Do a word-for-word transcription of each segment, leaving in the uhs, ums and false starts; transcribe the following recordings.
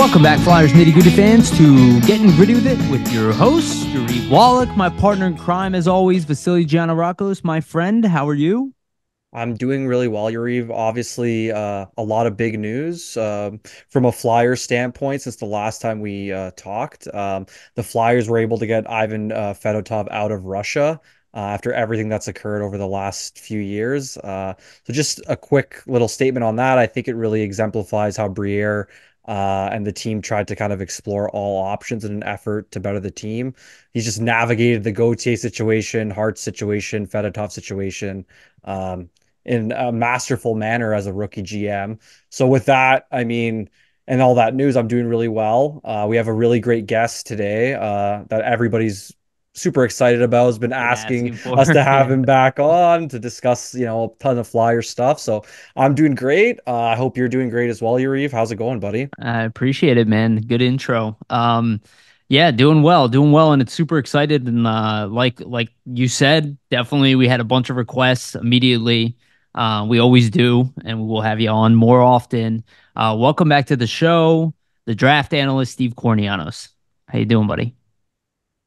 Welcome back, Flyers nitty-gritty fans, to Getting Gritty With It with your host, Yuri Wallach, my partner in crime, as always, Vasily Giannarakos. My friend, how are you? I'm doing really well, Yuri. Obviously, uh, a lot of big news uh, from a Flyers standpoint since the last time we uh, talked. Um, the Flyers were able to get Ivan uh, Fedotov out of Russia Uh, after everything that's occurred over the last few years. Uh, so just a quick little statement on that. I think it really exemplifies how Briere uh, and the team tried to kind of explore all options in an effort to better the team. He's just navigated the Gauthier situation, Hart situation, Fedotov situation um, in a masterful manner as a rookie G M. So with that, I mean, and all that news, I'm doing really well. Uh, we have a really great guest today uh, that everybody's super excited about, has been asking, asking us to have him back on to discuss, you know, a ton of Flyer stuff. So I'm doing great. Uh, I hope you're doing great as well, Yariv. How's it going, buddy? I appreciate it, man. Good intro. Um, yeah, doing well, doing well, and it's super excited. And uh, like like you said, definitely we had a bunch of requests immediately. Uh, we always do, and we will have you on more often. Uh, welcome back to the show, the draft analyst Steve Kornianos. How you doing, buddy?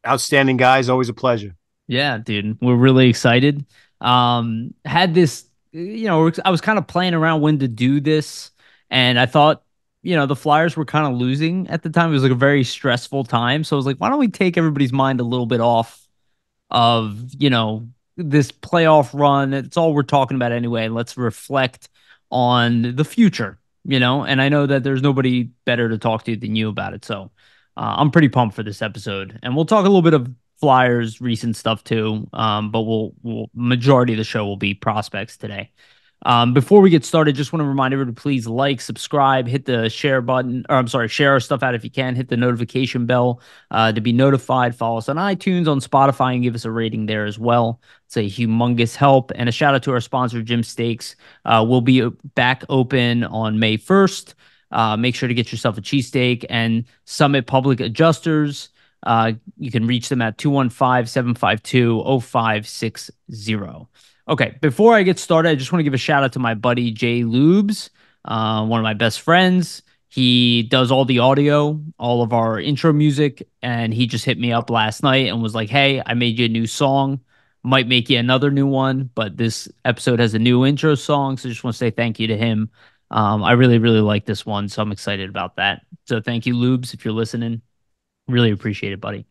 Outstanding, guys. Always a pleasure. Yeah, dude. We're really excited. Um, had this, you know, I was kind of playing around when to do this, and I thought, you know, the Flyers were kind of losing at the time. It was like a very stressful time. So I was like, why don't we take everybody's mind a little bit off of, you know, this playoff run? It's all we're talking about anyway. Let's reflect on the future, you know, and I know that there's nobody better to talk to than you about it. So Uh, I'm pretty pumped for this episode, and we'll talk a little bit of Flyers recent stuff too. Um, but we'll, we'll majority of the show will be prospects today. Um, before we get started, just want to remind everybody: please like, subscribe, hit the share button. Or I'm sorry, share our stuff out if you can. Hit the notification bell uh, to be notified. Follow us on iTunes, on Spotify, and give us a rating there as well. It's a humongous help. And a shout out to our sponsor, Jim Steaks. Uh, we'll be back open on May first. Uh, make sure to get yourself a cheesesteak. And Summit Public Adjusters, uh, you can reach them at two one five, seven five two, oh five six oh. Okay, before I get started, I just want to give a shout out to my buddy Jay Lubes, uh, one of my best friends. He does all the audio, all of our intro music, and he just hit me up last night and was like, hey, I made you a new song. Might make you another new one, but this episode has a new intro song, so just want to say thank you to him. Um, I really, really like this one, so I'm excited about that. So thank you, Lubes, if you're listening. Really appreciate it, buddy.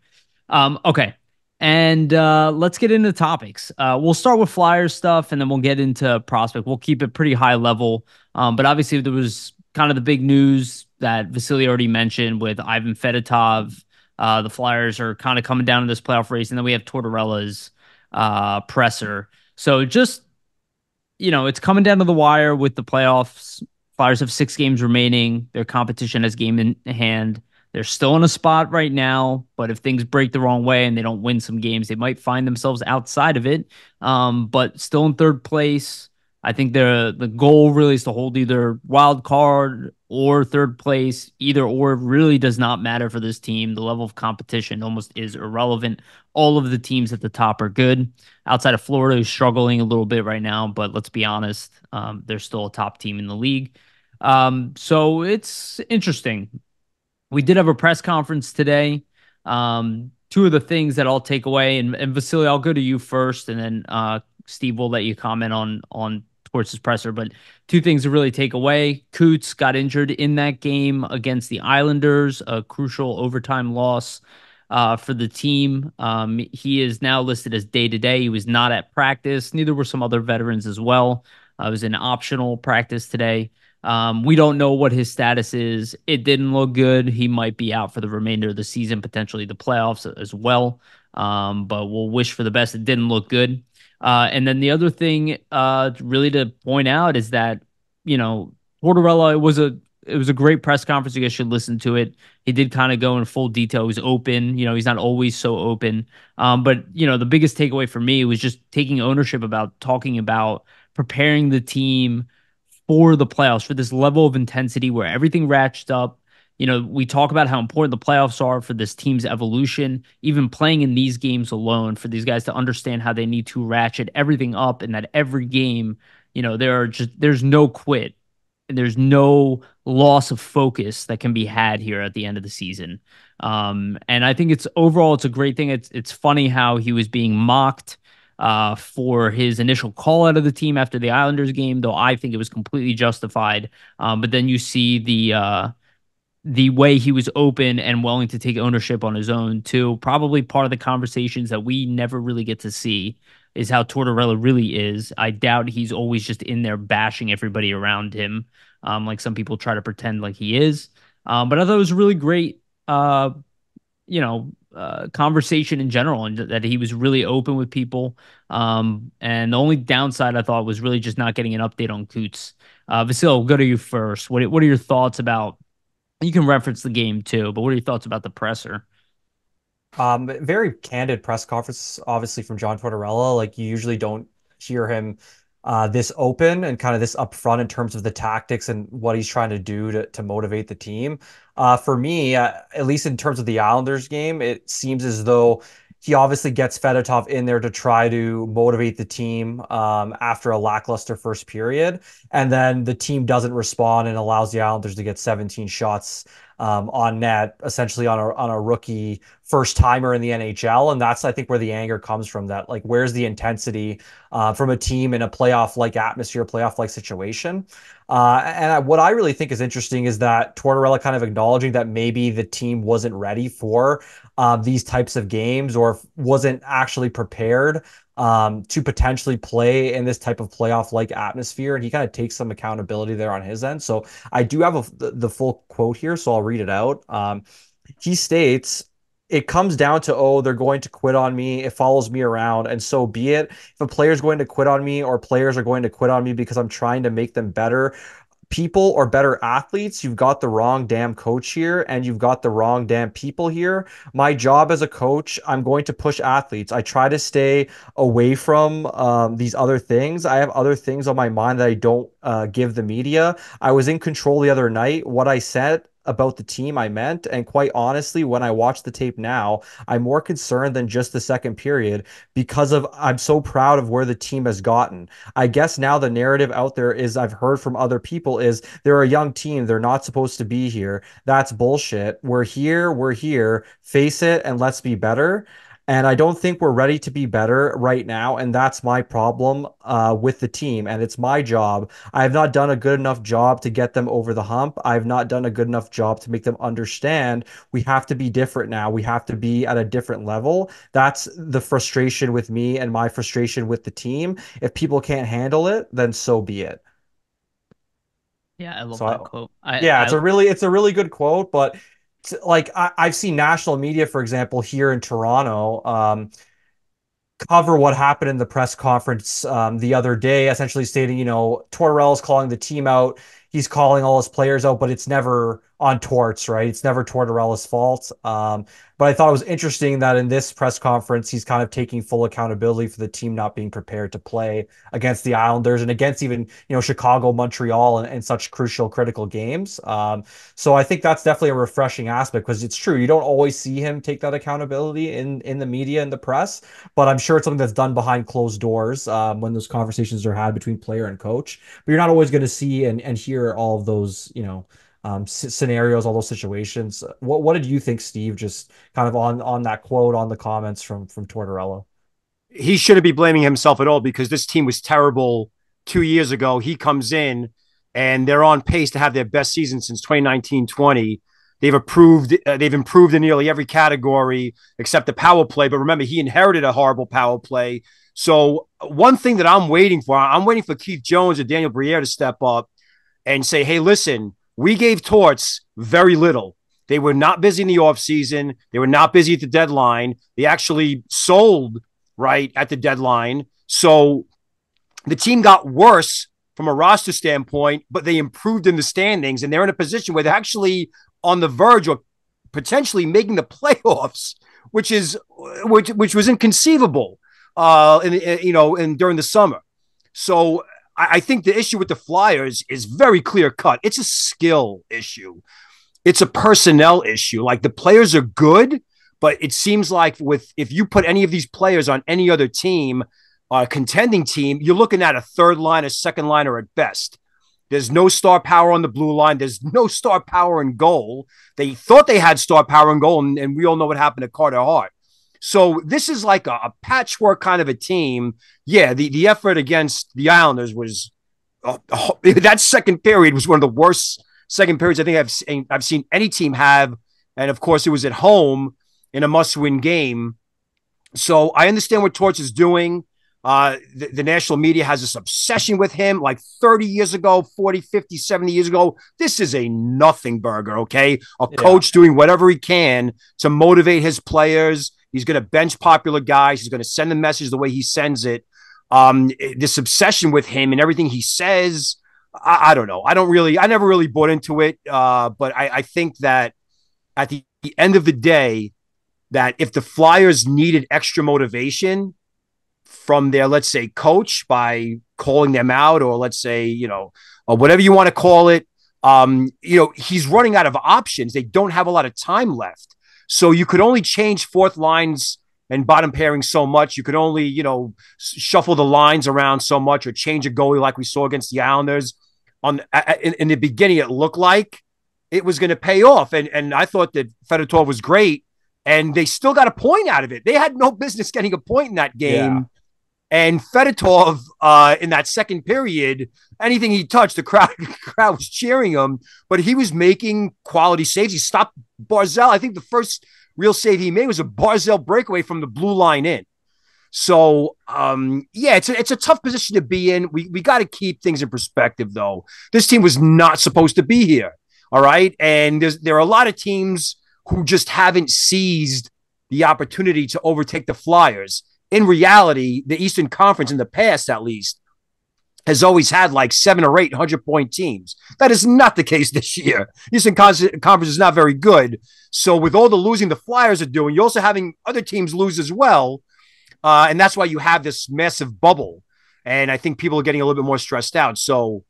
Um, okay, and uh, let's get into topics. Uh, we'll start with Flyers stuff, and then we'll get into prospect. We'll keep it pretty high level, um, but obviously there was kind of the big news that Vasily already mentioned with Ivan Fedotov. Uh, the Flyers are kind of coming down to this playoff race, and then we have Tortorella's uh, presser. So just, you know, it's coming down to the wire with the playoffs. Flyers have six games remaining. Their competition has game in hand. They're still in a spot right now, but if things break the wrong way and they don't win some games, they might find themselves outside of it, um, but still in third place. I think the the goal really is to hold either wild card or third place. Either or really does not matter for this team. The level of competition almost is irrelevant. All of the teams at the top are good. Outside of Florida, who's struggling a little bit right now, but let's be honest, um, they're still a top team in the league. Um, so it's interesting. We did have a press conference today. Um, two of the things that I'll take away, and, and Vasily, I'll go to you first, and then uh, Steve will let you comment on on Torts' presser. But two things to really take away: Coots got injured in that game against the Islanders, a crucial overtime loss uh, for the team. Um, he is now listed as day to day. He was not at practice. Neither were some other veterans as well. Uh, it was an optional practice today. Um, we don't know what his status is. It didn't look good. He might be out for the remainder of the season, potentially the playoffs as well. Um, but we'll wish for the best. It didn't look good. Uh, and then the other thing uh, really to point out is that, you know, Tortorella, it was a it was a great press conference. You guys should listen to it. He did kind of go in full detail. He was open. You know, he's not always so open. Um, but, you know, the biggest takeaway for me was just taking ownership about talking about preparing the team for the playoffs, for this level of intensity where everything ratchets up. You know, we talk about how important the playoffs are for this team's evolution, even playing in these games alone, for these guys to understand how they need to ratchet everything up and that every game, you know, there are just, there's no quit and there's no loss of focus that can be had here at the end of the season. Um, and I think it's overall, it's a great thing. It's, it's funny how he was being mocked uh, for his initial call out of the team after the Islanders game, though I think it was completely justified. Um, but then you see the, uh, the way he was open and willing to take ownership on his own too. Probably part of the conversations that we never really get to see is how Tortorella really is. I doubt he's always just in there bashing everybody around him, um, like some people try to pretend like he is. Um, but I thought it was a really great, uh, you know, uh, conversation in general, and that he was really open with people. Um, and the only downside I thought was really just not getting an update on Coots. Uh, Vasil, we'll go to you first. What What are your thoughts about? You can reference the game too, but what are your thoughts about the presser? Um, very candid press conference, obviously, from John Tortorella. Like, you usually don't hear him uh, this open and kind of this upfront in terms of the tactics and what he's trying to do to, to motivate the team. Uh, for me, uh, at least in terms of the Islanders game, it seems as though he obviously gets Fedotov in there to try to motivate the team um, after a lackluster first period. And then the team doesn't respond and allows the Islanders to get seventeen shots um, on net, essentially on a, on a rookie first timer in the N H L. And that's, I think, where the anger comes from, that, like, where's the intensity uh, from a team in a playoff-like atmosphere, playoff-like situation. Uh, and I, what I really think is interesting is that Tortorella kind of acknowledging that maybe the team wasn't ready for Uh, these types of games, or wasn't actually prepared um, to potentially play in this type of playoff-like atmosphere. And he kind of takes some accountability there on his end. So I do have a, the, the full quote here, so I'll read it out. Um, he states, "It comes down to, oh, they're going to quit on me. It follows me around, and so be it. If a player's going to quit on me, or players are going to quit on me because I'm trying to make them better people or better athletes, you've got the wrong damn coach here, and you've got the wrong damn people here. My job as a coach, I'm going to push athletes. I try to stay away from um, these other things. I have other things on my mind that I don't uh, give the media. I was in control the other night. What I said about the team, I meant, and quite honestly, when I watch the tape now, I'm more concerned than just the second period because of I'm so proud of where the team has gotten. I guess now the narrative out there is, I've heard from other people, is they're a young team, they're not supposed to be here. That's bullshit. We're here, we're here, face it, and let's be better. And I don't think we're ready to be better right now. And that's my problem uh, with the team. And it's my job. I have not done a good enough job to get them over the hump. I've not done a good enough job to make them understand we have to be different now. We have to be at a different level. That's the frustration with me and my frustration with the team. If people can't handle it, then so be it." Yeah, I love so that I, quote. I, yeah, I, it's I, a really, it's a really good quote, but like I, I've seen national media, for example, here in Toronto, um, cover what happened in the press conference um, the other day, essentially stating, you know, Tortorella's calling the team out. He's calling all his players out, but it's never on torts, right? It's never Tortorella's fault. Um, but I thought it was interesting that in this press conference, he's kind of taking full accountability for the team not being prepared to play against the Islanders and against even, you know, Chicago, Montreal, and, and such crucial, critical games. Um, so I think that's definitely a refreshing aspect, because it's true. You don't always see him take that accountability in, in the media and the press, but I'm sure it's something that's done behind closed doors um, when those conversations are had between player and coach. But you're not always going to see and, and hear all of those, you know, um, scenarios, all those situations. What what did you think, Steve? Just kind of on on that quote, on the comments from from Tortorella. He shouldn't be blaming himself at all, because this team was terrible two years ago. He comes in and they're on pace to have their best season since twenty nineteen twenty. They've approved. Uh, they've improved in nearly every category except the power play. But remember, he inherited a horrible power play. So one thing that I'm waiting for, I'm waiting for Keith Jones or Daniel Briere to step up and say, hey, listen, we gave torts very little. They were not busy in the offseason. They were not busy at the deadline. They actually sold right at the deadline. So the team got worse from a roster standpoint, but they improved in the standings, and they're in a position where they're actually on the verge of potentially making the playoffs, which is which which was inconceivable, uh, in, in, you know, and during the summer. So I think the issue with the Flyers is very clear cut. It's a skill issue. It's a personnel issue. Like, the players are good, but it seems like with, if you put any of these players on any other team, a uh, contending team, you're looking at a third line, a second liner at best. There's no star power on the blue line. There's no star power in goal. They thought they had star power in goal, and, and we all know what happened to Carter Hart. So this is like a, a patchwork kind of a team. Yeah, the, the effort against the Islanders was uh, – that second period was one of the worst second periods I think I've seen, I've seen any team have. And, of course, it was at home in a must-win game. So I understand what Torch is doing. Uh, the, the national media has this obsession with him like thirty years ago, forty, fifty, seventy years ago. This is a nothing burger, okay? A yeah. coach doing whatever he can to motivate his players. He's going to bench popular guys. He's going to send the message the way he sends it. Um, this obsession with him and everything he says, I, I don't know. I don't really – I never really bought into it. Uh, but I, I think that at the, the end of the day, that if the Flyers needed extra motivation – from their, let's say, coach by calling them out, or let's say, you know, or whatever you want to call it, um, you know, he's running out of options. They don't have a lot of time left. So you could only change fourth lines and bottom pairing so much. You could only, you know, shuffle the lines around so much, or change a goalie like we saw against the Islanders. On in, in the beginning, it looked like it was going to pay off. And, and I thought that Fedotov was great, and they still got a point out of it. They had no business getting a point in that game. Yeah. And Fedotov, uh, in that second period, anything he touched, the crowd, the crowd was cheering him. But he was making quality saves. He stopped Barzal. I think the first real save he made was a Barzal breakaway from the blue line in. So, um, yeah, it's a, it's a tough position to be in. We, we got to keep things in perspective, though. This team was not supposed to be here, all right? And there's, there are a lot of teams who just haven't seized the opportunity to overtake the Flyers. In reality, the Eastern Conference, in the past at least, has always had like seven or eight hundred-point teams. That is not the case this year. Eastern Conference is not very good. So with all the losing the Flyers are doing, you're also having other teams lose as well, uh, and that's why you have this massive bubble. And I think people are getting a little bit more stressed out. So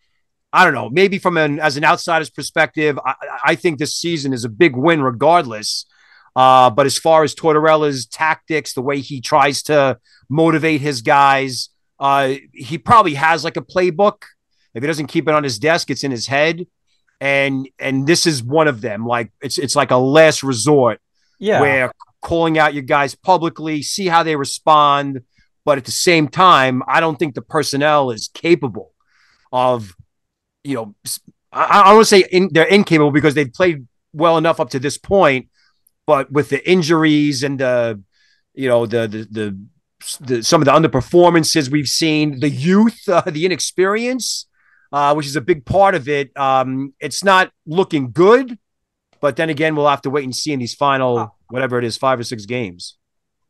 I don't know. Maybe from an as an outsider's perspective, I, I think this season is a big win regardless. Uh, but as far as Tortorella's tactics, the way he tries to motivate his guys, uh, he probably has like a playbook. If he doesn't keep it on his desk, it's in his head. And and this is one of them. Like it's it's like a last resort, yeah. Where calling out your guys publicly, see how they respond. But at the same time, I don't think the personnel is capable of, you know, I, I don't want to say in, they're incapable because they've played well enough up to this point. But with the injuries and the, you know, the, the the the some of the underperformances we've seen, the youth, uh, the inexperience, uh, which is a big part of it. Um, it's not looking good. But then again, we'll have to wait and see in these final, whatever it is, five or six games.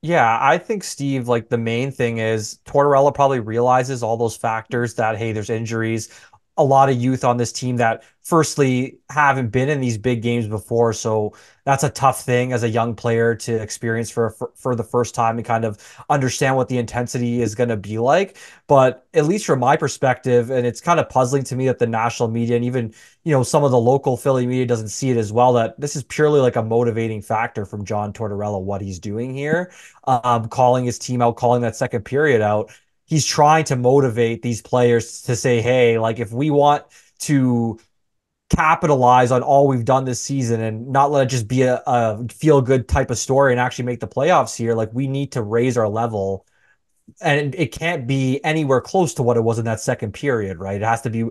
Yeah, I think, Steve, like the main thing is Tortorella probably realizes all those factors that, hey, there's injuries. A lot of youth on this team that firstly haven't been in these big games before. So that's a tough thing as a young player to experience for, for, for the first time and kind of understand what the intensity is going to be like. But at least from my perspective, and it's kind of puzzling to me that the national media and even, you know, some of the local Philly media doesn't see it as well, that this is purely like a motivating factor from John Tortorella, what he's doing here, um, calling his team out, calling that second period out. He's trying to motivate these players to say, hey, like if we want to capitalize on all we've done this season and not let it just be a, a feel good type of story and actually make the playoffs here, like we need to raise our level. And it can't be anywhere close to what it was in that second period, right? It has to be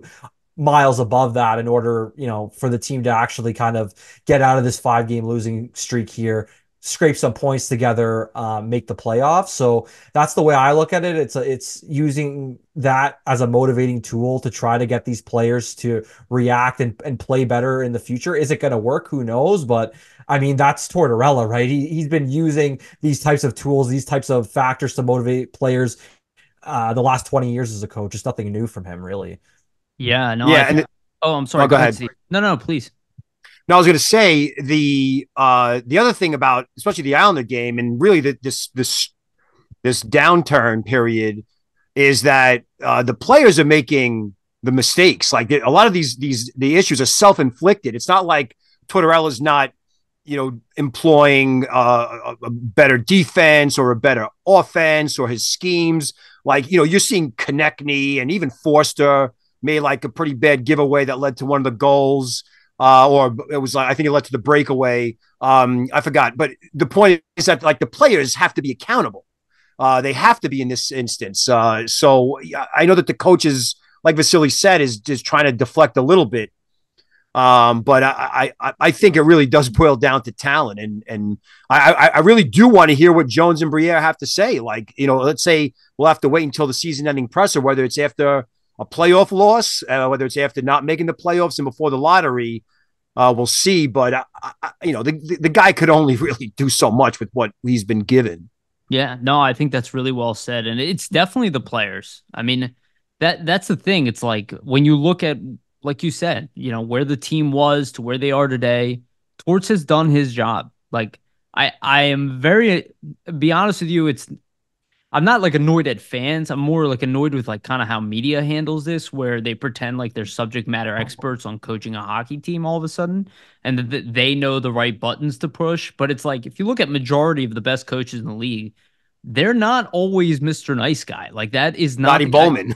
miles above that in order, you know, for the team to actually kind of get out of this five game losing streak here, scrape some points together, uh, make the playoffs. So that's the way I look at it. It's a, it's using that as a motivating tool to try to get these players to react and, and play better in the future. Is it going to work? Who knows? But I mean, that's Tortorella, right? He, he's been using these types of tools, these types of factors to motivate players uh, the last twenty years as a coach. It's nothing new from him, really. Yeah. No. Yeah, I, and it, oh, I'm sorry. Oh, go ahead. See. No, no, please. Now, I was going to say the uh, the other thing about especially the Islander game and really the, this this this downturn period is that uh, the players are making the mistakes. Like a lot of these these the issues are self inflicted. It's not like Tortorella's not, you know, employing uh, a better defense or a better offense or his schemes. Like, you know, you're seeing Konechny and even Forster made like a pretty bad giveaway that led to one of the goals. Uh, or it was like, I think it led to the breakaway. Um, I forgot. But the point is that like the players have to be accountable. Uh, they have to be in this instance. Uh, so I know that the coaches, like Vasily said, is just trying to deflect a little bit. Um, but I, I, I think it really does boil down to talent. And, and I, I really do want to hear what Jones and Briere have to say. Like, you know, let's say we'll have to wait until the season ending presser, whether it's after a playoff loss, uh, whether it's after not making the playoffs and before the lottery, uh, we'll see. But, I, I, you know, the, the, the guy could only really do so much with what he's been given. Yeah, no, I think that's really well said. And it's definitely the players. I mean, that that's the thing. It's like when you look at, like you said, you know, where the team was to where they are today, Torts has done his job. Like I, I am very, be honest with you, it's, I'm not like annoyed at fans. I'm more like annoyed with like kind of how media handles this, where they pretend like they're subject matter experts on coaching a hockey team all of a sudden, and that they know the right buttons to push. But it's like, if you look at majority of the best coaches in the league, they're not always Mister Nice Guy. Like that is not Dottie Bowman.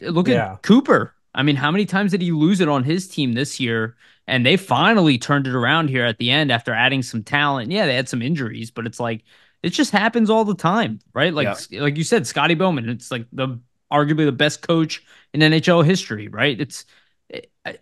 Look yeah. at Cooper. I mean, how many times did he lose it on his team this year? And they finally turned it around here at the end after adding some talent. Yeah, they had some injuries, but it's like, it just happens all the time, right? Like, yeah. like you said, Scotty Bowman, it's like the arguably the best coach in N H L history, right? It's,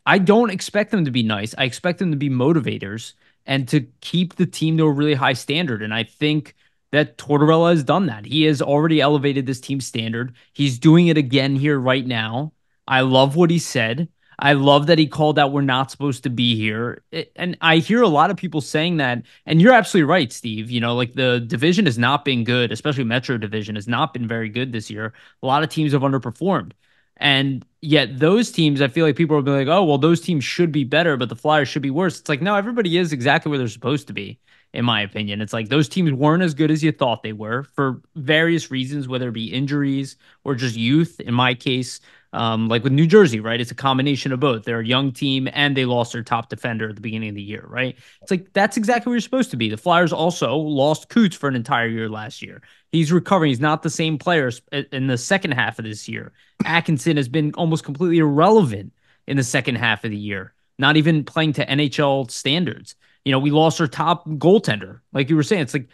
I don't expect them to be nice. I expect them to be motivators and to keep the team to a really high standard. And I think that Tortorella has done that. He has already elevated this team's standard. He's doing it again here right now. I love what he said. I love that he called out we're not supposed to be here. It, and I hear a lot of people saying that, and you're absolutely right, Steve. You know, like the division has not been good, especially Metro Division has not been very good this year. A lot of teams have underperformed. And yet those teams, I feel like people are being like, oh, well, those teams should be better, but the Flyers should be worse. It's like, no, everybody is exactly where they're supposed to be, in my opinion. It's like those teams weren't as good as you thought they were for various reasons, whether it be injuries or just youth, in my case. Um, like with New Jersey, right? It's a combination of both. They're a young team and they lost their top defender at the beginning of the year, right? It's like, that's exactly where you're supposed to be. The Flyers also lost Coots for an entire year last year. He's recovering. He's not the same player in the second half of this year. Atkinson has been almost completely irrelevant in the second half of the year, not even playing to N H L standards. You know, we lost our top goaltender. Like you were saying, it's like,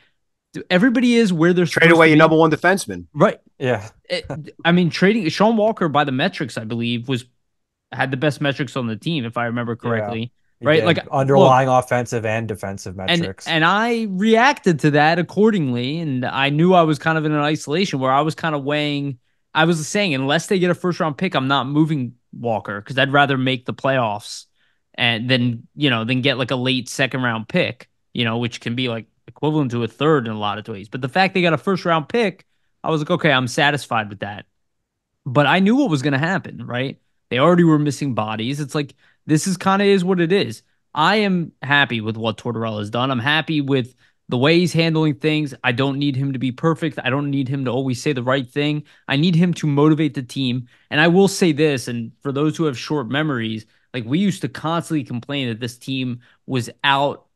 everybody is where they're trade away your number one defenseman, right? Yeah, it, I mean trading Sean Walker by the metrics, I believe, was had the best metrics on the team, if I remember correctly, yeah, right? Did. Like underlying look, offensive and defensive metrics, and, and I reacted to that accordingly, and I knew I was kind of in an isolation where I was kind of weighing. I was saying, unless they get a first round pick, I'm not moving Walker because I'd rather make the playoffs and then you know then get like a late second round pick, you know, which can be like equivalent to a third in a lot of ways. But the fact they got a first round pick, I was like, okay, I'm satisfied with that. But I knew what was going to happen, right? They already were missing bodies. It's like, this is kind of is what it is. I am happy with what Tortorella has done. I'm happy with the way he's handling things. I don't need him to be perfect. I don't need him to always say the right thing. I need him to motivate the team. And I will say this, and for those who have short memories, like we used to constantly complain that this team was out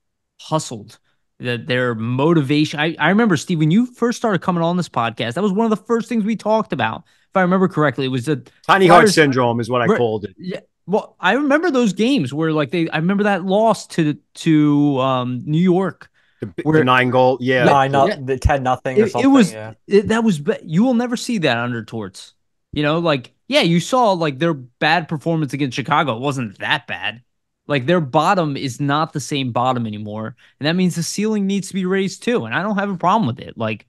hustled. That their motivation. I, I remember, Steve, when you first started coming on this podcast, that was one of the first things we talked about. If I remember correctly, it was the tiny heart syndrome is what I called it. Yeah. Well, I remember those games where like they, I remember that loss to, to um, New York. The, where, the nine goal. Yeah. Nine, yeah. The ten nothing or it, something. It was, yeah. it, that was, you will never see that under Torts. You know, like, yeah, you saw like their bad performance against Chicago. It wasn't that bad. Like their bottom is not the same bottom anymore. And that means the ceiling needs to be raised too. And I don't have a problem with it. Like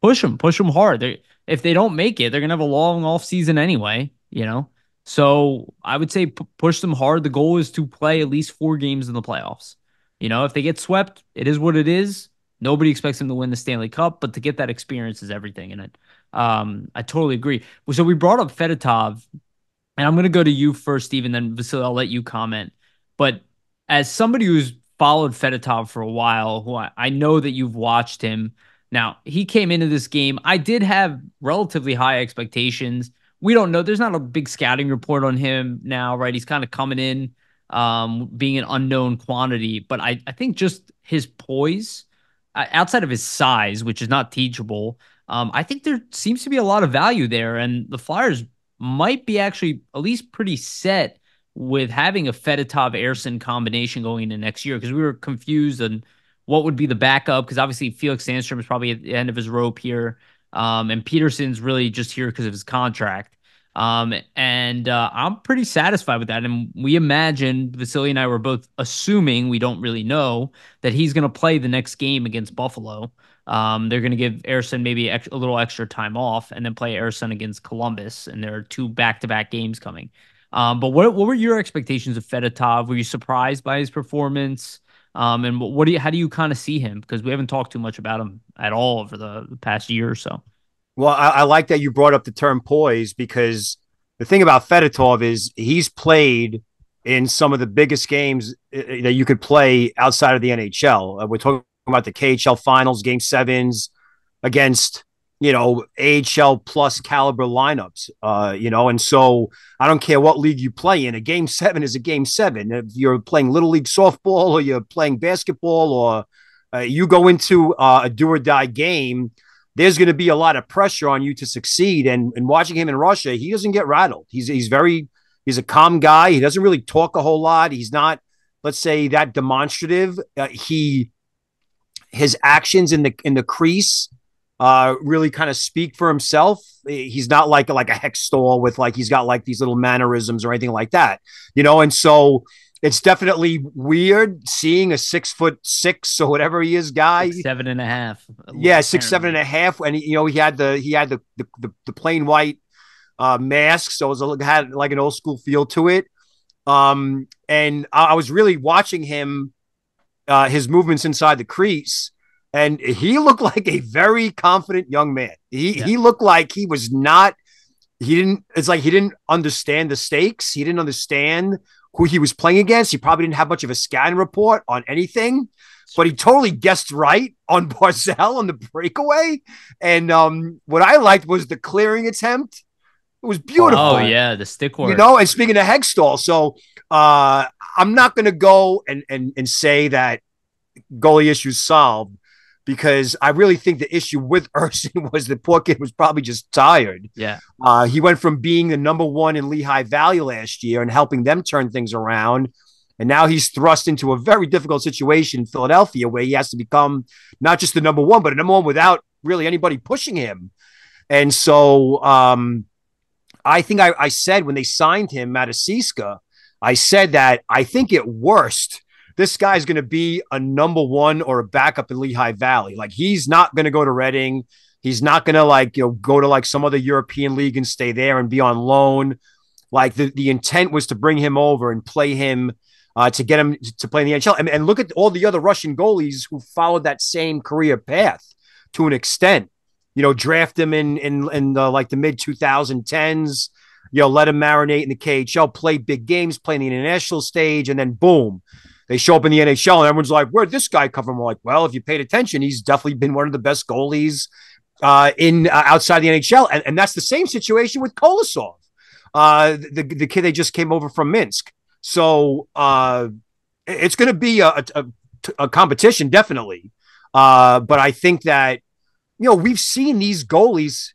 push them, push them hard. They're, if they don't make it, they're going to have a long off season anyway, you know? So I would say p- push them hard. The goal is to play at least four games in the playoffs. You know, if they get swept, it is what it is. Nobody expects them to win the Stanley Cup, but to get that experience is everything in it. Um, I totally agree. So we brought up Fedotov, and I'm going to go to you first, Steve, and then Vasily, I'll let you comment. But as somebody who's followed Fedotov for a while, who I, I know that you've watched him. Now, he came into this game. I did have relatively high expectations. We don't know. There's not a big scouting report on him now, right? He's kind of coming in, um, being an unknown quantity. But I, I think just his poise, uh, outside of his size, which is not teachable, um, I think there seems to be a lot of value there. And the Flyers might be actually at least pretty set with having a Fedotov-Ersin combination going into next year, because we were confused on what would be the backup, because obviously Felix Sandstrom is probably at the end of his rope here, um, and Peterson's really just here because of his contract. Um, and uh, I'm pretty satisfied with that. And we imagine, Vasily and I were both assuming, we don't really know, that he's going to play the next game against Buffalo. Um, they're going to give Ersin maybe a little extra time off and then play Ersin against Columbus. And there are two back-to-back games coming. Um, but what what were your expectations of Fedotov? Were you surprised by his performance? Um, and what do you, how do you kind of see him? Because we haven't talked too much about him at all over the, the past year or so. Well, I, I like that you brought up the term poise, because the thing about Fedotov is he's played in some of the biggest games that you could play outside of the N H L. Uh, we're talking about the K H L finals, game sevens against, you know, A H L plus caliber lineups, uh, you know, and so I don't care what league you play in. A game seven is a game seven. If you're playing little league softball or you're playing basketball or uh, you go into uh, a do or die game, there's going to be a lot of pressure on you to succeed. And, and watching him in Russia, he doesn't get rattled. He's, he's very, he's a calm guy. He doesn't really talk a whole lot. He's not, let's say, that demonstrative. Uh, he, his actions in the, in the crease, Uh, really kind of speak for himself. He's not like like a Hextall with like he's got like these little mannerisms or anything like that, you know. And so it's definitely weird seeing a six foot six or whatever he is, guy six, seven and a half. Yeah, six seven and a half. And you know he had the he had the the, the, the plain white uh, mask, so it was a, had like an old school feel to it. Um, and I, I was really watching him, uh, his movements inside the crease. And he looked like a very confident young man. He yeah. he looked like he was not, he didn't, it's like he didn't understand the stakes. He didn't understand who he was playing against. He probably didn't have much of a scan report on anything, but he totally guessed right on Barzal on the breakaway. And um, what I liked was the clearing attempt. It was beautiful. Oh, yeah, the stick work. You know, and speaking of Hextall, so uh, I'm not going to go and, and, and say that goalie issues solved, because I really think the issue with Ersin was the poor kid was probably just tired. Yeah, uh, he went from being the number one in Lehigh Valley last year and helping them turn things around, and now he's thrust into a very difficult situation in Philadelphia, where he has to become not just the number one, but a number one without really anybody pushing him. And so um, I think I, I said when they signed him out of Siska, I said that I think at worst, this guy's going to be a number one or a backup in Lehigh Valley. Like, he's not going to go to Reading. He's not going to, like, you know, go to like some other European league and stay there and be on loan. Like, the, the intent was to bring him over and play him uh, to get him to play in the N H L. And, and look at all the other Russian goalies who followed that same career path to an extent. You know, draft him in in in the, like the mid twenty tens. You know, let him marinate in the K H L, play big games, play in the international stage, and then boom. They show up in the N H L and everyone's like, where'd this guy come from? We're like, well, if you paid attention, he's definitely been one of the best goalies uh, in uh, outside the N H L. And, and that's the same situation with Kolosov, uh, the, the kid they just came over from Minsk. So uh, it's going to be a, a, a competition, definitely. Uh, but I think that, you know, we've seen these goalies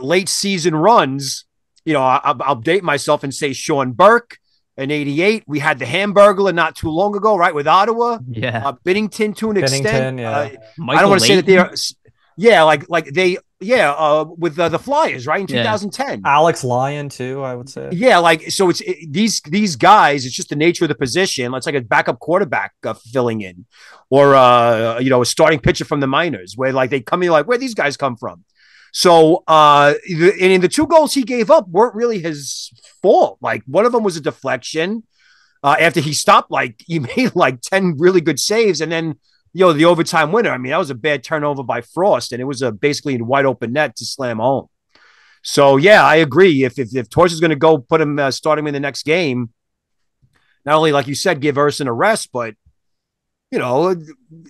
late season runs. You know, I, I'll date myself and say Sean Burke. In eighty-eight, we had the Hamburglar not too long ago, right, with Ottawa. Yeah, uh, Binnington to an Binnington, extent. Yeah. Uh, I don't want to say that they are. Yeah, like like they. Yeah, uh, with uh, the Flyers, right, in yeah. two thousand ten. Alex Lyon too, I would say. Yeah, like so. It's it, these these guys. It's just the nature of the position. It's like a backup quarterback uh, filling in, or uh, you know, a starting pitcher from the minors, where like they come in like where these guys come from. So, uh, and in the two goals he gave up weren't really his fault. Like, one of them was a deflection uh, after he stopped. Like, he made like ten really good saves, and then you know the overtime winner. I mean, that was a bad turnover by Frost, and it was a basically in wide open net to slam home. So, yeah, I agree. If if, if Torch is going to go put him uh, start him in the next game, not only like you said, give Ersin a rest, but you know,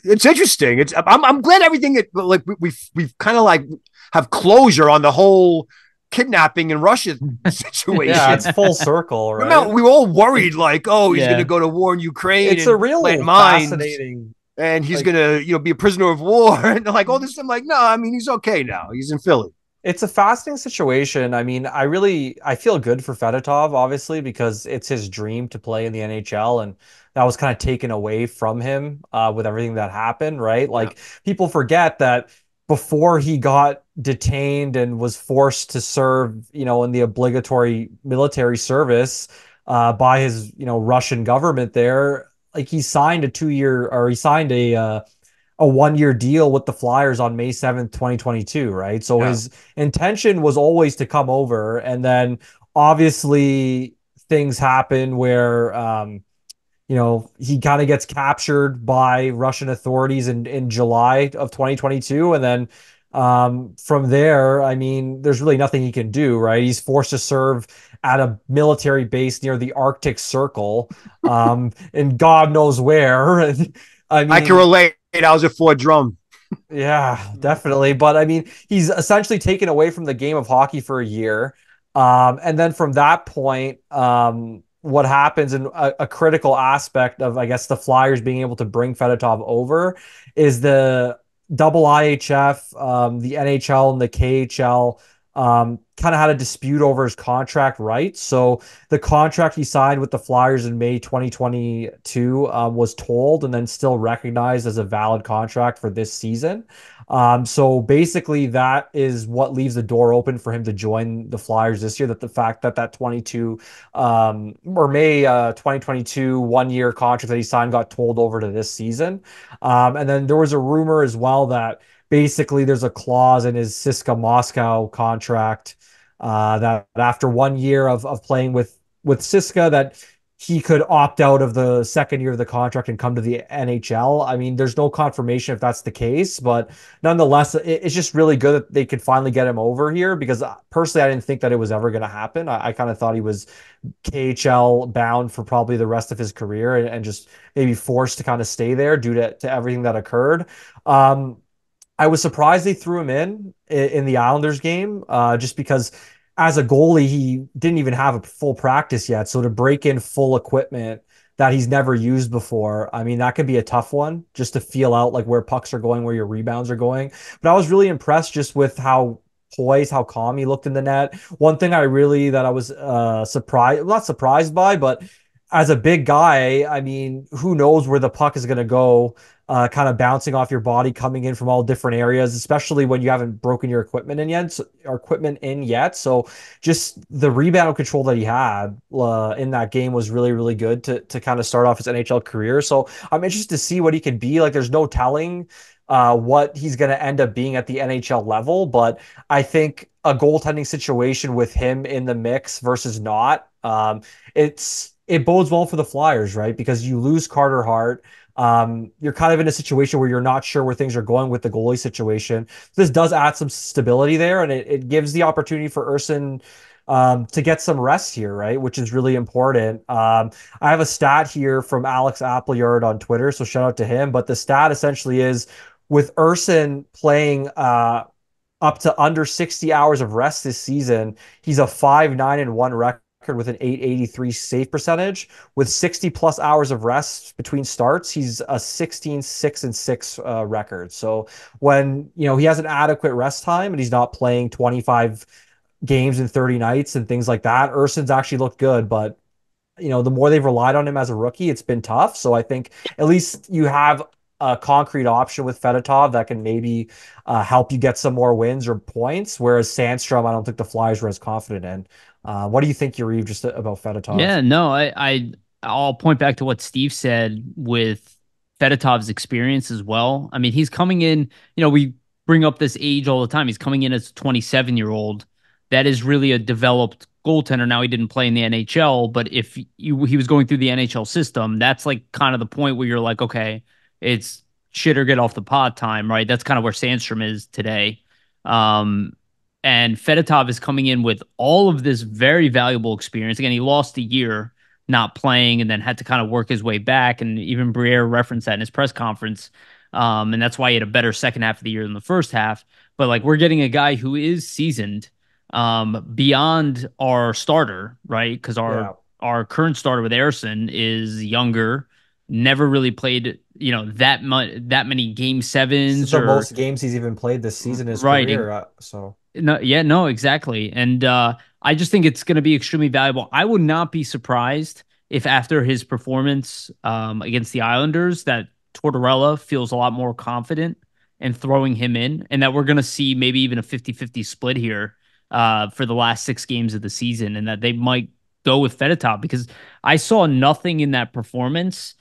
it's interesting. It's I'm I'm glad everything it, like we we've, we've kind of like have closure on the whole kidnapping in Russia situation. Yeah, it's full circle, right? Remember, we were all worried, like, oh, he's yeah. going to go to war in Ukraine. It's a real fascinating, and he's like, going to you know be a prisoner of war, and like all this. I'm like, no, I mean, he's okay now. He's in Philly. It's a fascinating situation. I mean, I really, I feel good for Fedotov, obviously, because it's his dream to play in the N H L. And that was kind of taken away from him uh, with everything that happened, right? Like, yeah. People forget that before he got detained and was forced to serve, you know, in the obligatory military service uh, by his, you know, Russian government there, like he signed a two year or he signed a, uh, a one-year deal with the Flyers on May seventh, twenty twenty-two, right? So yeah. his intention was always to come over. And then obviously things happen where, um, you know, he kind of gets captured by Russian authorities in, in July of twenty twenty-two. And then um, from there, I mean, there's really nothing he can do, right? He's forced to serve at a military base near the Arctic Circle um, and God knows where. I mean, I can relate. I was at Fort Drum. Yeah, definitely. But I mean, he's essentially taken away from the game of hockey for a year. Um, and then from that point, um, what happens, and a, a critical aspect of, I guess, the Flyers being able to bring Fedotov over is the double I H F, um, the N H L and the K H L um, kind of had a dispute over his contract rights. So the contract he signed with the Flyers in May twenty twenty-two um, was tolled and then still recognized as a valid contract for this season. Um, so basically that is what leaves the door open for him to join the Flyers this year. That the fact that that twenty-two um, or May uh, twenty twenty-two one-year contract that he signed got tolled over to this season. Um, and then there was a rumor as well that basically there's a clause in his C S K A Moscow contract uh, that after one year of, of playing with, with C S K A that he could opt out of the second year of the contract and come to the N H L. I mean, there's no confirmation if that's the case, but nonetheless, it, it's just really good that they could finally get him over here, because personally, I didn't think that it was ever going to happen. I, I kind of thought he was K H L bound for probably the rest of his career and, and just maybe forced to kind of stay there due to, to everything that occurred. Um, I was surprised they threw him in in the Islanders game uh, just because as a goalie, he didn't even have a full practice yet. So to break in full equipment that he's never used before, I mean, that could be a tough one just to feel out like where pucks are going, where your rebounds are going. But I was really impressed just with how poised, how calm he looked in the net. One thing I really that I was uh, surprised, not surprised by, but as a big guy, I mean, who knows where the puck is going to go. Uh, kind of bouncing off your body, coming in from all different areas, especially when you haven't broken your equipment in yet. So, or equipment in yet. So just the rebound control that he had uh, in that game was really, really good to to kind of start off his N H L career. So I'm interested to see what he could be. Like, there's no telling uh, what he's going to end up being at the N H L level, but I think a goaltending situation with him in the mix versus not, um, it's it bodes well for the Flyers, right? Because you lose Carter Hart. Um, you're kind of in a situation where you're not sure where things are going with the goalie situation. This does add some stability there, and it, it gives the opportunity for Urson um, to get some rest here, right? Which is really important. Um, I have a stat here from Alex Appleyard on Twitter, so shout out to him. But the stat essentially is with Urson playing uh, up to under sixty hours of rest this season, he's a five nine and one record with an eight eighty-three save percentage. With sixty plus hours of rest between starts, he's a sixteen six and six uh, record. So when, you know, he has an adequate rest time and he's not playing twenty-five games in thirty nights and things like that, Urson's actually looked good. But, you know, the more they've relied on him as a rookie, it's been tough. So I think at least you have a concrete option with Fedotov that can maybe uh, help you get some more wins or points, whereas Sandstrom, I don't think the Flyers were as confident in. Uh, what do you think, Yariv, just about Fedotov? Yeah, no, I, I, I'll point back to what Steve said with Fedotov's experience as well. I mean, he's coming in, you know, we bring up this age all the time. He's coming in as a twenty-seven-year-old. That is really a developed goaltender. Now, he didn't play in the N H L, but if you, he was going through the N H L system, that's like kind of the point where you're like, okay, it's shit or get off the pot time, right? That's kind of where Sandstrom is today. Um And Fedotov is coming in with all of this very valuable experience. Again, he lost a year not playing and then had to kind of work his way back. And even Briere referenced that in his press conference. Um, and that's why he had a better second half of the year than the first half. But like, we're getting a guy who is seasoned um, beyond our starter, right? Because our, yeah. our current starter with Urson is younger, never really played, you know, that much, that many game sevens. This is the or, most games he's even played this season in his right, career. It, so... No, yeah, no, exactly. And uh, I just think it's going to be extremely valuable. I would not be surprised if after his performance um, against the Islanders that Tortorella feels a lot more confident and throwing him in, and that we're going to see maybe even a fifty-fifty split here uh, for the last six games of the season, and that they might go with Fedotov, because I saw nothing in that performance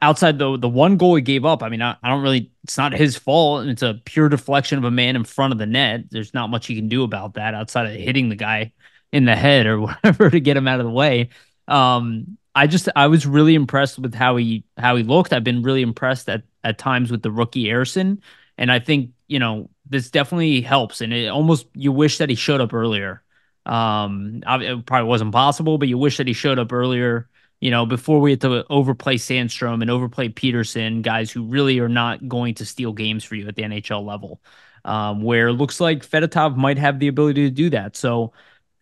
outside the the one goal he gave up. I mean, I, I don't really, it's not his fault, and it's a pure deflection of a man in front of the net. There's not much he can do about that outside of hitting the guy in the head or whatever to get him out of the way. Um, I just, I was really impressed with how he, how he looked. I've been really impressed at, at times with the rookie Arison. And I think, you know, this definitely helps. And it almost, you wish that he showed up earlier. Um, it probably wasn't possible, but you wish that he showed up earlier, you know, before we had to overplay Sandstrom and overplay Peterson, guys who really are not going to steal games for you at the N H L level, um, where it looks like Fedotov might have the ability to do that. So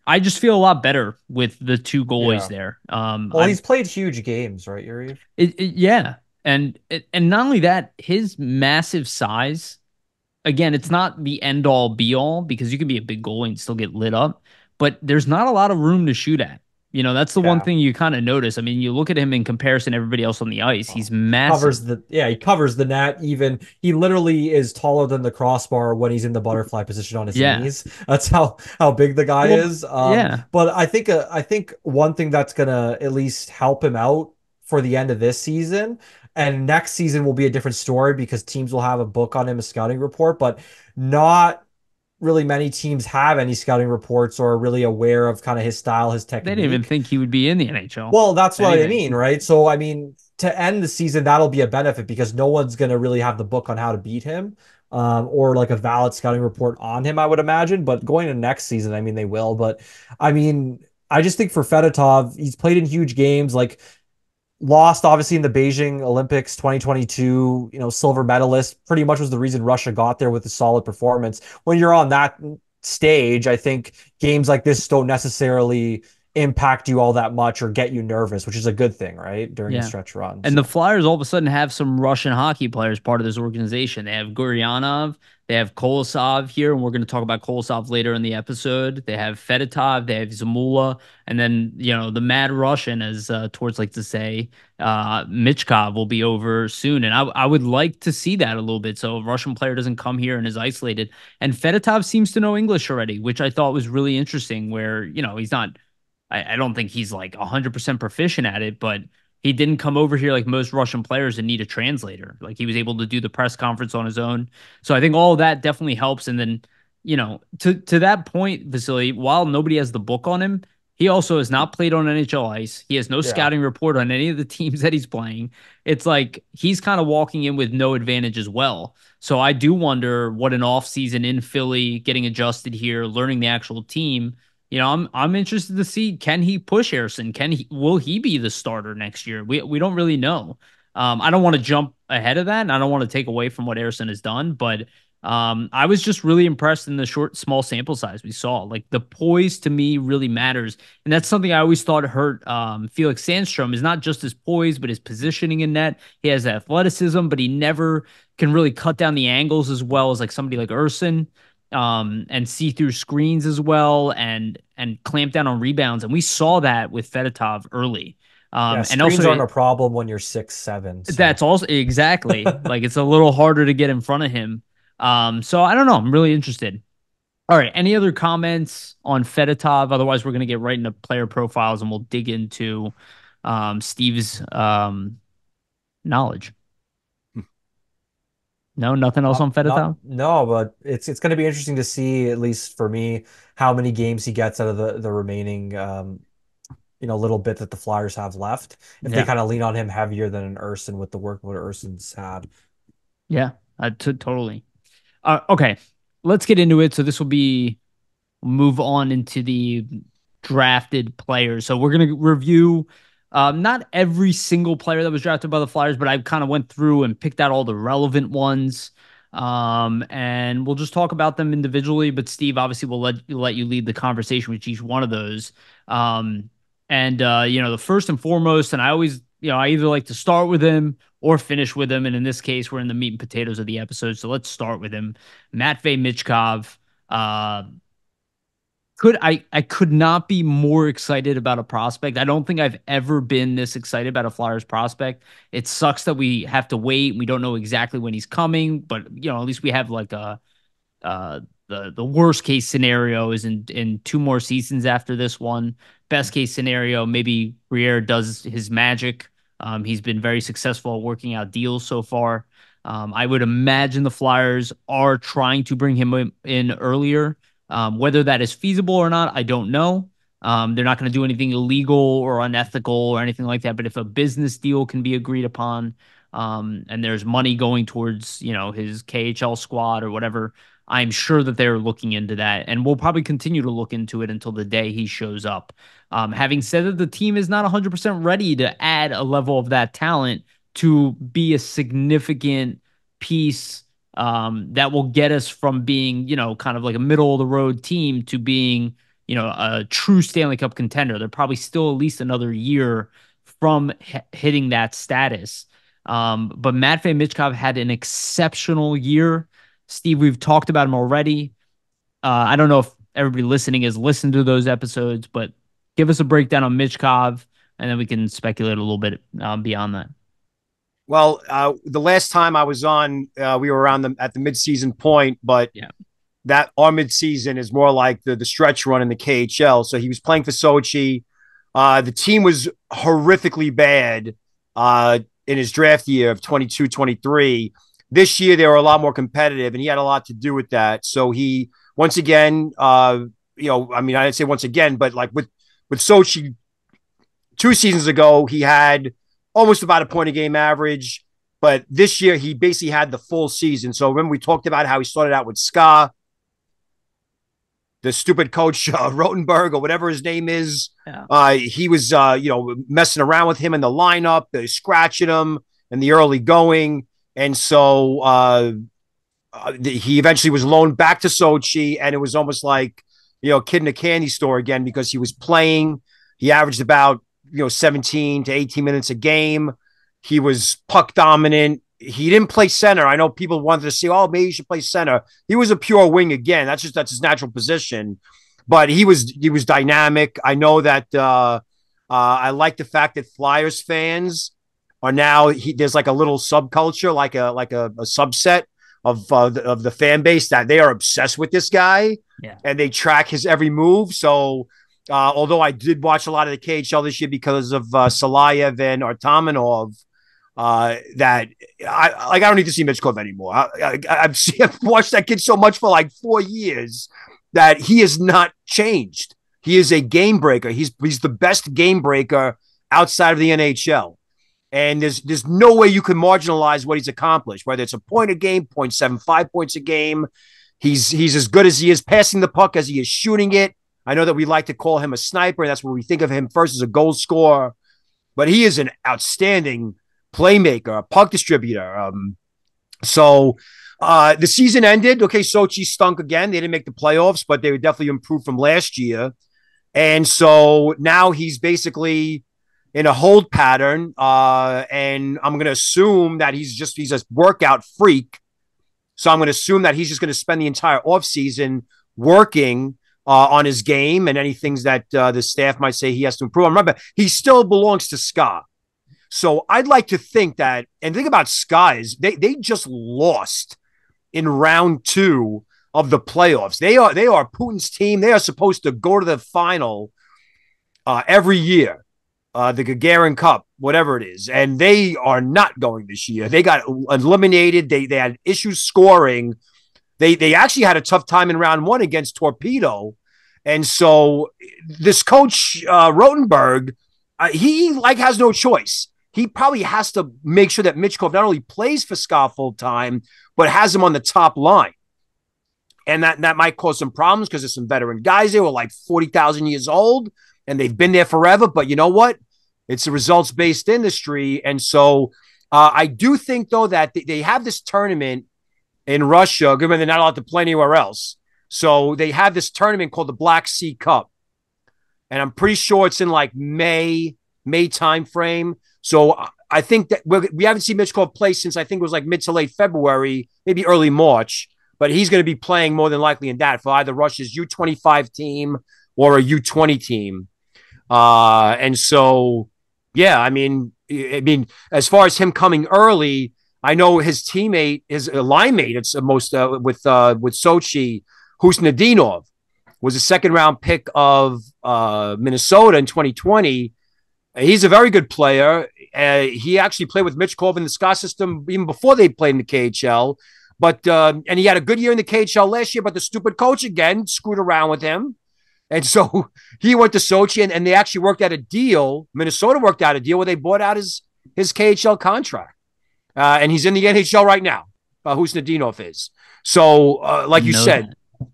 I just feel a lot better with the two goalies yeah. there. Um, well, I'm, he's played huge games, right, Yuri? It, it, yeah. And and not only that, his massive size, again, it's not the end-all, be-all, because you can be a big goalie and still get lit up, but there's not a lot of room to shoot at. You know, that's the yeah. one thing you kind of notice. I mean, you look at him in comparison to everybody else on the ice. He's massive. Covers the, yeah, he covers the net even. He literally is taller than the crossbar when he's in the butterfly position on his yeah. knees. That's how, how big the guy well, is. Um, yeah. But I think, uh, I think one thing that's going to at least help him out for the end of this season, and next season will be a different story because teams will have a book on him, a scouting report, but not really many teams have any scouting reports or are really aware of kind of his style, his technique. They didn't even think he would be in the N H L. Well, that's what Anything. I mean, right? So, I mean, to end the season, that'll be a benefit because no one's going to really have the book on how to beat him um, or like a valid scouting report on him, I would imagine. But going to next season, I mean, they will. But, I mean, I just think for Fedotov, he's played in huge games, like lost, obviously, in the Beijing Olympics twenty twenty-two, you know, silver medalist, pretty much was the reason Russia got there with a solid performance. When you're on that stage, I think games like this don't necessarily impact you all that much or get you nervous, which is a good thing, right, during yeah. the stretch run. And so. The Flyers all of a sudden have some Russian hockey players part of this organization. They have Gurianov, they have Kolosov here, and we're going to talk about Kolosov later in the episode. They have Fedotov, they have Zamula, and then, you know, the mad Russian, as uh, Torts likes to say, uh, Michkov will be over soon. And I, I would like to see that a little bit, so a Russian player doesn't come here and is isolated. And Fedotov seems to know English already, which I thought was really interesting, where, you know, he's not, I, I don't think he's like one hundred percent proficient at it, but he didn't come over here like most Russian players and need a translator. Like, he was able to do the press conference on his own. So I think all of that definitely helps. And then, you know, to, to that point, Vasily, while nobody has the book on him, he also has not played on N H L ice. He has no yeah. scouting report on any of the teams that he's playing. It's like he's kind of walking in with no advantage as well. So I do wonder what an offseason in Philly, getting adjusted here, learning the actual team. You know, I'm I'm interested to see, can he push Arison? Can he will he be the starter next year? We we don't really know. Um, I don't want to jump ahead of that, and I don't want to take away from what Arison has done. But um, I was just really impressed in the short, small sample size we saw. Like, the poise to me really matters, and that's something I always thought hurt um, Felix Sandstrom is not just his poise, but his positioning in net. He has athleticism, but he never can really cut down the angles as well as like somebody like Arison. Um, and see through screens as well, and and clamp down on rebounds. And we saw that with Fedotov early. Um, yeah, and screens also, aren't a problem when you're six seven. So. That's also exactly like it's a little harder to get in front of him. Um, so I don't know. I'm really interested. All right. Any other comments on Fedotov? Otherwise, we're going to get right into player profiles, and we'll dig into um, Steve's um, knowledge. No, nothing else not, on Fedotov? Not, no, but it's it's going to be interesting to see, at least for me, how many games he gets out of the, the remaining um, you know, little bit that the Flyers have left. If yeah. they kind of lean on him heavier than an Arison with the workload Urson's had. Yeah, uh, t- totally. Uh, okay, let's get into it. So this will be move on into the drafted players. So we're going to review... Um, not every single player that was drafted by the Flyers, but I kind of went through and picked out all the relevant ones. Um, and we'll just talk about them individually. But Steve, obviously, we'll let, let you lead the conversation with each one of those. Um, and, uh, you know, the first and foremost, and I always, you know, I either like to start with him or finish with him. And in this case, we're in the meat and potatoes of the episode. So let's start with him. Matvei Michkov, uh, could I I could not be more excited about a prospect. I don't think I've ever been this excited about a Flyers prospect. It sucks that we have to wait. We don't know exactly when he's coming, but you know, at least we have like a uh the the worst case scenario is in in two more seasons after this one. Best case scenario, maybe Briere does his magic. Um, he's been very successful at working out deals so far. Um, I would imagine the Flyers are trying to bring him in earlier. Um, whether that is feasible or not, I don't know. Um, they're not going to do anything illegal or unethical or anything like that. But if a business deal can be agreed upon, um, and there's money going towards, you know, his K H L squad or whatever, I'm sure that they're looking into that. And we'll probably continue to look into it until the day he shows up. Um, having said that, the team is not one hundred percent ready to add a level of that talent to be a significant piece um, that will get us from being, you know, kind of like a middle of the road team to being, you know, a true Stanley Cup contender. They're probably still at least another year from h- hitting that status. Um, but Matvei Michkov had an exceptional year. Steve, we've talked about him already. Uh, I don't know if everybody listening has listened to those episodes, but give us a breakdown on Michkov, and then we can speculate a little bit um, beyond that. Well, uh, the last time I was on, uh, we were around the, at the midseason point, but yeah. that our midseason is more like the, the stretch run in the K H L. So he was playing for Sochi. Uh, the team was horrifically bad uh, in his draft year of twenty-two twenty-three. This year, they were a lot more competitive, and he had a lot to do with that. So he, once again, uh, you know, I mean, I didn't say once again, but like with, with Sochi two seasons ago, he had almost about a point a game average, but this year he basically had the full season. So remember we talked about how he started out with Ska, the stupid coach uh, Rotenberg or whatever his name is. Yeah. Uh, he was, uh, you know, messing around with him in the lineup, uh, scratching him in the early going, and so uh, uh, he eventually was loaned back to Sochi, and it was almost like, you know, kid in a candy store again because he was playing. He averaged about, you know, seventeen to eighteen minutes a game. He was puck dominant. He didn't play center. I know people wanted to say, oh, maybe he should play center. He was a pure wing again. That's just, that's his natural position, but he was, he was dynamic. I know that uh, uh, I like the fact that Flyers fans are now, he, there's like a little subculture, like a, like a, a subset of, uh, the, of the fan base that they are obsessed with this guy yeah. and they track his every move. So Uh, although I did watch a lot of the K H L this year because of uh, Salayev and Artamanov, uh, that I like. I don't need to see Michkov anymore. I, I, I've, seen, I've watched that kid so much for like four years that he has not changed. He is a game breaker. He's he's the best game breaker outside of the N H L, and there's there's no way you can marginalize what he's accomplished. Whether it's a point a game, point seven five points a game, he's he's as good as he is passing the puck as he is shooting it. I know that we like to call him a sniper, and that's what we think of him first, as a goal scorer. But he is an outstanding playmaker, a puck distributor. Um, so uh, the season ended. Okay, Sochi stunk again. They didn't make the playoffs, but they were definitely improved from last year. And so now he's basically in a hold pattern, uh, and I'm going to assume that he's just he's a workout freak. So I'm going to assume that he's just going to spend the entire offseason working Uh, on his game and any things that uh, the staff might say he has to improve on. Remember, he still belongs to Ska. So I'd like to think that, and think about Ska is they, they just lost in round two of the playoffs. They are, they are Putin's team. They are supposed to go to the final uh, every year, uh, the Gagarin Cup, whatever it is. And they are not going this year. They got eliminated. They, they had issues scoring. They they actually had a tough time in round one against Torpedo. And so this coach, uh, Rotenberg, uh, he like has no choice. He probably has to make sure that Michkov not only plays for Ska full time, but has him on the top line. And that, that might cause some problems because there's some veteran guys there who are like forty thousand years old and they've been there forever. But you know what? It's a results-based industry. And so uh, I do think, though, that they, they have this tournament in Russia. Good, they're not allowed to play anywhere else. So they have this tournament called the Black Sea Cup. And I'm pretty sure it's in like May, May timeframe. So I think that we're, we haven't seen Michkov play since I think it was like mid to late February, maybe early March. but he's going to be playing more than likely in that for either Russia's U twenty-five team or a U twenty team. Uh, and so, yeah, I mean, I mean, as far as him coming early, I know his teammate, his uh, line mate, it's most uh, with uh, with Sochi, Husnudinov, was a second round pick of uh, Minnesota in twenty twenty. He's a very good player. Uh, he actually played with Mitch Korb in the Scott system even before they played in the K H L. But uh, and he had a good year in the K H L last year, but the stupid coach again screwed around with him. And so he went to Sochi, and, and they actually worked out a deal. Minnesota worked out a deal where they bought out his, his K H L contract. Uh, and he's in the N H L right now, uh, Husnudinov is. So, uh, like you no. said, you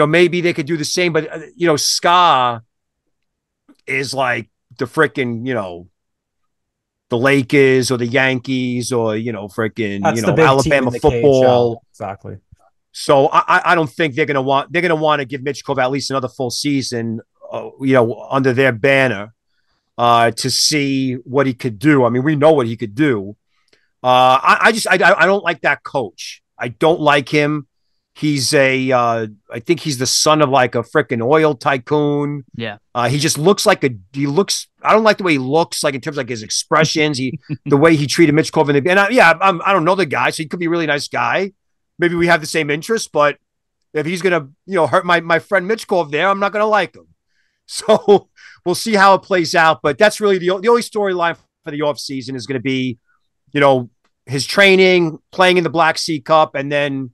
know, maybe they could do the same. But, uh, you know, Ska is like the freaking, you know, the Lakers or the Yankees or, you know, freaking, you know, Alabama football. K H L. Exactly. So I, I don't think they're going to want they're going to want to give Mitch Korb at least another full season, uh, you know, under their banner uh, to see what he could do. I mean, we know what he could do. Uh, I, I just I, I don't like that coach. I don't like him. He's a uh, I think he's the son of like a freaking oil tycoon. Yeah, uh, he just looks like a he looks. I don't like the way he looks like in terms of like his expressions. He the way he treated Mitch Korb. And I, yeah, I'm, I don't know the guy, so he could be a really nice guy. Maybe we have the same interests, but if he's going to, you know, hurt my, my friend Mitch Korb there, I'm not going to like him. So we'll see how it plays out. But that's really the, the only storyline for the offseason is going to be, you know, his training, playing in the Black Sea Cup, and then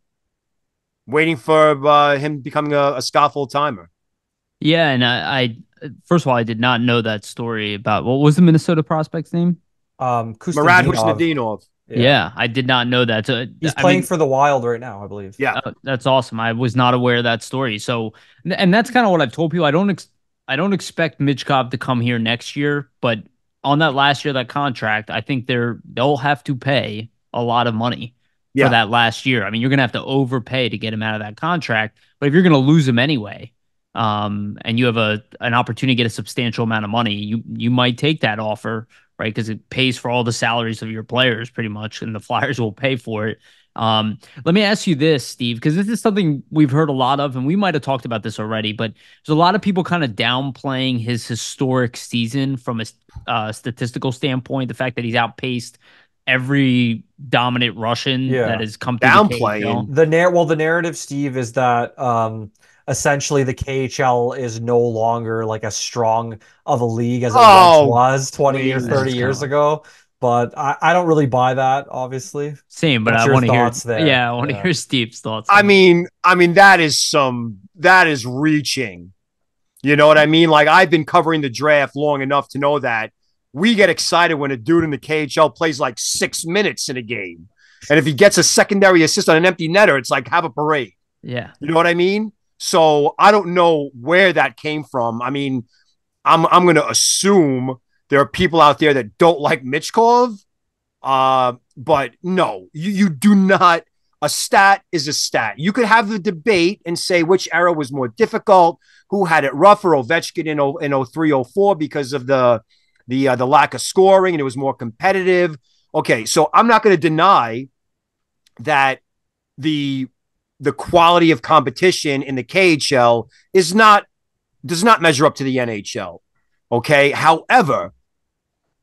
waiting for uh, him becoming a, a Ska full-timer. Yeah, and I, I, first of all, I did not know that story about, what was the Minnesota prospect's name? Um, Murad Husnudinov. Yeah. yeah, I did not know that. So, He's I playing mean, for the Wild right now, I believe. Yeah, uh, that's awesome. I was not aware of that story. So, and that's kind of what I've told people. I don't, ex I don't expect Mitch Korb to come here next year, but on that last year, that contract, I think they're they'll have to pay a lot of money yeah. for that last year. I mean, you're gonna have to overpay to get him out of that contract. But if you're gonna lose him anyway, um, and you have a an opportunity to get a substantial amount of money, you you might take that offer. Right, because it pays for all the salaries of your players pretty much, and the Flyers will pay for it. Um, let me ask you this, Steve, because this is something we've heard a lot of, and we might have talked about this already, but there's a lot of people kind of downplaying his historic season from a uh, statistical standpoint, the fact that he's outpaced every dominant Russian yeah. that has come through downplaying. The, the narr well, the narrative, Steve, is that um, essentially the K H L is no longer like as strong of a league as it oh, once was twenty or thirty years ago. But I, I don't really buy that, obviously. Same, but What's I want to hear there? Yeah, I want to yeah. hear Steve's thoughts. I mean, I mean that is some that is reaching. You know what I mean? Like, I've been covering the draft long enough to know that we get excited when a dude in the K H L plays like six minutes in a game. And if he gets a secondary assist on an empty netter, it's like have a parade. Yeah. You know what I mean? So I don't know where that came from. I mean, I'm I'm going to assume there are people out there that don't like Mitch Korb, uh, but no, you you do not. A stat is a stat. You could have the debate and say which era was more difficult, who had it rougher, Ovechkin in in oh three oh four because of the the uh, the lack of scoring and it was more competitive. Okay, so I'm not going to deny that the. the quality of competition in the K H L is not, does not measure up to the N H L. Okay. However,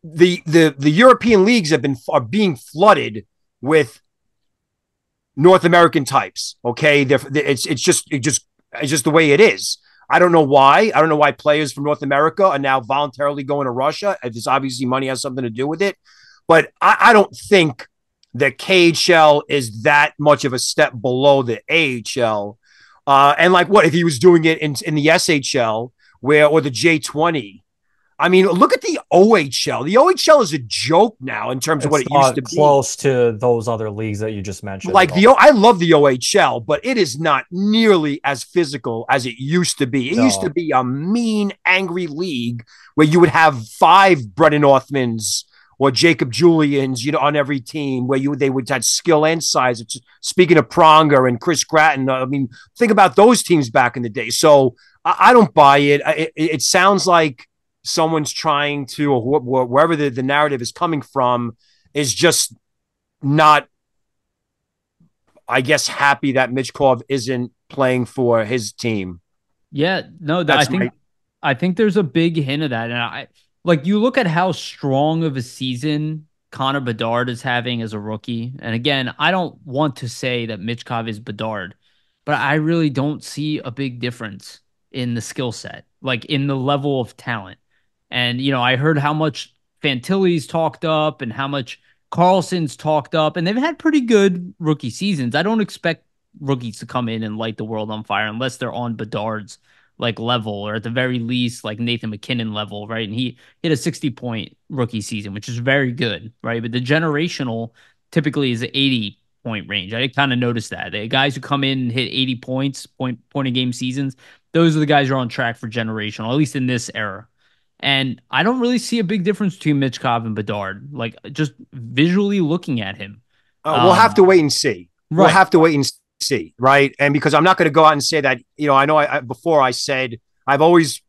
the, the, the European leagues have been, are being flooded with North American types. Okay. They're, it's, it's just, it just, it's just the way it is. I don't know why. I don't know why players from North America are now voluntarily going to Russia. It's obviously money has something to do with it, but I, I don't think the K H L is that much of a step below the A H L. Uh, and like what if he was doing it in, in the S H L where, or the J twenty? I mean, look at the O H L. The O H L is a joke now in terms of what it used to be. Close to those other leagues that you just mentioned. Like the, I love the O H L, but it is not nearly as physical as it used to be. It used to be a mean, angry league where you would have five Brendan Orthmans or Jacob Julians, you know, on every team where you they would have skill and size. It's, speaking of Pronger and Chris Gratton, I mean, think about those teams back in the day. So I, I don't buy it. I, it. It sounds like someone's trying to, or wh wherever the, the narrative is coming from, is just not I guess, happy that Michkov isn't playing for his team. Yeah, no, th- I think my- I think there's a big hint of that. And I like, you look at how strong of a season Connor Bedard is having as a rookie. And again, I don't want to say that Michkov is Bedard, but I really don't see a big difference in the skill set, like in the level of talent. And, you know, I heard how much Fantilli's talked up and how much Carlson's talked up, and they've had pretty good rookie seasons. I don't expect rookies to come in and light the world on fire unless they're on Bedard's like level, or at the very least like Nathan McKinnon level, right? And he hit a sixty point rookie season, which is very good, right? But the generational typically is an eighty point range. I kind of noticed that. The guys who come in and hit eighty points, point point of game seasons, those are the guys who are on track for generational, at least in this era. And I don't really see a big difference between Michkov and Bedard, like just visually looking at him. Uh, we'll um, have to wait and see. Right. We'll have to wait and see. see right and because I'm not going to go out and say that, you know, I know I, I before I said I've always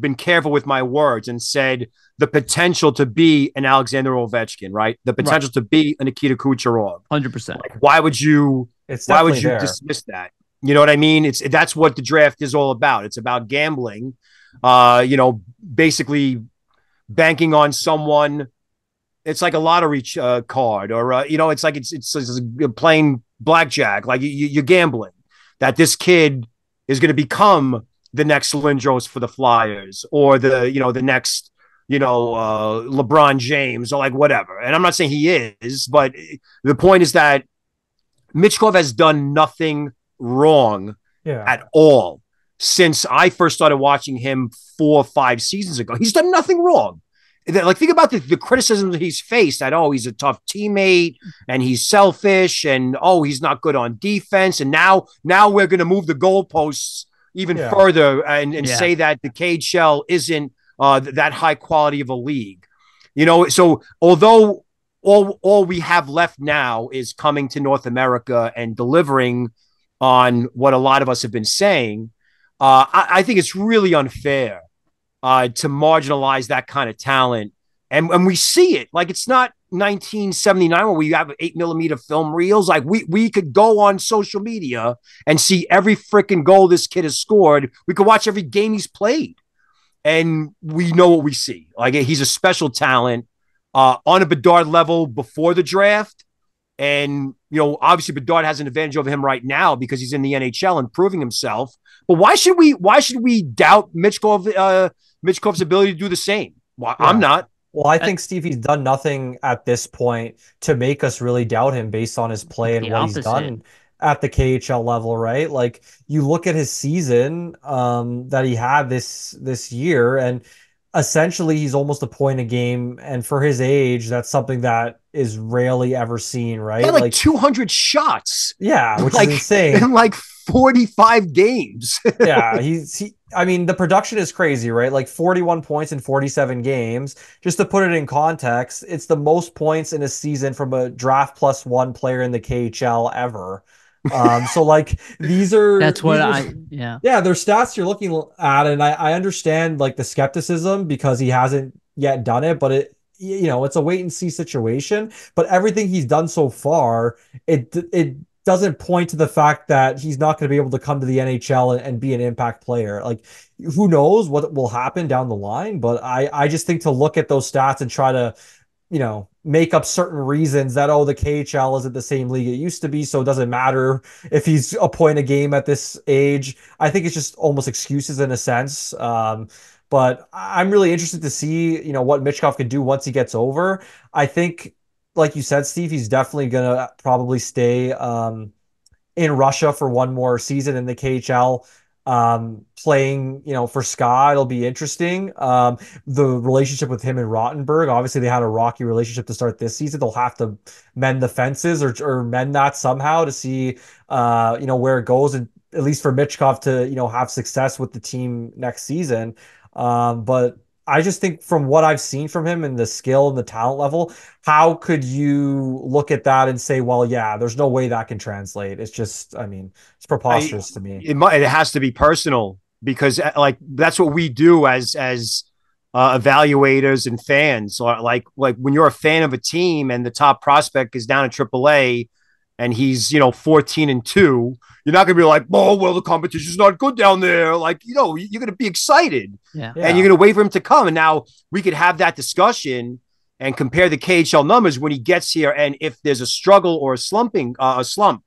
been careful with my words and said the potential to be an Alexander Ovechkin, right, the potential right. to be an Nikita Kucherov, one hundred percent. Like, why would you it's why would you there. dismiss that? You know what I mean? It's that's what the draft is all about. It's about gambling, uh you know, basically banking on someone. It's like a lottery uh, card, or uh, you know, it's like it's it's, it's playing blackjack. Like you, you're gambling that this kid is going to become the next Lindros for the Flyers, or the you know the next you know uh, LeBron James, or like whatever. And I'm not saying he is, but the point is that Michkov has done nothing wrong yeah. at all since I first started watching him four or five seasons ago. He's done nothing wrong. Like, think about the, the criticism that he's faced, that, oh, he's a tough teammate and he's selfish and, oh, he's not good on defense. And now now we're going to move the goalposts even yeah. further and, and yeah. say that the K H L isn't uh, that high quality of a league. You know, so although all, all we have left now is coming to North America and delivering on what a lot of us have been saying, uh, I, I think it's really unfair Uh, to marginalize that kind of talent. And, and we see it. Like, it's not nineteen seventy-nine where we have eight millimeter film reels. Like, we, we could go on social media and see every freaking goal this kid has scored. We could watch every game he's played. And we know what we see. Like, he's a special talent uh, on a Bedard level before the draft. And, you know, obviously Bedard has an advantage over him right now because he's in the N H L and proving himself. But why should we, why should we doubt Michkov, uh, Michkov's ability to do the same? Well, yeah. I'm not. Well, I think Stevie's done nothing at this point to make us really doubt him based on his play and the what opposite. he's done at the K H L level, right? Like, you look at his season um, that he had this this year, and essentially he's almost a point a game, and for his age, that's something that is rarely ever seen, right? Yeah, like, like two hundred shots. Yeah, which like, is insane. And like forty-five games. yeah, he's he. I mean, the production is crazy, right? Like forty-one points in forty-seven games. Just to put it in context, it's the most points in a season from a draft plus one player in the K H L ever. Um, so like these are that's what are, I yeah yeah they're stats you're looking at, and I, I understand like the skepticism because he hasn't yet done it, but it you know it's a wait and see situation. But everything he's done so far, it it. doesn't point to the fact that he's not going to be able to come to the N H L and, and be an impact player. Like, who knows what will happen down the line, but I, I just think to look at those stats and try to, you know, make up certain reasons that, oh, the K H L isn't the same league it used to be, so it doesn't matter if he's a point a game at this age. I think it's just almost excuses in a sense. Um, but I'm really interested to see, you know, what Michkov can do once he gets over. I think, like you said, Steve, he's definitely going to probably stay um, in Russia for one more season in the K H L, um, playing, you know, for Ska. It'll be interesting. Um, the relationship with him and Rottenberg, obviously they had a rocky relationship to start this season. They'll have to mend the fences or, or mend that somehow to see, uh, you know, where it goes, and at least for Michkov to, you know, have success with the team next season. Um, but I just think from what I've seen from him and the skill and the talent level, how could you look at that and say, well, yeah, there's no way that can translate. It's just, I mean, it's preposterous I, to me. It, it has to be personal, because like, that's what we do as, as uh, evaluators and fans. Like, like when you're a fan of a team and the top prospect is down at triple A and he's, you know, fourteen and two, you're not going to be like, oh, well, the competition's not good down there. Like, you know, you're going to be excited. Yeah. Yeah. And you're going to wait for him to come. And now we could have that discussion and compare the K H L numbers when he gets here. And if there's a struggle or a slumping, uh, a slump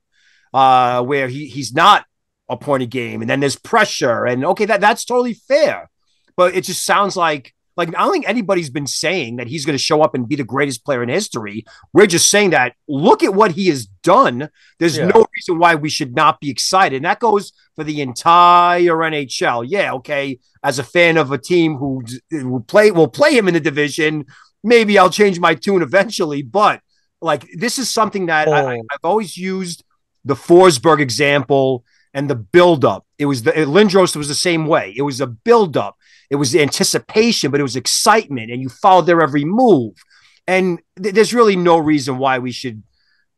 uh, where he, he's not a point a game, and then there's pressure, and okay, that, that's totally fair. But it just sounds like, like, I don't think anybody's been saying that he's going to show up and be the greatest player in history. We're just saying that, look at what he has done. There's yeah. no reason why we should not be excited. And that goes for the entire N H L. Yeah, okay, as a fan of a team who will play, will play him in the division, maybe I'll change my tune eventually. But, like, this is something that oh. I, I've always used the Forsberg example and the buildup. It was the it, Lindros was the same way. It was a buildup. It was anticipation, but it was excitement, and you followed their every move. And th- there's really no reason why we should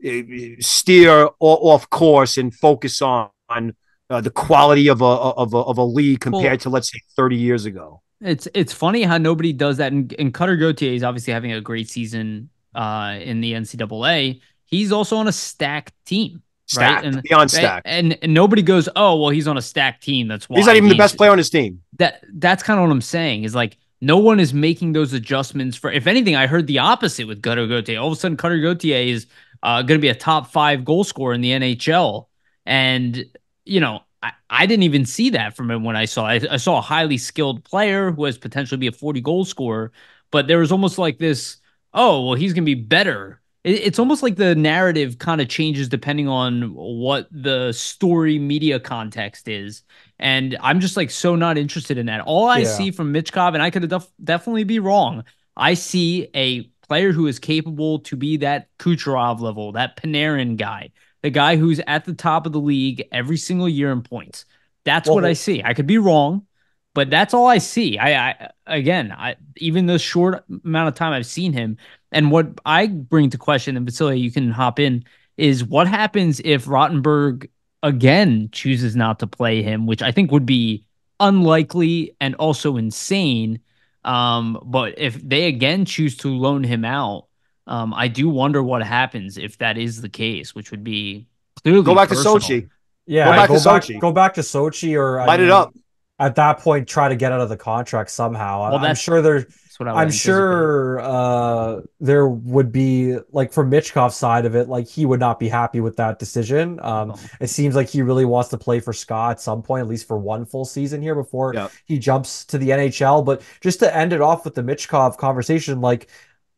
uh, steer o- off course and focus on, on uh, the quality of a of a, of a league compared well, to, let's say, thirty years ago. It's it's funny how nobody does that. And, and Cutter Gauthier is obviously having a great season uh, in the N C double A. He's also on a stacked team. Stacked, right? and, beyond stacked. And, and nobody goes, oh, well, he's on a stacked team. That's why. He's not even he's, the best player on his team. That That's kind of what I'm saying is, like, no one is making those adjustments. For, if anything, I heard the opposite with Cutter Gauthier. All of a sudden, Cutter Gauthier is uh, going to be a top five goal scorer in the N H L. And, you know, I, I didn't even see that from him when I saw I, I saw a highly skilled player who has potentially be a forty-goal scorer. But there was almost like this, oh, well, he's going to be better. It's almost like the narrative kind of changes depending on what the story media context is. And I'm just, like, so not interested in that. All I yeah. see from Mitch Cobb, and I could def- definitely be wrong, I see a player who is capable to be that Kucherov level, that Panarin guy, the guy who's at the top of the league every single year in points. That's well, what I see. I could be wrong, but that's all I see. I, I again, I even the short amount of time I've seen him, and what I bring to question, and Vasily, you can hop in, is what happens if Rottenberg again chooses not to play him, which I think would be unlikely and also insane. Um, but if they again choose to loan him out, um, I do wonder what happens if that is the case, which would be clearly go back personal. to Sochi. Yeah, go back go to Sochi. Back, go back to Sochi, or light I mean, it up. At that point, try to get out of the contract somehow. Well, I'm sure there. I'm sure uh, there would be, like, from Mitchkov's side of it, like, he would not be happy with that decision. Um, oh. It seems like he really wants to play for Scott at some point, at least for one full season here before yep. he jumps to the N H L. But just to end it off with the Mitchkov conversation, like,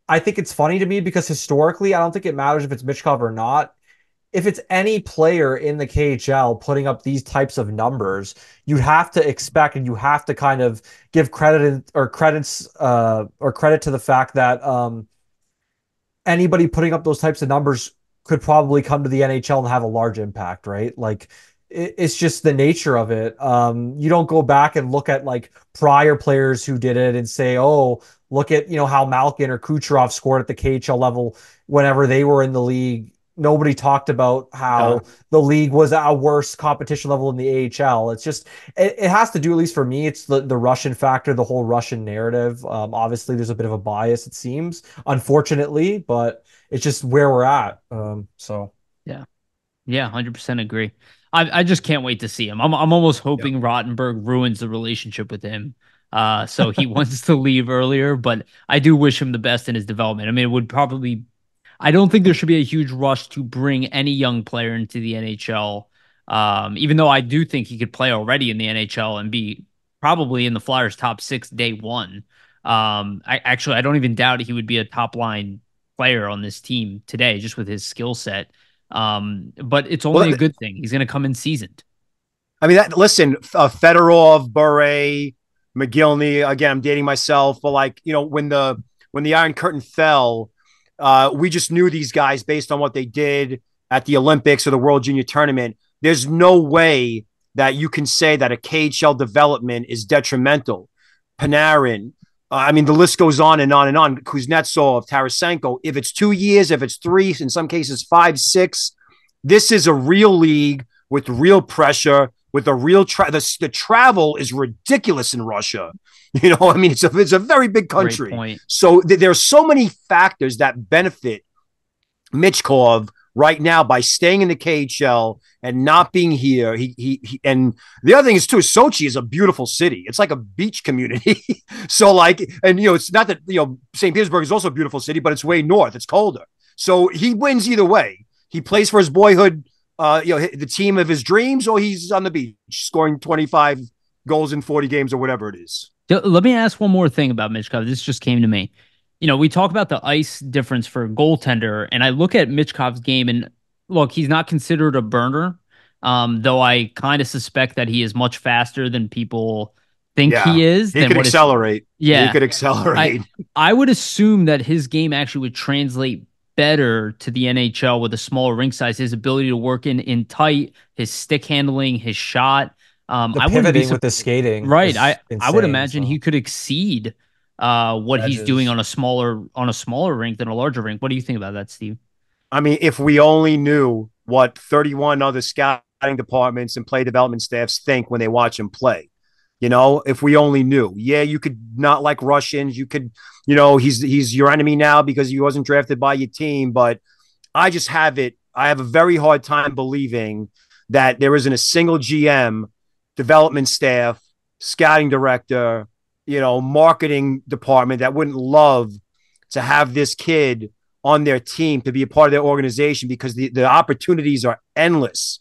I think it's funny to me because historically, I don't think it matters if it's Mitchkov or not. If it's any player in the K H L putting up these types of numbers, you'd have to expect, and you have to kind of give credit or credits uh, or credit to the fact that um, anybody putting up those types of numbers could probably come to the N H L and have a large impact, right? Like, it, it's just the nature of it. Um, you don't go back and look at, like, prior players who did it and say, oh, look at, you know, how Malkin or Kucherov scored at the K H L level whenever they were in the league. Nobody talked about how no. the league was a worse competition level in the A H L. It's just, it, it has to do, at least for me, it's the, the Russian factor, the whole Russian narrative. Um, obviously, there's a bit of a bias, it seems, unfortunately, but it's just where we're at. Um, so, yeah. Yeah, one hundred percent agree. I, I just can't wait to see him. I'm, I'm almost hoping yep. Rottenberg ruins the relationship with him. Uh, so he wants to leave earlier, but I do wish him the best in his development. I mean, it would probably I don't think there should be a huge rush to bring any young player into the N H L, um, even though I do think he could play already in the N H L and be probably in the Flyers' top six day one. Um, I actually, I don't even doubt he would be a top-line player on this team today just with his skill set. Um, but it's only well, a good thing. He's going to come in seasoned. I mean, that, listen, uh, Fedorov, Bure, McGillney, again, I'm dating myself, but, like, you know, when the when the Iron Curtain fell, Uh, we just knew these guys based on what they did at the Olympics or the World Junior Tournament. There's no way that you can say that a K H L development is detrimental. Panarin, uh, I mean, the list goes on and on and on. Kuznetsov, Tarasenko, if it's two years, if it's three, in some cases five, six, this is a real league with real pressure, with a real tra- – the, the travel is ridiculous in Russia. You know, I mean, it's a, it's a very big country. So th- there are so many factors that benefit Mitchkov right now by staying in the K H L and not being here. He, he, he and the other thing is too, Sochi is a beautiful city. It's like a beach community. So like, and you know, it's not that, you know, Saint Petersburg is also a beautiful city, but it's way north. It's colder. So he wins either way. He plays for his boyhood, uh, you know, the team of his dreams, or he's on the beach scoring twenty-five goals in forty games or whatever it is. Let me ask one more thing about Michkov. This just came to me. You know, we talk about the ice difference for a goaltender, and I look at Michkov's game, and look, he's not considered a burner, um, though I kind of suspect that he is much faster than people think yeah. he is. He could accelerate. Yeah. He could accelerate. I, I would assume that his game actually would translate better to the N H L with a smaller rink size, his ability to work in, in tight, his stick handling, his shot. Um, the I wouldn't be with the skating, right? I, insane, I would imagine so. He could exceed uh, what that he's is. doing on a smaller on a smaller rink than a larger rink. What do you think about that, Steve? I mean, if we only knew what thirty-one other scouting departments and play development staffs think when they watch him play, you know, if we only knew. Yeah, you could not like Russians. You could, you know, he's he's your enemy now because he wasn't drafted by your team. But I just have it. I have a very hard time believing that there isn't a single G M, development staff, scouting director, you know, marketing department that wouldn't love to have this kid on their team, to be a part of their organization, because the, the opportunities are endless.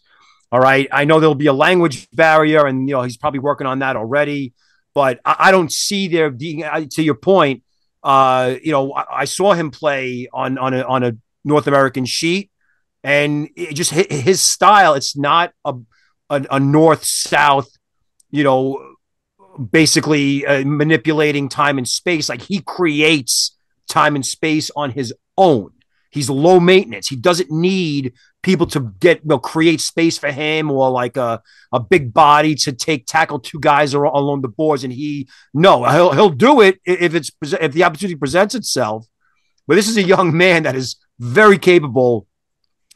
All right. I know there'll be a language barrier, and, you know, he's probably working on that already, but I, I don't see there being, uh, to your point, uh, you know, I, I saw him play on, on a, on a North American sheet, and it just hit his style. It's not a, A, a north-south, you know, basically uh, manipulating time and space. Like, he creates time and space on his own. He's low maintenance. He doesn't need people to get, well, create space for him, or like a, a big body to take tackle two guys or, along the boards. And he, no, he'll, he'll do it if it's, if the opportunity presents itself. But this is a young man that is very capable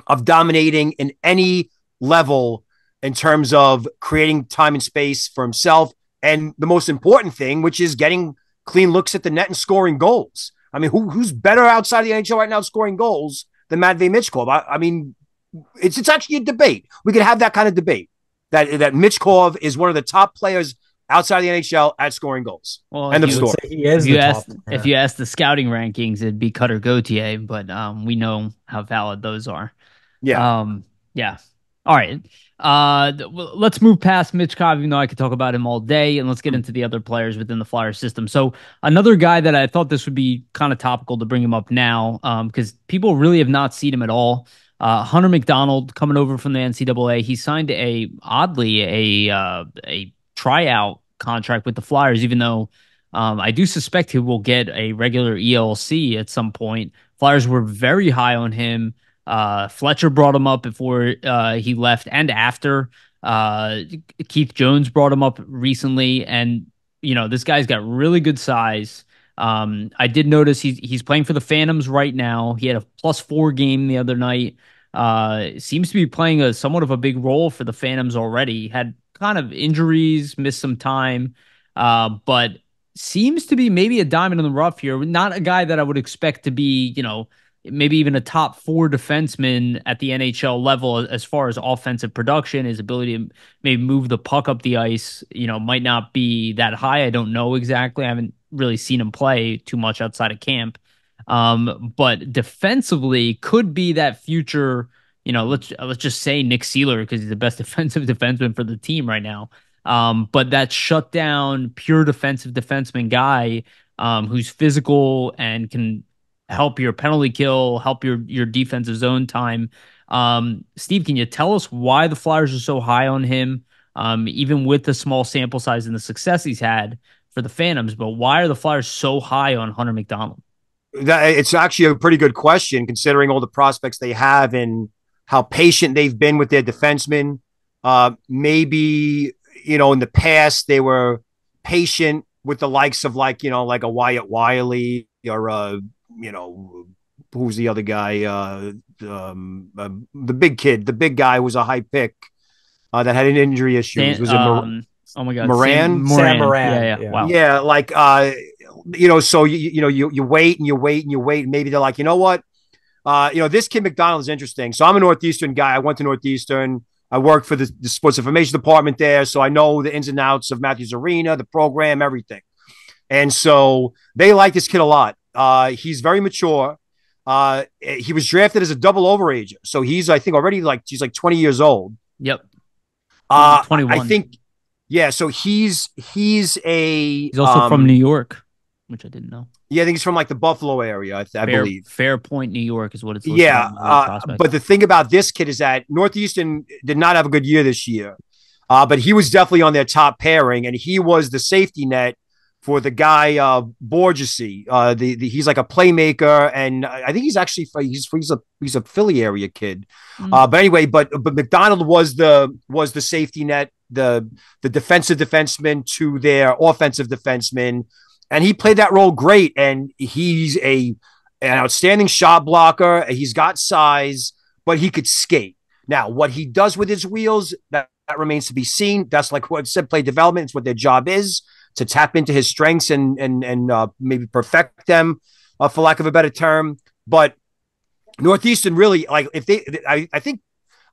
of dominating in any level in terms of creating time and space for himself. And the most important thing, which is getting clean looks at the net and scoring goals. I mean, who, who's better outside of the N H L right now scoring goals than Matvei Michkov? I, I mean, it's it's actually a debate. We could have that kind of debate, that, that Michkov is one of the top players outside of the N H L at scoring goals. Well, end of story. He is if, you ask, if you ask the scouting rankings, it'd be Cutter Gauthier, but um, we know how valid those are. Yeah. Um, yeah. All right. Uh, let's move past Michkov, even though I could talk about him all day, and let's get into the other players within the Flyer system. So another guy that I thought this would be kind of topical to bring him up now, um, because people really have not seen him at all. Uh, Hunter McDonald coming over from the N C double A. He signed a oddly a uh, a tryout contract with the Flyers, even though um, I do suspect he will get a regular E L C at some point. Flyers were very high on him. Uh, Fletcher brought him up before uh, he left and after. Uh, Keith Jones brought him up recently. And, you know, this guy's got really good size. Um, I did notice he's, he's playing for the Phantoms right now. He had a plus four game the other night. Uh, seems to be playing a somewhat of a big role for the Phantoms already. Had kind of injuries, missed some time, uh, but seems to be maybe a diamond in the rough here. Not a guy that I would expect to be, you know, maybe even a top four defenseman at the N H L level as far as offensive production. His ability to maybe move the puck up the ice, you know, might not be that high. I don't know exactly. I haven't really seen him play too much outside of camp. Um, but defensively could be that future, you know, let's, let's just say Nick Seeler, because he's the best defensive defenseman for the team right now. Um, but that shutdown, pure defensive defenseman guy um, who's physical and can help your penalty kill, help your, your defensive zone time. Um, Steve, can you tell us why the Flyers are so high on him, um, even with the small sample size and the success he's had for the Phantoms? But why are the Flyers so high on Hunter McDonald? That, it's actually a pretty good question, considering all the prospects they have and how patient they've been with their defensemen. Uh, maybe, you know, in the past, they were patient with the likes of, like, you know, like a Wyatt Wiley or a, you know, who's the other guy? Uh, um, uh, the big kid, the big guy was a high pick uh, that had an injury issue. San, was it Mar- um, oh my God, Moran? Moran. Sam Moran. Yeah, yeah. Yeah. Wow. Yeah, like, uh, you know, so, you, you know, you, you wait and you wait and you wait. And maybe they're like, you know what? Uh, you know, this kid McDonald is interesting. So I'm a Northeastern guy. I went to Northeastern. I worked for the, the sports information department there. So I know the ins and outs of Matthews Arena, the program, everything. And so they like this kid a lot. Uh, he's very mature. Uh, he was drafted as a double overager. So he's, I think already like, he's like twenty years old. Yep. Uh, twenty-one. I think. Yeah. So he's, he's a, he's also um, from New York, which I didn't know. Yeah, I think he's from like the Buffalo area, I, th I Fair, believe. Fairpoint, New York is what it's listed. Yeah, uh, but the thing about this kid is that Northeastern did not have a good year this year, uh, but he was definitely on their top pairing, and he was the safety net for the guy uh, Borgesy. Uh, the, the he's like a playmaker, and I think he's actually he's he's a he's a Philly area kid. Mm. Uh, but anyway, but but McDonald was the was the safety net, the the defensive defenseman to their offensive defenseman. And he played that role great, and he's a an outstanding shot blocker. He's got size, but he could skate. Now, what he does with his wheels, that, that remains to be seen. That's like what I said, play development. It's what their job is, to tap into his strengths and and and uh, maybe perfect them, uh, for lack of a better term. But Northeastern really, like, if they, I, I think,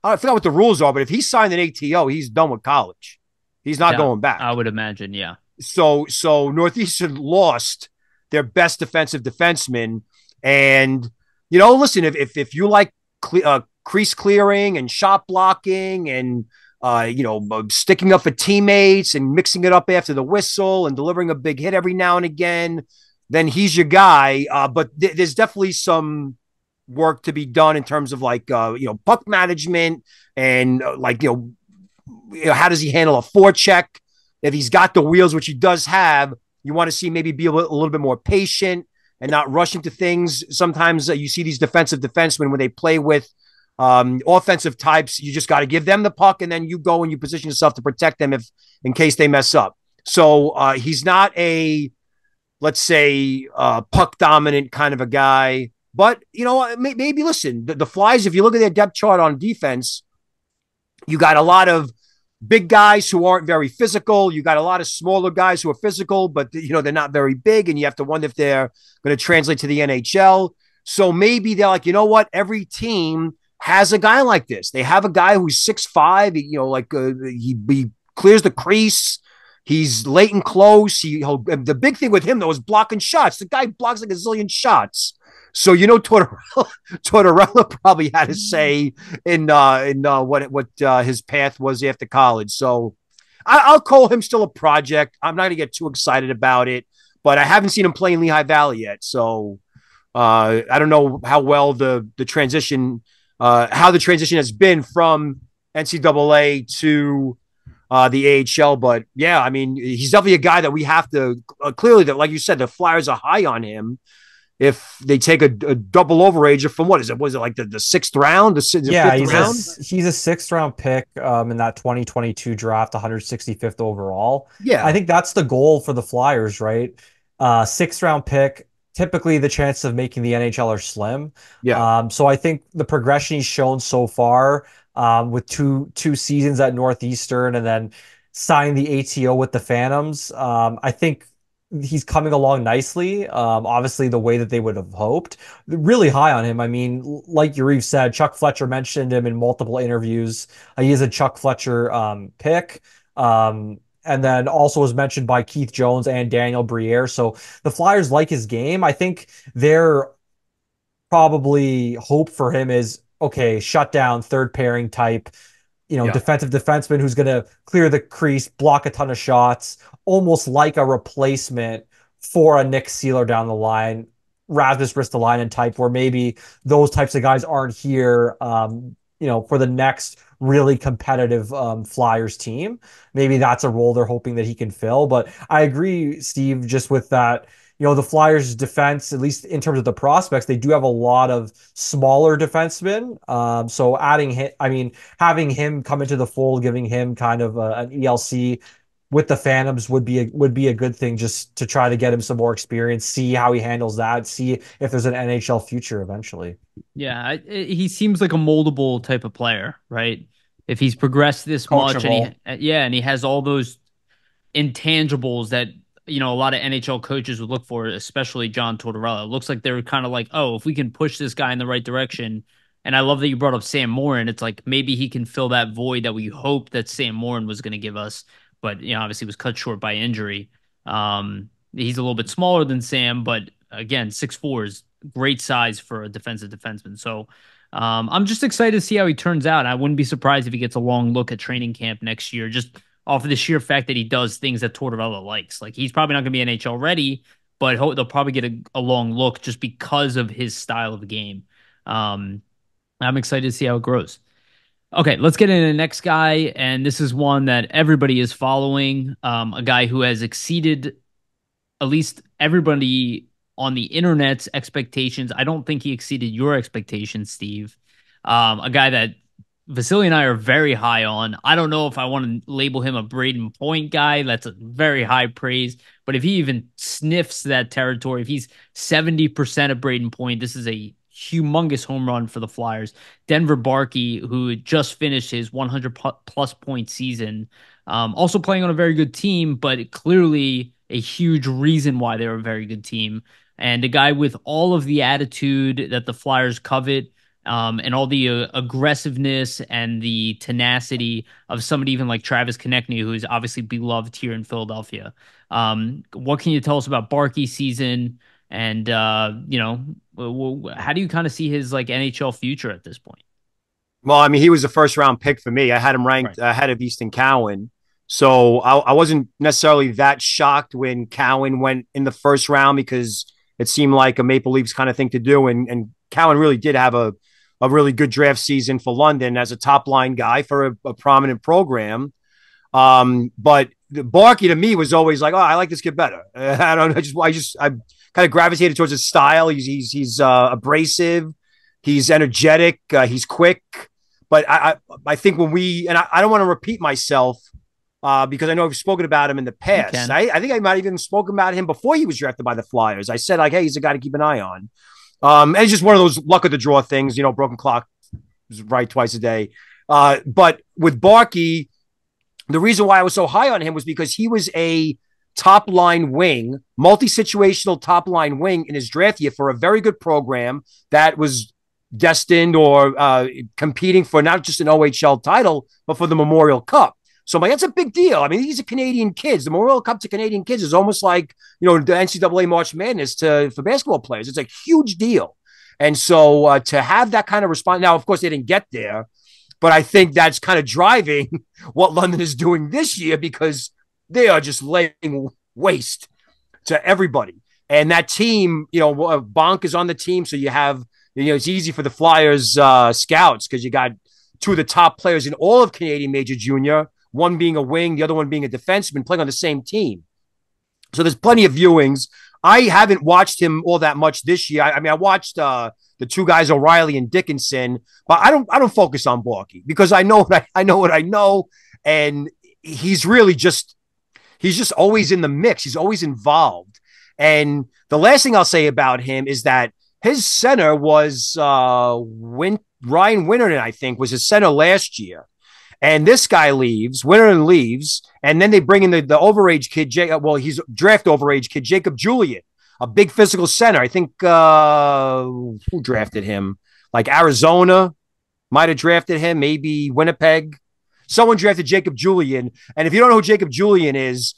I don't forget what the rules are, but if he signed an A T O, he's done with college. He's not yeah, going back. I would imagine, yeah. So, so Northeastern lost their best defensive defenseman, and you know, listen, if if, if you like cle uh, crease clearing and shot blocking and uh, you know, sticking up for teammates and mixing it up after the whistle and delivering a big hit every now and again, then he's your guy. Uh, but th there's definitely some work to be done in terms of like uh, you know, puck management and uh, like you know, you know, how does he handle a forecheck? If he's got the wheels, which he does have, you want to see maybe be a little, a little bit more patient and not rush into things. Sometimes uh, you see these defensive defensemen when they play with um, offensive types, you just got to give them the puck, and then you go and you position yourself to protect them if in case they mess up. So uh, he's not a, let's say, uh, puck dominant kind of a guy. But, you know, may, maybe, listen, the, the Flyers, if you look at their depth chart on defense, you got a lot of big guys who aren't very physical. You got a lot of smaller guys who are physical, but you know, they're not very big, and you have to wonder if they're going to translate to the N H L. So maybe they're like, you know what? Every team has a guy like this. They have a guy who's six five, you know, like uh, he, he clears the crease. He's late and close. He, the big thing with him, though, is blocking shots. The guy blocks like a zillion shots. So, you know, Tortorella, Tortorella probably had to say in uh, in uh, what what uh, his path was after college. So I, I'll call him still a project. I'm not going to get too excited about it, but I haven't seen him play in Lehigh Valley yet. So uh, I don't know how well the, the transition, uh, how the transition has been from N C double A to uh, the A H L. But, yeah, I mean, he's definitely a guy that we have to uh, clearly, that, like you said, the Flyers are high on him. If they take a, a double overager from what is it? Was it like the, the sixth round? The, the yeah, fifth he's, round? A, he's a sixth round pick um, in that twenty twenty-two draft, one hundred sixty-fifth overall. Yeah, I think that's the goal for the Flyers, right? Uh, sixth round pick. Typically, the chances of making the N H L are slim. Yeah. Um, so I think the progression he's shown so far um, with two two seasons at Northeastern and then signing the A T O with the Phantoms, um, I think he's coming along nicely. Um, obviously the way that they would have hoped. Really high on him. I mean, like Yariv said, Chuck Fletcher mentioned him in multiple interviews. Uh, he is a Chuck Fletcher um, pick. Um, and then also was mentioned by Keith Jones and Daniel Briere. So the Flyers like his game. I think their probably hope for him is, okay, shut down, third pairing type, you know, yeah. defensive defenseman who's going to clear the crease, block a ton of shots, almost like a replacement for a Nick Seeler down the line, Rasmus Ristolainen type, where maybe those types of guys aren't here, um, you know, for the next really competitive um, Flyers team. Maybe that's a role they're hoping that he can fill. But I agree, Steve, just with that, you know, the Flyers defense, at least in terms of the prospects, they do have a lot of smaller defensemen. Um, so adding him, I mean, having him come into the fold, giving him kind of a, an E L C with the Phantoms would be a, would be a good thing, just to try to get him some more experience, see how he handles that, see if there's an N H L future eventually. Yeah, I, he seems like a moldable type of player, right? If he's progressed this Coachable. much, and he, yeah, and he has all those intangibles that you know, a lot of N H L coaches would look for, especially John Tortorella. It looks like they're kind of like, oh, if we can push this guy in the right direction. And I love that you brought up Sam Morin. It's like maybe he can fill that void that we hoped that Sam Morin was going to give us. But, you know, obviously was cut short by injury. Um, he's a little bit smaller than Sam, but again, six foot four is great size for a defensive defenseman. So um, I'm just excited to see how he turns out. I wouldn't be surprised if he gets a long look at training camp next year, just off of the sheer fact that he does things that Tortorella likes. Like, he's probably not going to be N H L ready, but they'll probably get a, a long look just because of his style of game. Um, I'm excited to see how it grows. Okay, let's get into the next guy, and this is one that everybody is following, um, a guy who has exceeded at least everybody on the internet's expectations. I don't think he exceeded your expectations, Steve. Um, a guy that Vasily and I are very high on. I don't know if I want to label him a Braden Point guy. That's a very high praise. But if he even sniffs that territory, if he's seventy percent of Braden Point, this is a humongous home run for the Flyers. Denver Barkey, who just finished his one hundred plus point season, um, also playing on a very good team, but clearly a huge reason why they're a very good team. And a guy with all of the attitude that the Flyers covet, Um, and all the uh, aggressiveness and the tenacity of somebody even like Travis Konechny, who is obviously beloved here in Philadelphia. Um, what can you tell us about Barkey's season? And, uh, you know, w- w- how do you kind of see his like N H L future at this point? Well, I mean, he was a first round pick for me. I had him ranked right ahead of Easton Cowan. So I, I wasn't necessarily that shocked when Cowan went in the first round, because it seemed like a Maple Leafs kind of thing to do. And, and Cowan really did have a, a really good draft season for London as a top line guy for a, a prominent program. Um, but the Barkey to me was always like, oh, I like this kid better. Uh, I don't know. I just, I just, I kind of gravitated towards his style. He's, he's, he's uh, abrasive. He's energetic. Uh, he's quick. But I, I, I think when we, and I, I don't want to repeat myself uh, because I know I've spoken about him in the past. I, I think I might even spoken about him before he was drafted by the Flyers. I said like, hey, he's a guy to keep an eye on. Um, and it's just one of those luck of the draw things, you know, broken clock is right twice a day. Uh, but with Barkey, the reason why I was so high on him was because he was a top line wing, multi-situational top line wing in his draft year for a very good program that was destined or uh, competing for not just an O H L title, but for the Memorial Cup. So my, that's a big deal. I mean, these are Canadian kids. The Memorial Cup to Canadian kids is almost like, you know, the N C double A March Madness to for basketball players. It's a huge deal. And so uh, to have that kind of response, now, of course, they didn't get there, but I think that's kind of driving what London is doing this year, because they are just laying waste to everybody. And that team, you know, Bonk is on the team. So you have, you know, it's easy for the Flyers uh, scouts, because you got two of the top players in all of Canadian Major Junior, one being a wing, the other one being a defenseman, playing on the same team. So there's plenty of viewings. I haven't watched him all that much this year. I, I mean, I watched uh, the two guys, O'Reilly and Dickinson, but I don't I don't focus on Barkey, because I know what I, I know what I know, and he's really just he's just always in the mix. He's always involved. And the last thing I'll say about him is that his center was uh, Win- Ryan Winterton, I think, was his center last year. And this guy leaves, Winterton leaves, and then they bring in the, the overage kid, J- well, he's draft overage kid, Jacob Julian, a big physical center. I think, uh, who drafted him? Like Arizona might have drafted him, maybe Winnipeg. Someone drafted Jacob Julian. And if you don't know who Jacob Julian is,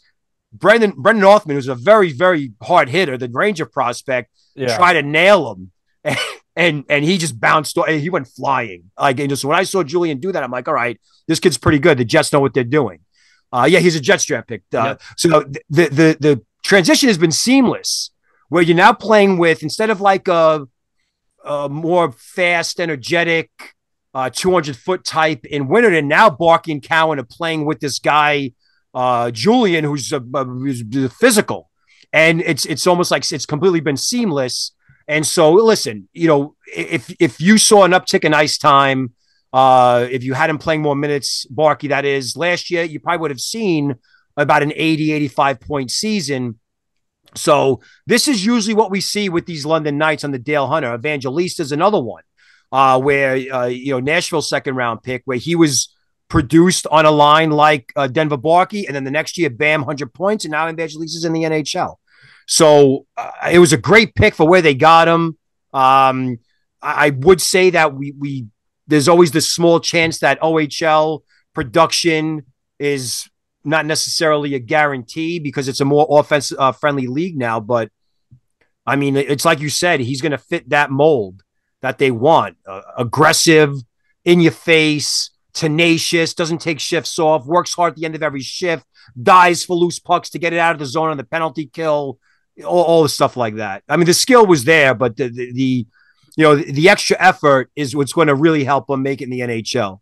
Brendan Brendan Orthman, who's a very, very hard hitter, the Ranger prospect, yeah, tried to nail him. And, and and he just bounced off, and he went flying. Like, and just when I saw Julian do that, I'm like, all right, this kid's pretty good. The Jets know what they're doing. Uh, yeah, he's a Jets draft pick. Uh, yep. So the, the the transition has been seamless, where you're now playing with, instead of like a, a more fast, energetic, uh, two hundred foot type in Winterton, now Barkey and Cowan are playing with this guy, uh, Julian, who's, uh, who's physical. And it's it's almost like it's completely been seamless. And so, listen, you know, if if you saw an uptick in ice time, uh, if you had him playing more minutes, Barkey, that is, last year, you probably would have seen about an eighty, eighty-five point season. So this is usually what we see with these London Knights on the Dale Hunter. Evangelista is another one, uh, where, uh, you know, Nashville's second round pick, where he was produced on a line like uh, Denver Barkey, and then the next year, bam, one hundred points, and now Evangelista is in the N H L. So uh, it was a great pick for where they got him. Um, I, I would say that we we there's always this small chance that O H L production is not necessarily a guarantee because it's a more offense-friendly uh, league now. But, I mean, it's like you said, he's going to fit that mold that they want. Uh, aggressive, in-your-face, tenacious, doesn't take shifts off, works hard at the end of every shift, dies for loose pucks to get it out of the zone on the penalty kill, all, all the stuff like that. I mean, the skill was there, but the, the, the you know, the, the extra effort is what's going to really help him make it in the N H L.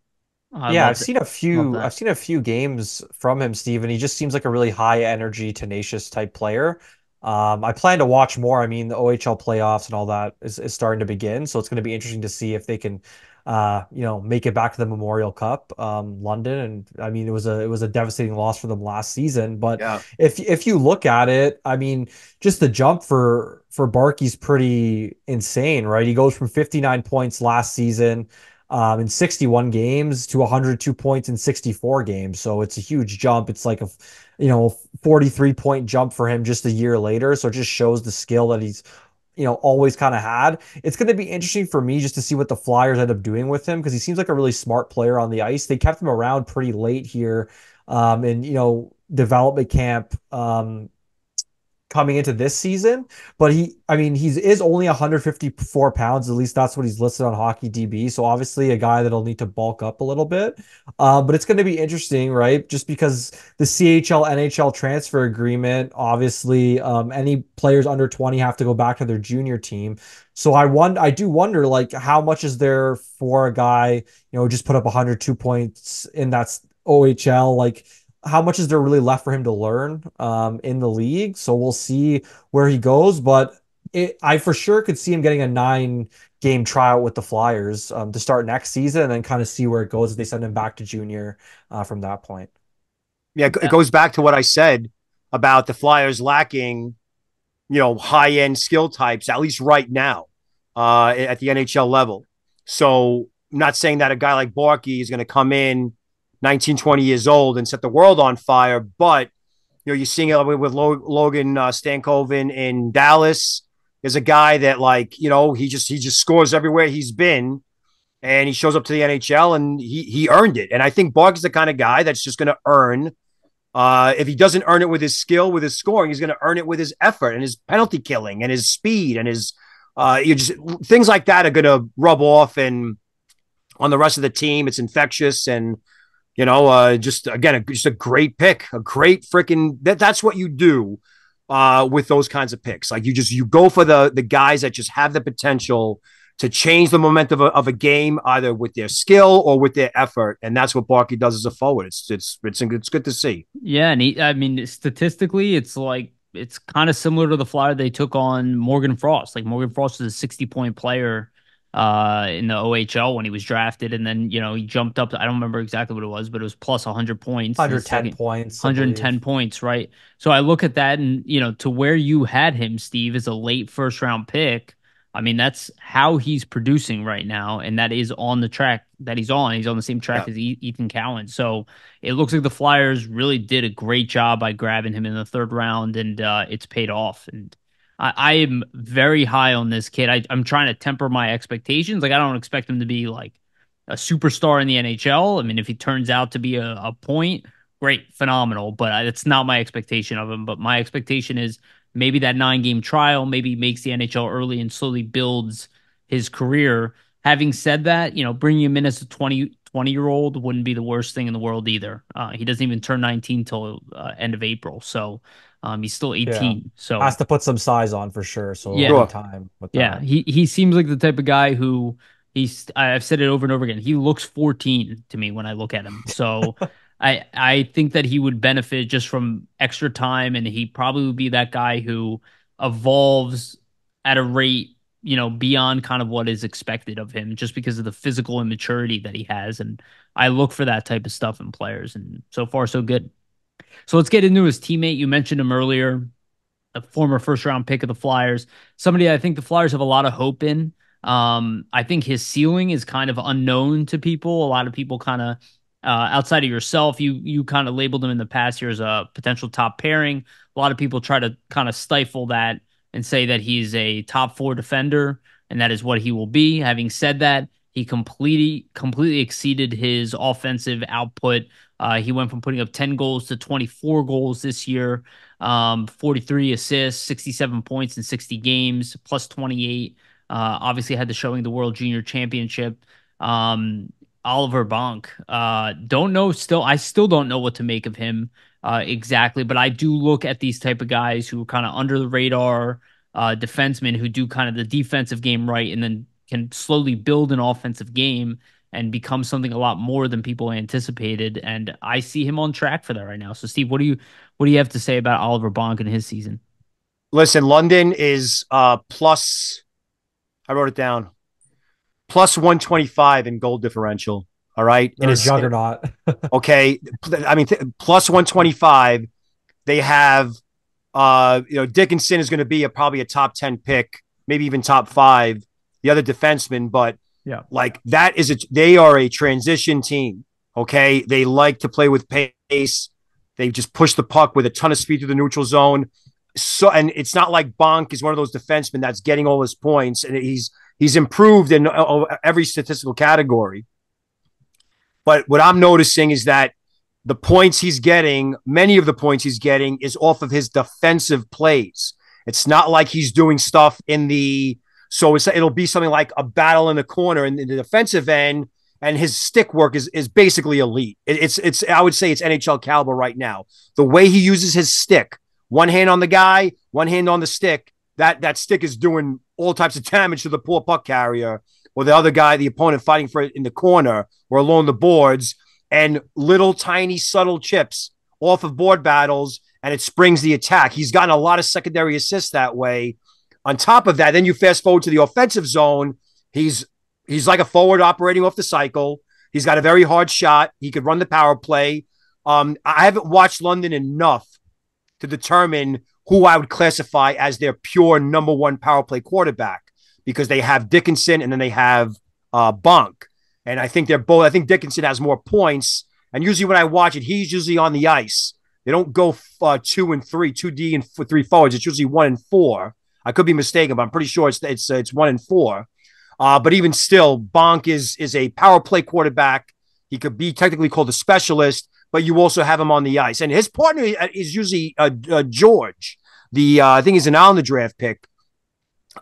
I yeah, I've it. seen a few. I've seen a few games from him, Steve, and he just seems like a really high-energy, tenacious type player. Um, I plan to watch more. I mean, the O H L playoffs and all that is, is starting to begin, so it's going to be interesting to see if they can, uh, you know, make it back to the Memorial Cup, um, London. And I mean, it was a it was a devastating loss for them last season. But yeah. if if you look at it, I mean, just the jump for for Barkey's pretty insane, right? He goes from fifty-nine points last season. Um, in sixty-one games to one hundred two points in sixty-four games. So it's a huge jump. It's like a, you know, forty-three point jump for him just a year later. So it just shows the skill that he's, you know, always kind of had. It's going to be interesting for me just to see what the Flyers end up doing with him, because he seems like a really smart player on the ice. They kept him around pretty late here, um, in, you know, development camp, um, coming into this season, but he, I mean, he's is only one hundred fifty-four pounds. At least that's what he's listed on Hockey D B. So obviously a guy that'll need to bulk up a little bit, uh, but it's going to be interesting, right? Just because the C H L N H L transfer agreement, obviously um, any players under twenty have to go back to their junior team. So I wonder, I do wonder, like, how much is there for a guy, you know, just put up one hundred two points in that O H L, like, how much is there really left for him to learn um, in the league? So we'll see where he goes, but it, I for sure could see him getting a nine game tryout with the Flyers um, to start next season and then kind of see where it goes if they send him back to junior uh, from that point. Yeah, it goes back to what I said about the Flyers lacking, you know, high-end skill types, at least right now uh, at the N H L level. So I'm not saying that a guy like Barkey is going to come in nineteen, twenty years old and set the world on fire. But, you know, you're seeing it with Logan uh, Stankoven in Dallas. There's a guy that, like, you know, he just, he just scores everywhere he's been, and he shows up to the N H L and he, he earned it. And I think Barkey's the kind of guy that's just going to earn, uh, if he doesn't earn it with his skill, with his scoring, he's going to earn it with his effort and his penalty killing and his speed and his, uh, you just things like that are going to rub off and on the rest of the team. It's infectious. And, You know, uh, just, again, a, just a great pick, a great freaking that, that's what you do uh, with those kinds of picks. Like, you just you go for the the guys that just have the potential to change the momentum of a, of a game, either with their skill or with their effort. And that's what Barkey does as a forward. It's it's it's, it's good to see. Yeah. And he, I mean, statistically, it's like it's kind of similar to the flyer they took on Morgan Frost. Like, Morgan Frost is a sixty point player uh in the O H L when he was drafted, and then, you know, he jumped up to, I don't remember exactly what it was, but it was plus one hundred points, one hundred ten points, one hundred ten points, right? So I look at that, and, you know, to where you had him, Steve, is a late first round pick. I mean, that's how he's producing right now, and that is on the track that he's on. He's on the same track yeah. as e Ethan Cowan. So it looks like the Flyers really did a great job by grabbing him in the third round, and uh it's paid off. And I, I am very high on this kid. I, I'm trying to temper my expectations. Like, I don't expect him to be like a superstar in the N H L. I mean, if he turns out to be a, a point, great, phenomenal. But it's not my expectation of him. But my expectation is maybe that nine-game trial, maybe he makes the N H L early and slowly builds his career. Having said that, you know, bringing him in as a twenty-year-old wouldn't be the worst thing in the world either. Uh, he doesn't even turn nineteen till uh, end of April. So Um, he's still eighteen, yeah. so has to put some size on for sure. So yeah, time with yeah. He he seems like the type of guy who he's. I've said it over and over again. He looks fourteen to me when I look at him. So I I think that he would benefit just from extra time, and he probably would be that guy who evolves at a rate, you know, beyond kind of what is expected of him, just because of the physical immaturity that he has. And I look for that type of stuff in players, and so far so good. So let's get into his teammate. You mentioned him earlier, a former first-round pick of the Flyers, somebody I think the Flyers have a lot of hope in. Um, I think his ceiling is kind of unknown to people. A lot of people kind of Uh, outside of yourself, you you kind of labeled him in the past year as a potential top pairing. A lot of people try to kind of stifle that and say that he's a top four defender, and that is what he will be. Having said that, he completely completely exceeded his offensive output. Uh, he went from putting up ten goals to twenty-four goals this year, um, forty-three assists, sixty-seven points in sixty games, plus twenty-eight. Uh, obviously had the showing the World Junior Championship. Um, Oliver Bonk, uh, don't know still. I still don't know what to make of him uh, exactly, but I do look at these type of guys who are kind of under the radar uh, defensemen who do kind of the defensive game right and then can slowly build an offensive game and become something a lot more than people anticipated. And I see him on track for that right now. So, Steve, what do you what do you have to say about Oliver Bonk and his season? Listen, London is uh, plus, I wrote it down, plus one twenty-five in goal differential. All right. And a juggernaut. Okay. I mean, plus one twenty-five. They have, uh, you know, Dickinson is going to be a, probably a top ten pick, maybe even top five, the other defenseman. But yeah, like that is a, they are a transition team. Okay. They like to play with pace. They just push the puck with a ton of speed through the neutral zone. So, and it's not like Bonk is one of those defensemen that's getting all his points and he's, He's improved in every statistical category. But what I'm noticing is that the points he's getting, many of the points he's getting, is off of his defensive plays. It's not like he's doing stuff in the – so it's, it'll be something like a battle in the corner in, in the defensive end, and his stick work is, is basically elite. It, it's, it's, I would say it's N H L caliber right now. The way he uses his stick, one hand on the guy, one hand on the stick, that, that stick is doing – all types of damage to the poor puck carrier or the other guy, the opponent fighting for it in the corner or along the boards, and little tiny subtle chips off of board battles, and it springs the attack. He's gotten a lot of secondary assists that way. On top of that, then you fast forward to the offensive zone. He's he's like a forward operating off the cycle. He's got a very hard shot. He could run the power play. Um, I haven't watched London enough to determine who I would classify as their pure number one power play quarterback, because they have Dickinson and then they have uh, Bonk. And I think they're both, I think Dickinson has more points. And usually when I watch it, he's usually on the ice. They don't go uh, two and three, two D and three forwards. It's usually one and four. I could be mistaken, but I'm pretty sure it's it's, uh, it's one and four. Uh, but even still, Bonk is, is a power play quarterback. He could be technically called a specialist, but you also have him on the ice. And his partner is usually uh, uh, George. The uh, I think he's an Islander draft pick,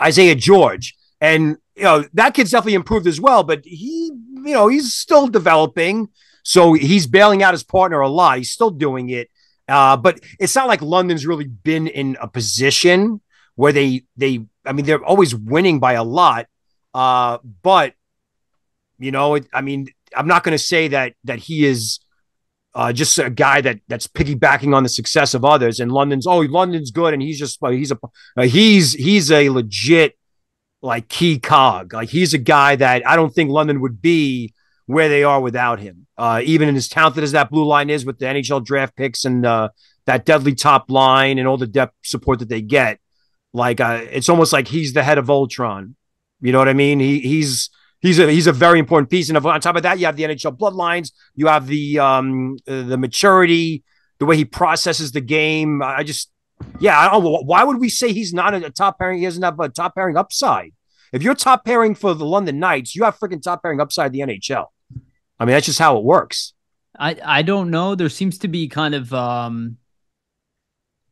Isaiah George. And, you know, that kid's definitely improved as well, but he, you know, he's still developing. So he's bailing out his partner a lot. He's still doing it. Uh, but it's not like London's really been in a position where they, they I mean, they're always winning by a lot. Uh, but, you know, it, I mean, I'm not going to say that that he is – Uh, just a guy that that's piggybacking on the success of others. And London's, oh, London's good, and he's just he's a he's he's a legit like key cog. Like he's a guy that I don't think London would be where they are without him. Uh, even as talented as that blue line is with the N H L draft picks and uh, that deadly top line and all the depth support that they get, like uh, it's almost like he's the head of Voltron. You know what I mean? He he's. He's a he's a very important piece, and on top of that, you have the N H L bloodlines, you have the um uh, the maturity, the way he processes the game. I just, yeah, I don't know. Why would we say he's not a top pairing? He doesn't have a top pairing upside. If you're top pairing for the London Knights, you have freaking top pairing upside the N H L. I mean, that's just how it works. I I don't know. There seems to be kind of um.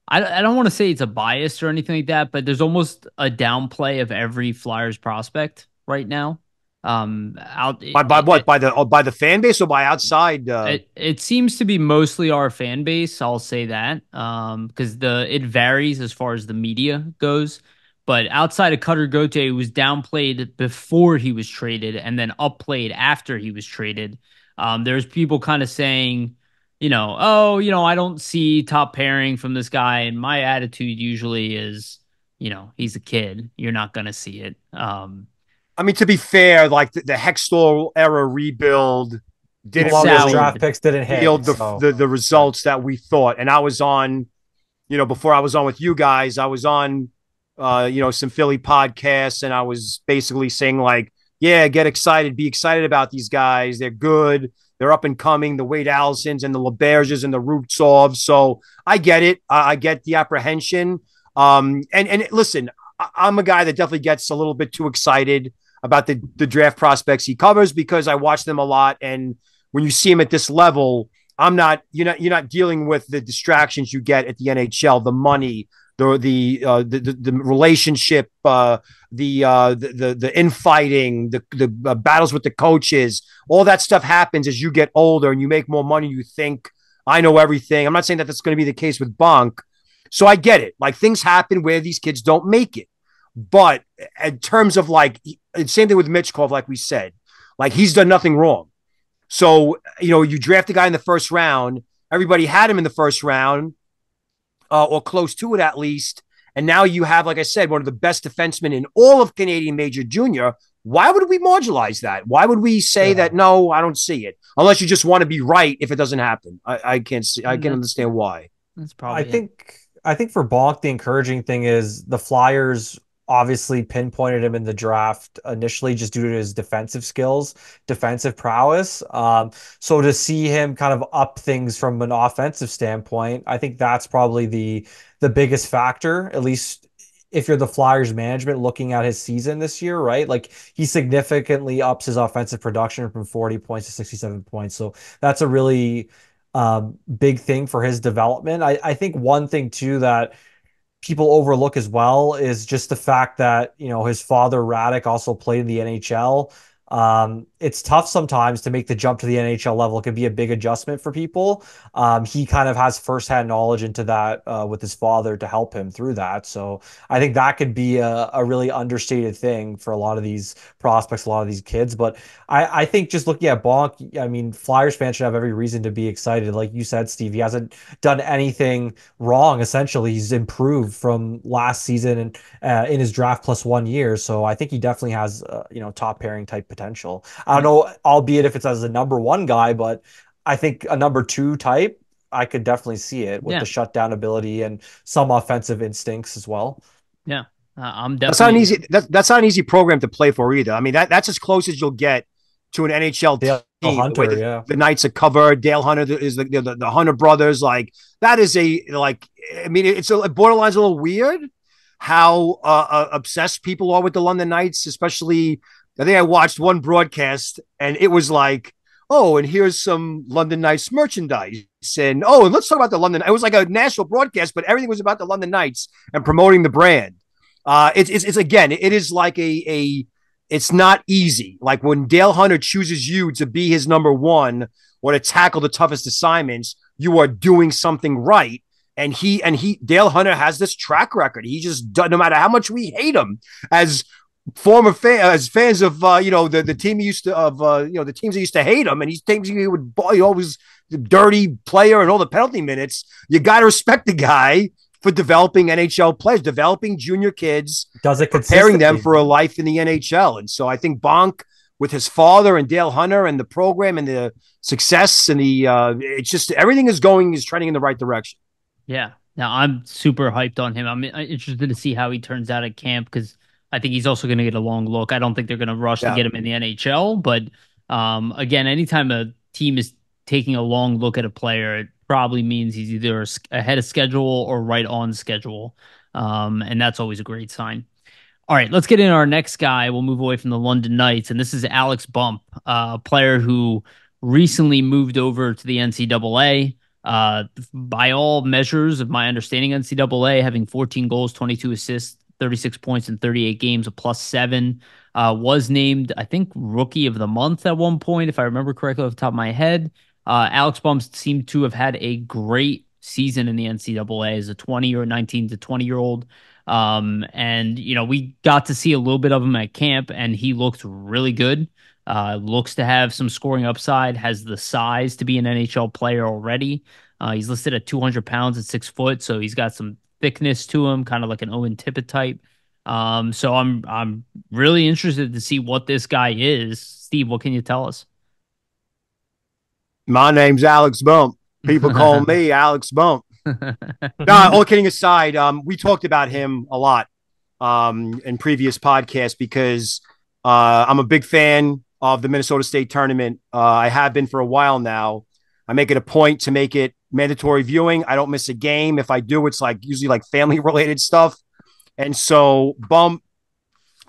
I, I don't want to say it's a bias or anything like that, but there's almost a downplay of every Flyers prospect right now. Um, out by, by it, what? By the by the fan base or by outside? Uh... It it seems to be mostly our fan base. I'll say that. Um, because the it varies as far as the media goes, but outside of Cutter Gauthier, who was downplayed before he was traded and then upplayed after he was traded. Um, there's people kind of saying, you know, oh, you know, I don't see top pairing from this guy, and my attitude usually is, you know, he's a kid. You're not gonna see it. Um. I mean, to be fair, like the, the Hextall era rebuild didn't well, draft picks didn't yield the, so. the the results that we thought. And I was on, you know, before I was on with you guys, I was on, uh, you know, some Philly podcasts, and I was basically saying like, yeah, get excited, be excited about these guys. They're good. They're up and coming, the Wade Allisons and the LeBerges and the Rubtsovs. So I get it. I get the apprehension. Um, and, and listen, I'm a guy that definitely gets a little bit too excited about the, the draft prospects he covers because I watch them a lot. And when you see him at this level, I'm not, you're not, you're not dealing with the distractions you get at the N H L, the money, the, the, uh, the, the, the relationship, uh, the, uh, the, the, the infighting, the, the uh, battles with the coaches, all that stuff happens as you get older and you make more money. You think I know everything. I'm not saying that that's going to be the case with Bonk. So I get it. Like things happen where these kids don't make it. But in terms of like, same thing with Mitchkov, like we said, like he's done nothing wrong. So, you know, you draft a guy in the first round, everybody had him in the first round uh, or close to it at least. And now you have, like I said, one of the best defensemen in all of Canadian Major Junior. Why would we marginalize that? Why would we say yeah. that? No, I don't see it unless you just want to be right. If it doesn't happen, I, I can't see. I can understand why. That's probably I it. think I think for Bonk, the encouraging thing is the Flyers obviously pinpointed him in the draft initially just due to his defensive skills, defensive prowess. Um, so to see him kind of up things from an offensive standpoint, I think that's probably the the biggest factor, at least if you're the Flyers management looking at his season this year, right? Like he significantly ups his offensive production from forty points to sixty-seven points. So that's a really um, big thing for his development. I, I think one thing too that people overlook as well is just the fact that, you know, his father Radek also played in the N H L. Um, it's tough sometimes to make the jump to the N H L level. It can be a big adjustment for people. Um, he kind of has firsthand knowledge into that uh, with his father to help him through that. So I think that could be a, a really understated thing for a lot of these prospects, a lot of these kids. But I, I think just looking at Bonk, I mean, Flyers fans should have every reason to be excited. Like you said, Steve, he hasn't done anything wrong. Essentially, he's improved from last season and uh, in his draft plus one year. So I think he definitely has, uh, you know, top pairing type potential. Potential. I don't know, albeit if it's as a number one guy, but I think a number two type, I could definitely see it with yeah. the shutdown ability and some offensive instincts as well. Yeah, uh, I'm definitely. That's not an easy. That, that's not an easy program to play for either. I mean, that that's as close as you'll get to an N H L Dale team. Hunter, the, yeah. the Knights are covered. Dale Hunter is the, the the Hunter brothers. Like that is a like. I mean, it's a it borderline's a little weird how uh, uh, obsessed people are with the London Knights, especially. I think I watched one broadcast and it was like, oh, and here's some London Knights merchandise. And oh, and let's talk about the London. It was like a national broadcast, but everything was about the London Knights and promoting the brand. Uh, it's, it's, it's again, it is like a, a, it's not easy. Like when Dale Hunter chooses you to be his number one or to tackle the toughest assignments, you are doing something right. And he, and he, Dale Hunter has this track record. He just does, no matter how much we hate him as former fan, as fans of uh, you know the the team used to of uh, you know the teams that used to hate him, and he teams he would he always the dirty player and all the penalty minutes. You got to respect the guy for developing N H L players, developing junior kids, does it preparing them for a life in the N H L. And so I think Bonk with his father and Dale Hunter and the program and the success and the uh, it's just everything is going is trending in the right direction. Yeah, now I'm super hyped on him. I'm interested to see how he turns out at camp because. I think he's also going to get a long look. I don't think they're going to rush yeah. to get him in the N H L. But um, again, anytime a team is taking a long look at a player, it probably means he's either ahead of schedule or right on schedule. Um, and that's always a great sign. All right, let's get into our next guy. We'll move away from the London Knights. And this is Alex Bump, uh, a player who recently moved over to the N C double A. Uh, by all measures of my understanding, N C double A, having fourteen goals, twenty-two assists, thirty-six points in thirty-eight games, a plus seven, uh, was named, I think, Rookie of the Month at one point, if I remember correctly off the top of my head. Uh, Alex Bump seemed to have had a great season in the N C double A as a twenty or nineteen to twenty year old. Um, and, you know, we got to see a little bit of him at camp and he looked really good. Uh, looks to have some scoring upside, has the size to be an N H L player already. Uh, he's listed at two hundred pounds and six foot. So he's got some thickness to him, kind of like an Owen Tippett type. Um, so I'm I'm really interested to see what this guy is. Steve, what can you tell us? My name's Alex Bump. People call me Alex Bump. Nah, all kidding aside, um, we talked about him a lot um, in previous podcasts because uh, I'm a big fan of the Minnesota State tournament. Uh, I have been for a while now. I make it a point to make it mandatory viewing. I don't miss a game. If I do, it's like usually like family related stuff. And so Bump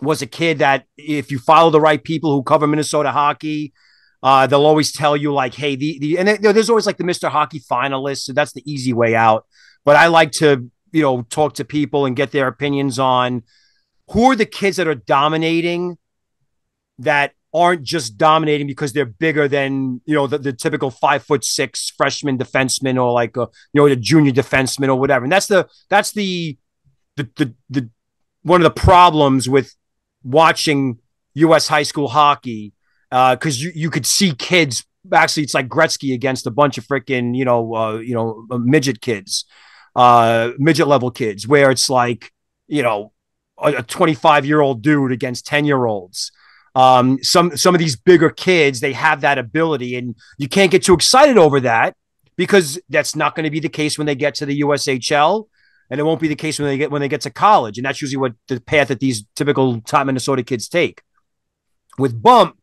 was a kid that if you follow the right people who cover Minnesota hockey, uh, they'll always tell you like, hey, the, the and there's always like the Mister Hockey finalists. So that's the easy way out. But I like to, you know, talk to people and get their opinions on who are the kids that are dominating that aren't just dominating because they're bigger than, you know, the, the typical five foot six freshman defenseman or like, a, you know, the junior defenseman or whatever. And that's the, that's the, the, the, the, one of the problems with watching U S high school hockey. Uh, cause you, you could see kids actually, it's like Gretzky against a bunch of freaking, you know, uh, you know, midget kids, uh, midget level kids where it's like, you know, a twenty-five year old dude against ten year olds. Um, some, some of these bigger kids, they have that ability and you can't get too excited over that because that's not going to be the case when they get to the U S H L and it won't be the case when they get, when they get to college. And that's usually what the path that these typical top Minnesota kids take. With Bump,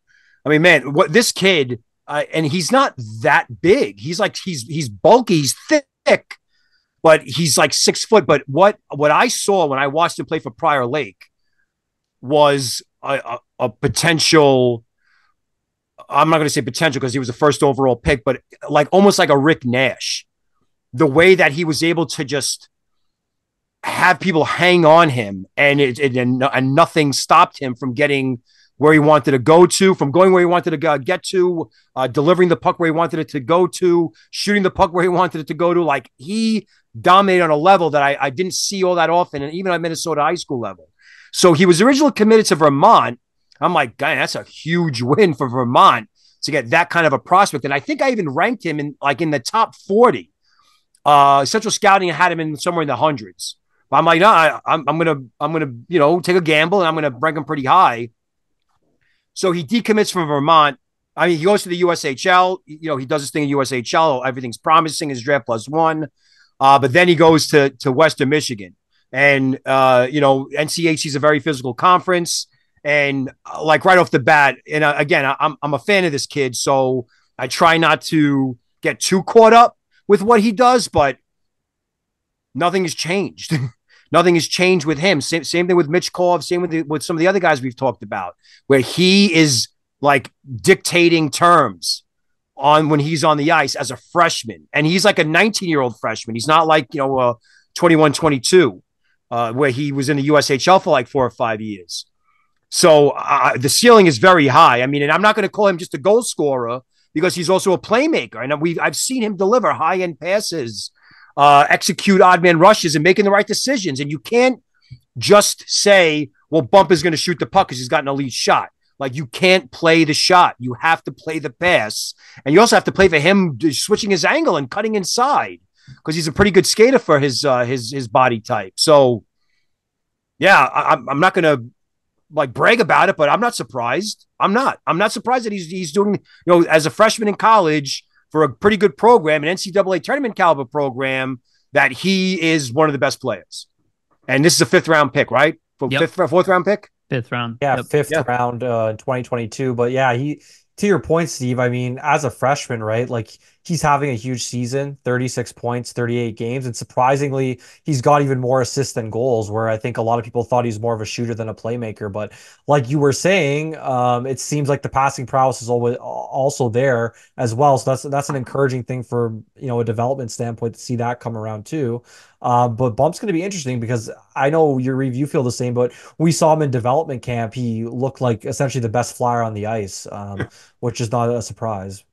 I mean, man, what this kid, uh, and he's not that big. He's like, he's, he's bulky, he's thick, but he's like six foot. But what, what I saw when I watched him play for Prior Lake was a, a, a potential, I'm not going to say potential because he was the first overall pick, but like almost like a Rick Nash, the way that he was able to just have people hang on him and it, it and, and nothing stopped him from getting where he wanted to go to, from going where he wanted to go, get to, uh, delivering the puck where he wanted it to go to, shooting the puck where he wanted it to go to. Like he dominated on a level that I, I didn't see all that often. And even at Minnesota high school level. So he was originally committed to Vermont. I'm like, God, that's a huge win for Vermont to get that kind of a prospect. And I think I even ranked him in like in the top forty. Uh, Central Scouting had him in somewhere in the hundreds. But I'm like, no, I, I'm, I'm going to, I'm going to, you know, take a gamble and I'm going to rank him pretty high. So he decommits from Vermont. I mean, he goes to the U S H L. You know, he does this thing in U S H L. Everything's promising. His draft plus one. Uh, but then he goes to, to Western Michigan. And, uh, you know, N C H C is a very physical conference. And, uh, like, right off the bat, and, uh, again, I, I'm, I'm a fan of this kid. So I try not to get too caught up with what he does. But nothing has changed. Nothing has changed with him. Same, same thing with Mitch Korb, same with the, with some of the other guys we've talked about, where he is like dictating terms on when he's on the ice as a freshman. And he's like a nineteen-year-old freshman. He's not like, you know, uh, twenty-one, twenty-two, uh, where he was in the U S H L for like four or five years. So uh, the ceiling is very high. I mean, and I'm not going to call him just a goal scorer because he's also a playmaker. And we've, I've seen him deliver high-end passes, Uh, execute odd man rushes and making the right decisions. And you can't just say, well, Bump is going to shoot the puck because he's got an elite shot. Like you can't play the shot. You have to play the pass. And you also have to play for him switching his angle and cutting inside because he's a pretty good skater for his, uh, his, his body type. So yeah, I, I'm not going to like brag about it, but I'm not surprised. I'm not, I'm not surprised that he's, he's doing, you know, as a freshman in college, for a pretty good program, an N C double A tournament caliber program, that he is one of the best players. And this is a fifth round pick, right? For yep. fifth, fourth round pick? Fifth round. Yeah, yep. fifth yep. round uh, twenty twenty-two. But yeah, he, to your point, Steve, I mean, as a freshman, right, like he's having a huge season, thirty-six points, thirty-eight games. And surprisingly, he's got even more assists than goals, where I think a lot of people thought he was more of a shooter than a playmaker. But like you were saying, um, it seems like the passing prowess is always also there as well. So that's, that's an encouraging thing for, you know, a development standpoint to see that come around too. Uh, but Bump's going to be interesting because I know your review feel the same, but we saw him in development camp. He looked like essentially the best flyer on the ice, um, which is not a surprise.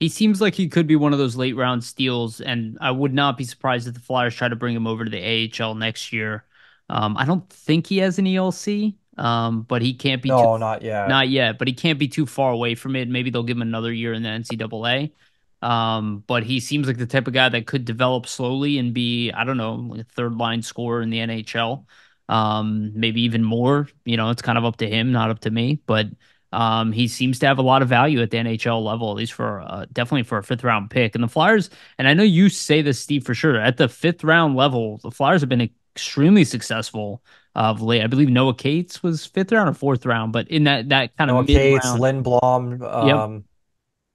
He seems like he could be one of those late round steals, and I would not be surprised if the Flyers try to bring him over to the A H L next year. Um, I don't think he has an E L C, um, but he can't be no, too, not yet, not yet. But he can't be too far away from it. Maybe they'll give him another year in the N C double A. Um, but he seems like the type of guy that could develop slowly and be, I don't know, like a third line scorer in the N H L. Um, maybe even more, you know, it's kind of up to him, not up to me, but, um, he seems to have a lot of value at the N H L level, at least for, uh, definitely for a fifth round pick. And the Flyers, and I know you say this, Steve, for sure, at the fifth round level, the Flyers have been extremely successful uh, of late. I believe Noah Cates was fifth round or fourth round, but in that that kind Noah of mid-round. Cates, Lindblom. Um, yep.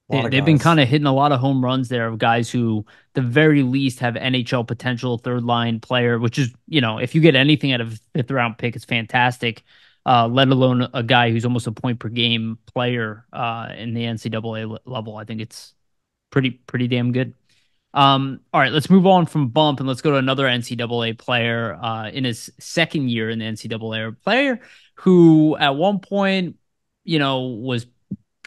They, they've guys. been kind of hitting a lot of home runs there of guys who, the very least, have N H L potential, third line player, which is, you know, if you get anything out of a fifth round pick, it's fantastic. Uh, let alone a guy who's almost a point per game player uh, in the N C double A level. I think it's pretty pretty damn good. Um, all right, let's move on from Bump and let's go to another N C double A player uh, in his second year in the N C double A, a player who at one point, you know, was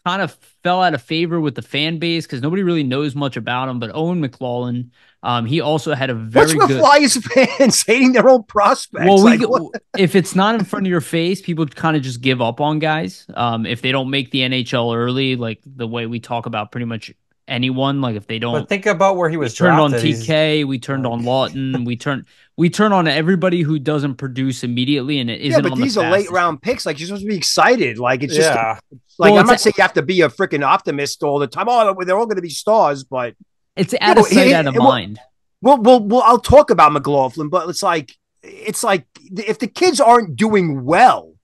kind of fell out of favor with the fan base because nobody really knows much about him. But Owen McLaughlin, um, he also had a very What's with good. Flyers fans hating their own prospects? Well, we, like, if it's not in front of your face, people kind of just give up on guys. Um, if they don't make the N H L early, like the way we talk about pretty much anyone, like if they don't. But think about where he was. Turned on T K. We turned on Lawton. we turned we turn on everybody who doesn't produce immediately, and it isn't. Yeah, but on these the are late round picks. Like you're supposed to be excited. Like it's just. Yeah. Like, well, I'm not saying you have to be a freaking optimist all the time. Oh, they're all going to be stars, but it's out of sight, out of mind. Well, well, well, I'll talk about McLaughlin, but it's like, it's like if the kids aren't doing well,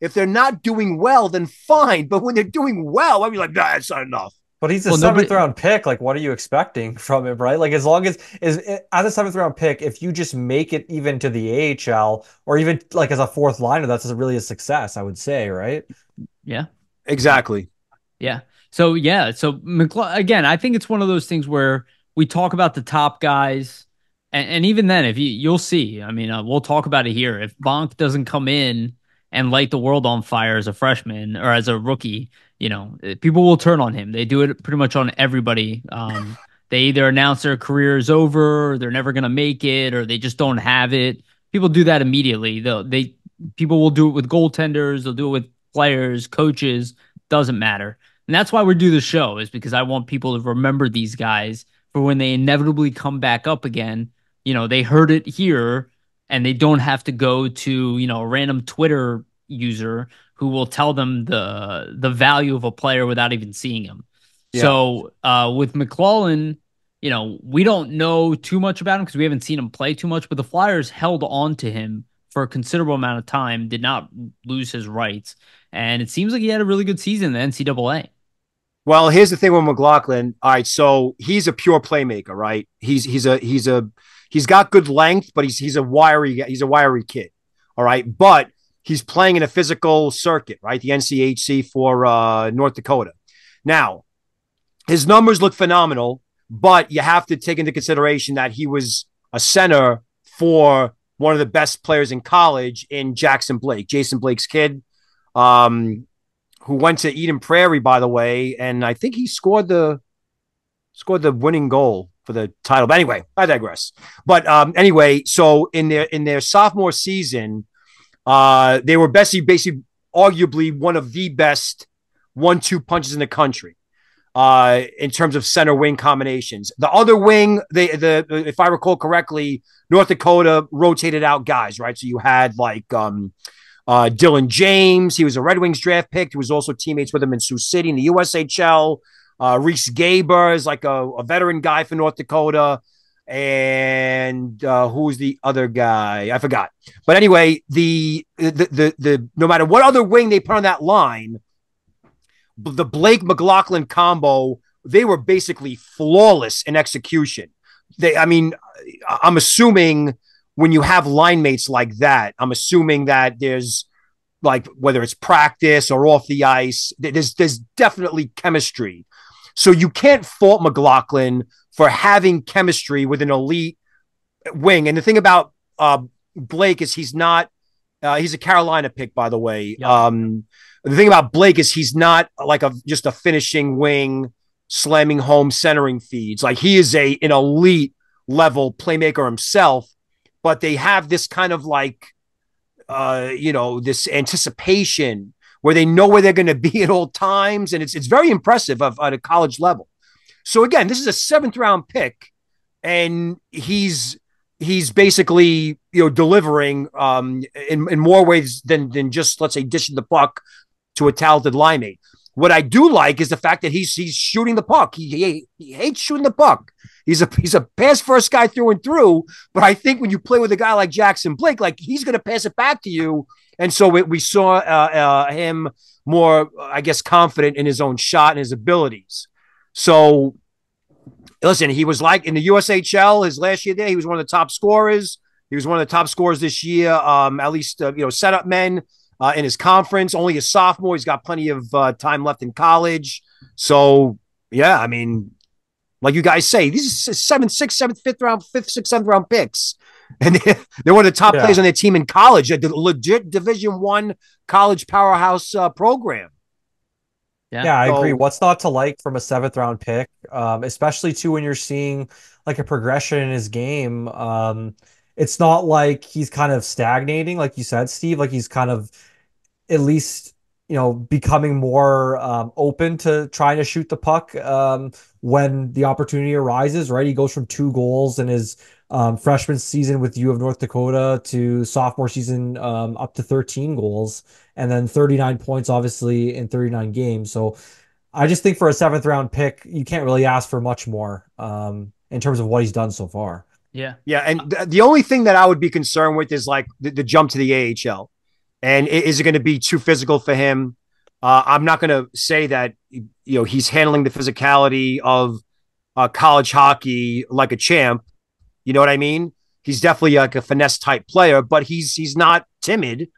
if they're not doing well, then fine. But when they're doing well, I'd be like, nah, it's not enough. But he's a well, seventh nobody... round pick. Like, what are you expecting from him, right? Like, as long as is as a seventh round pick, if you just make it even to the A H L or even like as a fourth liner, that's really a success, I would say, right? Yeah. Exactly. Yeah. So, yeah. So, McLaughlin, again, I think it's one of those things where we talk about the top guys. And, and even then, if you, you'll see, I mean, uh, we'll talk about it here. If Bonk doesn't come in and light the world on fire as a freshman or as a rookie, you know, people will turn on him. They do it pretty much on everybody. Um, they either announce their career is over, or they're never going to make it, or they just don't have it. People do that immediately. They'll, they People will do it with goaltenders. They'll do it with players, coaches, doesn't matter. And that's why we do the show, is because I want people to remember these guys for when they inevitably come back up again. You know, they heard it here and they don't have to go to, you know, a random Twitter user who will tell them the the value of a player without even seeing him. Yeah. So uh, with McLaughlin, you know, we don't know too much about him because we haven't seen him play too much, but the Flyers held on to him for a considerable amount of time, did not lose his rights. And it seems like he had a really good season in the N C double A. Well, here's the thing with McLaughlin. All right, so he's a pure playmaker, right? He's he's a he's a he's got good length, but he's he's a wiry he's a wiry kid. All right, but he's playing in a physical circuit, right? The N C H C for uh, North Dakota. Now, his numbers look phenomenal, but you have to take into consideration that he was a center for one of the best players in college in Jackson Blake, Jason Blake's kid, um, who went to Eden Prairie, by the way. And I think he scored the scored the winning goal for the title. But anyway, I digress. But um, anyway, so in their in their sophomore season, uh, they were basically, basically arguably one of the best one two punches in the country uh, in terms of center wing combinations. The other wing, they, the if I recall correctly, North Dakota rotated out guys, right? So you had like um, uh, Dylan James. He was a Red Wings draft pick. He was also teammates with him in Sioux City in the U S H L. Uh, Reese Gaber is like a, a veteran guy for North Dakota. And uh, who's the other guy? I forgot. But anyway, the, the the the no matter what other wing they put on that line, the Blake McLaughlin combo, they were basically flawless in execution. They, I mean, I'm assuming when you have line mates like that, I'm assuming that there's like, whether it's practice or off the ice, there's, there's definitely chemistry. So you can't fault McLaughlin for having chemistry with an elite wing. And the thing about uh, Blake is he's not, uh, he's a Carolina pick, by the way. Yep. Um, the thing about Blake is he's not like a, just a finishing wing, slamming home centering feeds. Like he is a an elite level playmaker himself, but they have this kind of like, uh, you know, this anticipation where they know where they're going to be at all times. And it's, it's very impressive of, at a college level. So again, this is a seventh round pick and he's, he's basically, you know, delivering um, in, in more ways than, than just, let's say, dishing the puck to a talented linemate. What I do like is the fact that he's he's shooting the puck. He, he, he hates shooting the puck. He's a he's a pass first guy through and through. But I think when you play with a guy like Jackson Blake, like he's going to pass it back to you. And so we, we saw uh, uh, him more, I guess, confident in his own shot and his abilities. So, listen, he was like in the U S H L his last year there. He was one of the top scorers. He was one of the top scorers this year. Um, at least uh, you know, setup men. Uh, in his conference, only a sophomore. He's got plenty of uh, time left in college. So, yeah, I mean, like you guys say, these are seventh, sixth, seventh, fifth round, fifth, sixth, seventh round picks. And they're, they're one of the top yeah. players on their team in college, a legit Division One college powerhouse uh, program. Yeah, yeah I so, agree. What's not to like from a seventh round pick, um, especially too when you're seeing like a progression in his game. Um, it's not like he's kind of stagnating, like you said, Steve, like he's kind of at least, you know, becoming more um, open to trying to shoot the puck um, when the opportunity arises, right? He goes from two goals in his um, freshman season with U of North Dakota to sophomore season um, up to thirteen goals and then thirty-nine points, obviously, in thirty-nine games. So I just think for a seventh round pick, you can't really ask for much more um, in terms of what he's done so far. Yeah. Yeah. And th- the only thing that I would be concerned with is like the, the jump to the A H L. And is it going to be too physical for him? Uh, I'm not going to say that, you know, he's handling the physicality of uh, college hockey like a champ. You know what I mean? He's definitely like a finesse type player, but he's he's not timid.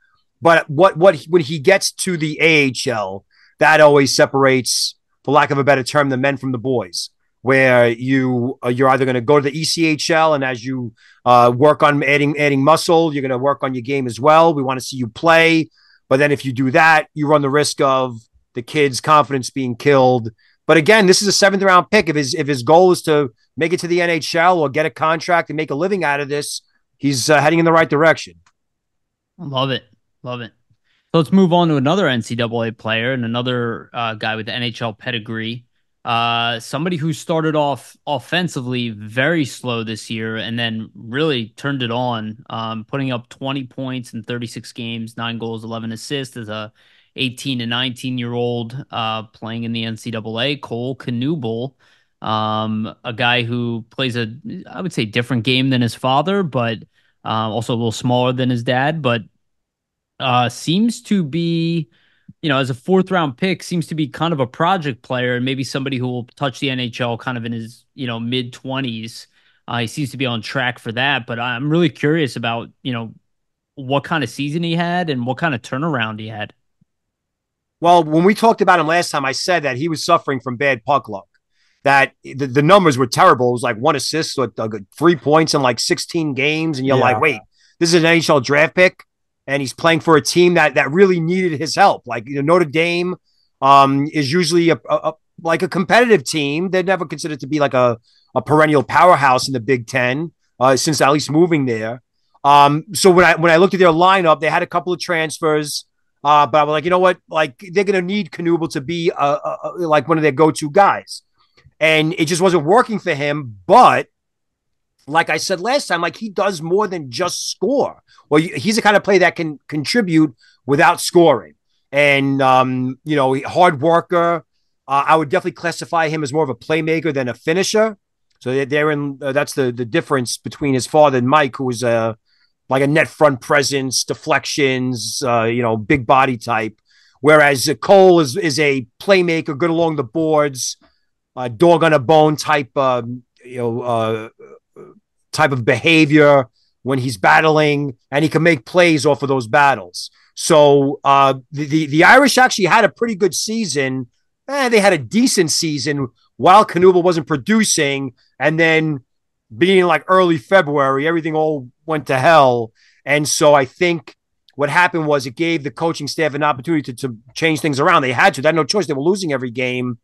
But what what when he gets to the A H L, that always separates, for lack of a better term, the men from the boys. Where you uh, you're either going to go to the E C H L, and as you uh, work on adding adding muscle, you're going to work on your game as well. We want to see you play, but then if you do that, you run the risk of the kid's confidence being killed. But again, this is a seventh round pick. If his if his goal is to make it to the N H L or get a contract and make a living out of this, he's uh, heading in the right direction. Love it, love it. So let's move on to another N C double A player and another uh, guy with the N H L pedigree. Uh, somebody who started off offensively very slow this year and then really turned it on, um, putting up twenty points in thirty-six games, nine goals, eleven assists as a eighteen to nineteen year old, uh, playing in the N C double A, Cole Knuble, um, a guy who plays a, I would say different game than his father, but, uh, also a little smaller than his dad, but, uh, seems to be, you know, as a fourth round pick, seems to be kind of a project player and maybe somebody who will touch the N H L kind of in his, you know, mid twenties. Uh, he seems to be on track for that, but I'm really curious about, you know, what kind of season he had and what kind of turnaround he had. Well, when we talked about him last time, I said that he was suffering from bad puck luck, that the, the numbers were terrible. It was like one assist with uh, three points in like sixteen games. And you're yeah. like, wait, this is an N H L draft pick. And he's playing for a team that that really needed his help. Like, you know, Notre Dame um, is usually a, a, a like a competitive team. They're never considered to be like a, a perennial powerhouse in the Big Ten uh, since at least moving there. Um, so when I when I looked at their lineup, they had a couple of transfers, uh, but I was like, you know what? Like they're going to need Knuble to be a, a, a, like one of their go-to guys, and it just wasn't working for him. But like I said last time, like he does more than just score. Well, he's the kind of player that can contribute without scoring. And, um, you know, hard worker. Uh, I would definitely classify him as more of a playmaker than a finisher. So they're in, uh, that's the, the difference between his father and Mike, who was uh, like a net front presence, deflections, uh, you know, big body type. Whereas uh, Cole is, is a playmaker, good along the boards, uh, dog on a bone type, uh, you know, uh, type of behavior when he's battling, and he can make plays off of those battles. So uh, the, the the Irish actually had a pretty good season. Eh, they had a decent season while Knuble wasn't producing, and then being like early February, everything all went to hell. And so I think what happened was it gave the coaching staff an opportunity to, to change things around. They had to. They had no choice. They were losing every game.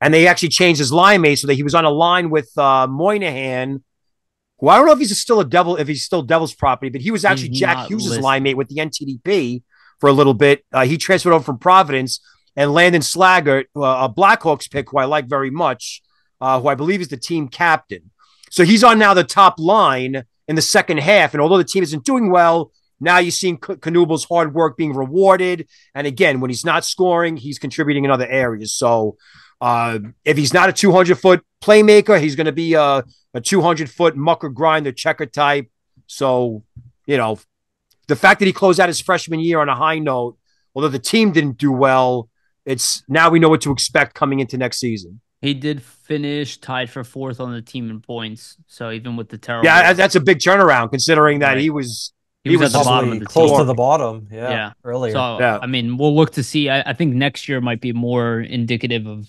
And they actually changed his line mate so that he was on a line with uh, Moynihan, who I don't know if he's still a devil, if he's still Devil's property, but he was actually he's Jack Hughes' line mate with the N T D P for a little bit. Uh, he transferred over from Providence, and Landon Slaggart, uh, a Blackhawks pick who I like very much, uh, who I believe is the team captain. So he's on now the top line in the second half, and although the team isn't doing well, Now you're seeing Knubel's hard work being rewarded. And again, when he's not scoring, he's contributing in other areas. So uh, if he's not a two hundred foot playmaker, he's going to be a two hundred foot mucker grinder checker type. So, you know, the fact that he closed out his freshman year on a high note, although the team didn't do well, it's now we know what to expect coming into next season. He did finish tied for fourth on the team in points. So even with the terrible, yeah, that's a big turnaround considering that right. he was he, he was, was at the bottom, of the close team. to the bottom, yeah, yeah. earlier. So yeah. I mean, we'll look to see. I, I think next year might be more indicative of,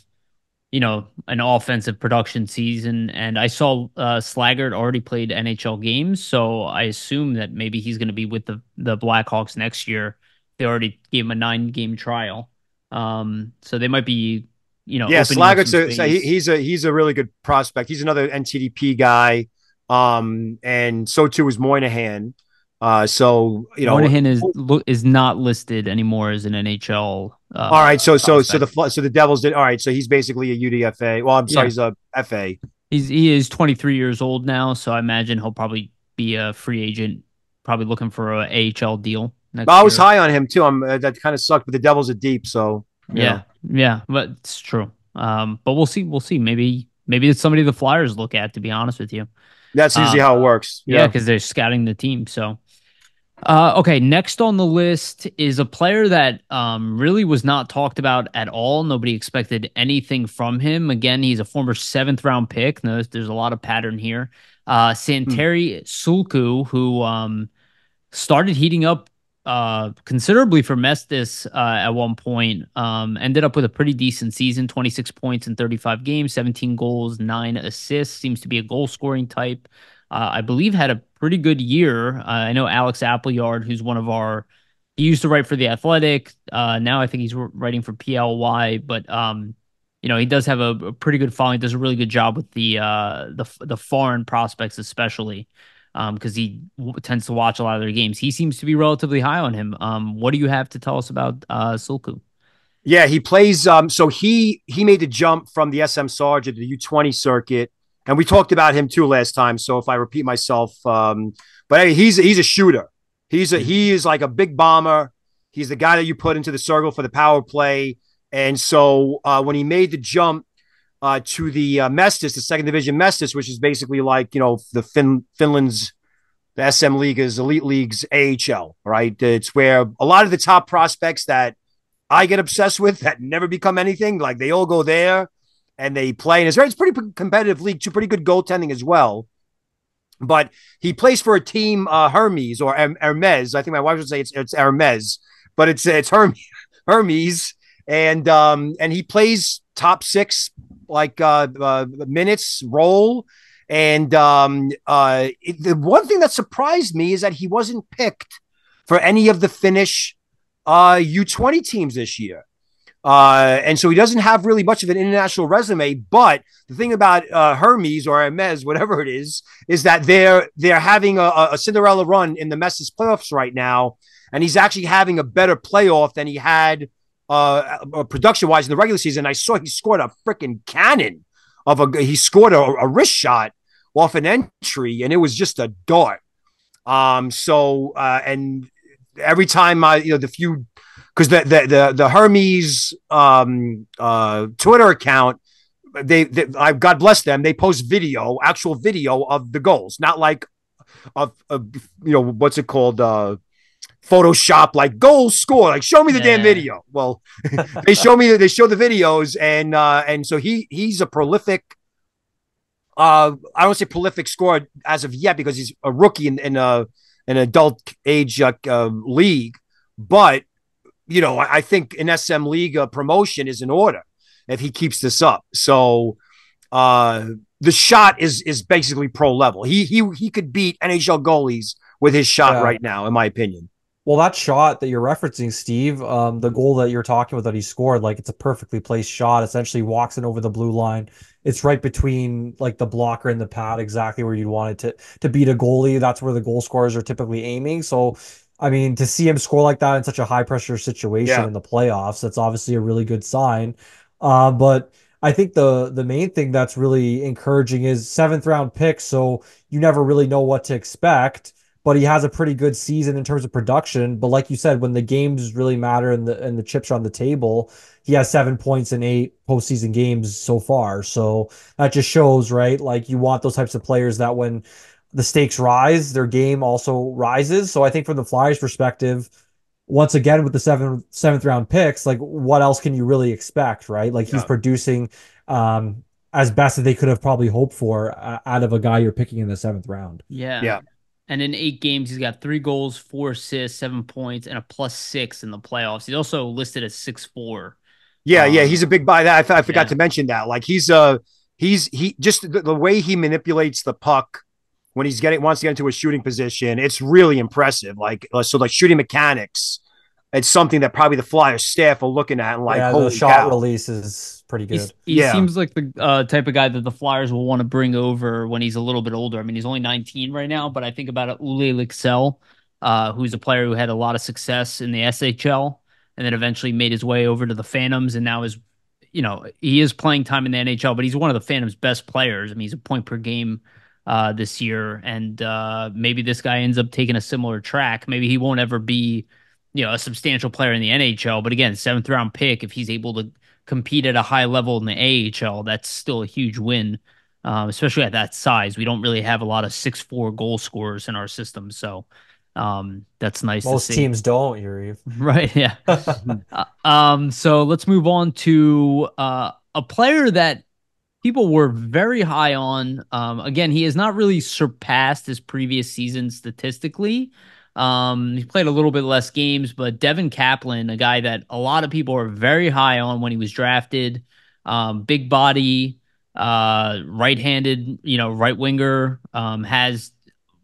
you know, an offensive production season. And I saw uh, Slaggart already played N H L games, so I assume that maybe he's going to be with the the Blackhawks next year. They already gave him a nine game trial, um, so they might be. You know, yeah, Slaggart's a, so he, he's a he's a really good prospect. He's another N T D P guy, um, and so too is Moynihan. Uh, so you know, Moynihan is is not listed anymore as an N H L. Uh, all right, so so prospect. so the so the Devils did all right. So he's basically a U D F A. Well, I'm sorry, yeah. he's a F A. He's he is twenty-three years old now, so I imagine he'll probably be a free agent, probably looking for an A H L deal. Next I was year. high on him too. I'm uh, that kind of sucked, but the Devils are deep, so. Yeah, yeah, yeah, but it's true. Um, but we'll see. We'll see. Maybe, maybe it's somebody the Flyers look at. To be honest with you, that's usually uh, how it works. Yeah, because yeah, they're scouting the team. So, uh, okay. Next on the list is a player that um, really was not talked about at all. Nobody expected anything from him. Again, he's a former seventh round pick. Notice there's a lot of pattern here. Uh, Santeri hmm. Sulku, who um, started heating up Uh, considerably for Mestis uh, at one point, um, ended up with a pretty decent season, twenty-six points in thirty-five games, seventeen goals, nine assists, seems to be a goal-scoring type. Uh, I believe had a pretty good year. Uh, I know Alex Appleyard, who's one of our, he used to write for The Athletic. Uh, now I think he's writing for P L Y, but um, you know, he does have a, a pretty good following, does a really good job with the, uh, the, the foreign prospects especially. Because um, he w tends to watch a lot of their games. He seems to be relatively high on him. Um, what do you have to tell us about uh, Sulku? Yeah, he plays. Um, so he he made the jump from the S M Sarge to the U twenty circuit, and we talked about him too last time. So if I repeat myself, um, but hey, he's he's a shooter. He's a he is like a big bomber. He's the guy that you put into the circle for the power play. And so uh, when he made the jump Uh, to the uh, Mestis, the second division Mestis, which is basically like, you know, the fin Finland's, the S M League is Elite League's A H L, right? It's where a lot of the top prospects that I get obsessed with that never become anything, like they all go there and they play. And it's, it's pretty competitive league, too, pretty good goaltending as well. But he plays for a team, uh, Hermes or Hermes. I think my wife would say it's, it's Hermes, but it's it's Hermes. Hermes. And, um, and he plays top six like uh, uh minutes roll, and um uh it, the one thing that surprised me is that he wasn't picked for any of the Finnish uh U twenty teams this year, uh and so he doesn't have really much of an international resume. But the thing about uh Hermes or Hermes, whatever it is, is that they're they're having a, a Cinderella run in the Mestis playoffs right now, and he's actually having a better playoff than he had Uh, production-wise in the regular season. I saw he scored a freaking cannon of a. He scored a, a wrist shot off an entry, and it was just a dart. Um. So, uh, and every time I, you know, the few, because the, the the the Hermes um uh Twitter account, they, they I God bless them, they post video, actual video of the goals, not like, of, of you know what's it called, uh. Photoshop, like goal score, like show me the yeah. damn video. Well, they show me they show the videos, and uh, and so he he's a prolific. Uh, I don't say prolific scorer as of yet because he's a rookie in, in a an adult age uh, uh, league, but you know I, I think an S M League uh, promotion is in order if he keeps this up. So uh, the shot is is basically pro level. He he he could beat N H L goalies with his shot yeah. right now, in my opinion. Well, that shot that you're referencing, Steve, um, the goal that you're talking about that he scored, like it's a perfectly placed shot. Essentially walks in over the blue line. It's right between like the blocker and the pad, exactly where you'd want it to, to beat a goalie. That's where the goal scorers are typically aiming. So, I mean, to see him score like that in such a high pressure situation yeah. in the playoffs, that's obviously a really good sign. Uh, but I think the the main thing that's really encouraging is seventh round pick. So you never really know what to expect. but he has a pretty good season in terms of production. But like you said, when the games really matter and the and the chips are on the table, he has seven points in eight postseason games so far. So that just shows, right? Like, you want those types of players that when the stakes rise, their game also rises. So I think from the Flyers' perspective, once again, with the seven, seventh round picks, like, what else can you really expect, right? Like, yeah. he's producing um, as best as they could have probably hoped for uh, out of a guy you're picking in the seventh round. Yeah. Yeah. And in eight games, he's got three goals, four assists, seven points, and a plus six in the playoffs. He's also listed as six four. Yeah, um, yeah. He's a big buy. That I, I forgot yeah. to mention that. Like, he's uh, he's he just the, the way he manipulates the puck when he's getting wants to get into a shooting position, it's really impressive. Like, uh, so like shooting mechanics, it's something that probably the Flyers staff are looking at and like, yeah, holy the shot cow. Release is pretty good. He's, he yeah. seems like the uh, type of guy that the Flyers will want to bring over when he's a little bit older. I mean, he's only nineteen right now, but I think about it, Ule Lixell, uh, who's a player who had a lot of success in the S H L and then eventually made his way over to the Phantoms, and now is, you know, he is playing time in the N H L, but he's one of the Phantoms' best players. I mean, he's a point per game uh, this year, and uh, maybe this guy ends up taking a similar track. Maybe he won't ever be, you know, a substantial player in the N H L, but again, seventh round pick, if he's able to compete at a high level in the A H L, that's still a huge win, um, especially at that size. We don't really have a lot of six four goal scorers in our system, so um, that's nice to see. Most teams don't, Yuri. Right, yeah. uh, um, so let's move on to uh, a player that people were very high on. Um, again, he has not really surpassed his previous season statistically. Um, he played a little bit less games, but Devin Kaplan, a guy that a lot of people are very high on when he was drafted, um, big body, uh, right-handed, you know, right winger, um, has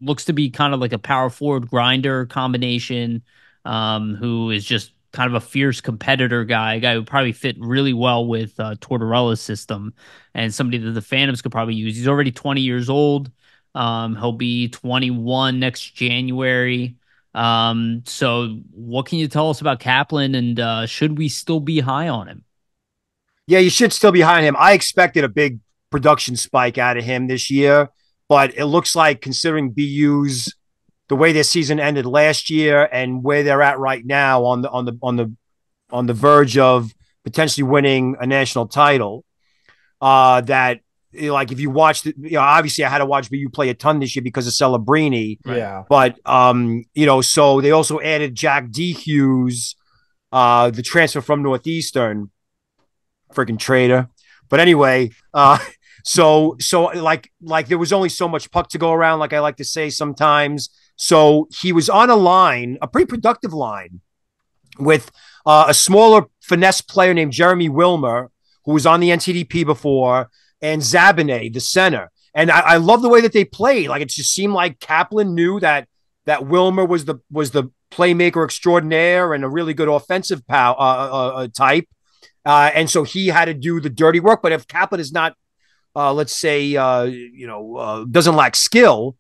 looks to be kind of like a power forward grinder combination, um, who is just kind of a fierce competitor guy, a guy who probably fit really well with, uh, Tortorella's system, and somebody that the Phantoms could probably use. He's already twenty years old. Um, he'll be twenty-one next January. Um, so what can you tell us about Kaplan, and uh, should we still be high on him? Yeah, you should still be high on him. I expected a big production spike out of him this year, but it looks like, considering B U's, the way their season ended last year and where they're at right now on the, on the, on the, on the verge of potentially winning a national title, uh, that, like, if you watched, you know, obviously I had to watch B U play a ton this year because of Celebrini. Right. Yeah. But, um, you know, so they also added Jack D. Hughes, uh, the transfer from Northeastern, freaking traitor. But anyway, uh, so, so like, like there was only so much puck to go around, like I like to say sometimes. So he was on a line, a pretty productive line, with uh, a smaller finesse player named Jeremy Wilmer, who was on the N T D P before, and Zabinet, the center. And I, I love the way that they played. Like, it just seemed like Kaplan knew that that Wilmer was the was the playmaker extraordinaire and a really good offensive power uh, uh, type. Uh, and so he had to do the dirty work. But if Kaplan is not, uh, let's say, uh, you know, uh, doesn't lack skill.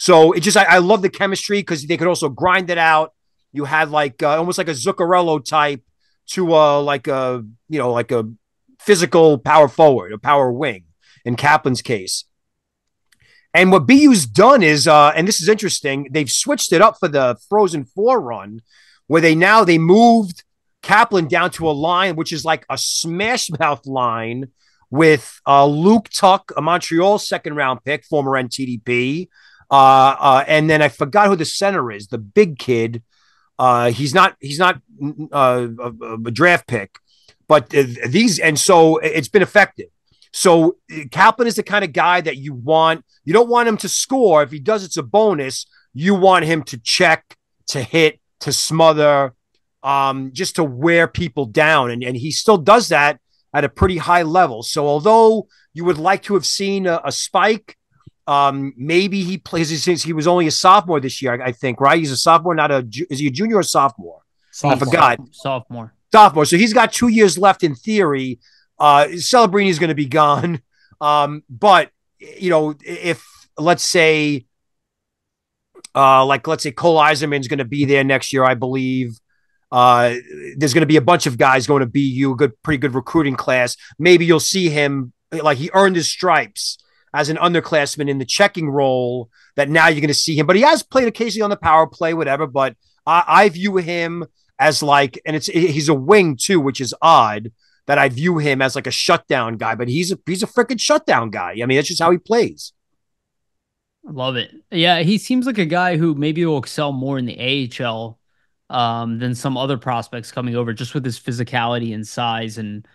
So it just, I, I love the chemistry, because they could also grind it out. You had like uh, almost like a Zuccarello type to uh, like a, you know, like a physical power forward, a power wing in Kaplan's case. And what B U's done is, uh, and this is interesting, they've switched it up for the Frozen Four run, where they now, they moved Kaplan down to a line, which is like a smash mouth line with uh, Luke Tuck, a Montreal second round pick, former N T D P. Uh, uh, and then I forgot who the center is, the big kid. Uh, he's not, he's not uh, a, a draft pick. But these, and so it's been effective. So Kaplan is the kind of guy that you want. You don't want him to score. If he does, it's a bonus. You want him to check, to hit, to smother, um, just to wear people down. And, and he still does that at a pretty high level. So although you would like to have seen a, a spike, um, maybe he plays, since he was only a sophomore this year, I, I think, right? He's a sophomore, not a, is he a junior or sophomore? Sophomore. I forgot. Sophomore. Sophomore, so he's got two years left in theory. Uh, Celebrini is going to be gone, um, but you know, if let's say, uh, like let's say Cole Eiserman is going to be there next year, I believe. Uh, there's going to be a bunch of guys going to B U, good, pretty good recruiting class. Maybe you'll see him, like he earned his stripes. as an underclassman in the checking role that now you're going to see him. But he has played occasionally on the power play, whatever. But I, I view him as like, and it's he's a wing too, which is odd that I view him as like a shutdown guy. But he's a he's a freaking shutdown guy. I mean, that's just how he plays. Love it. Yeah, he seems like a guy who maybe will excel more in the A H L um, than some other prospects coming over, just with his physicality and size and.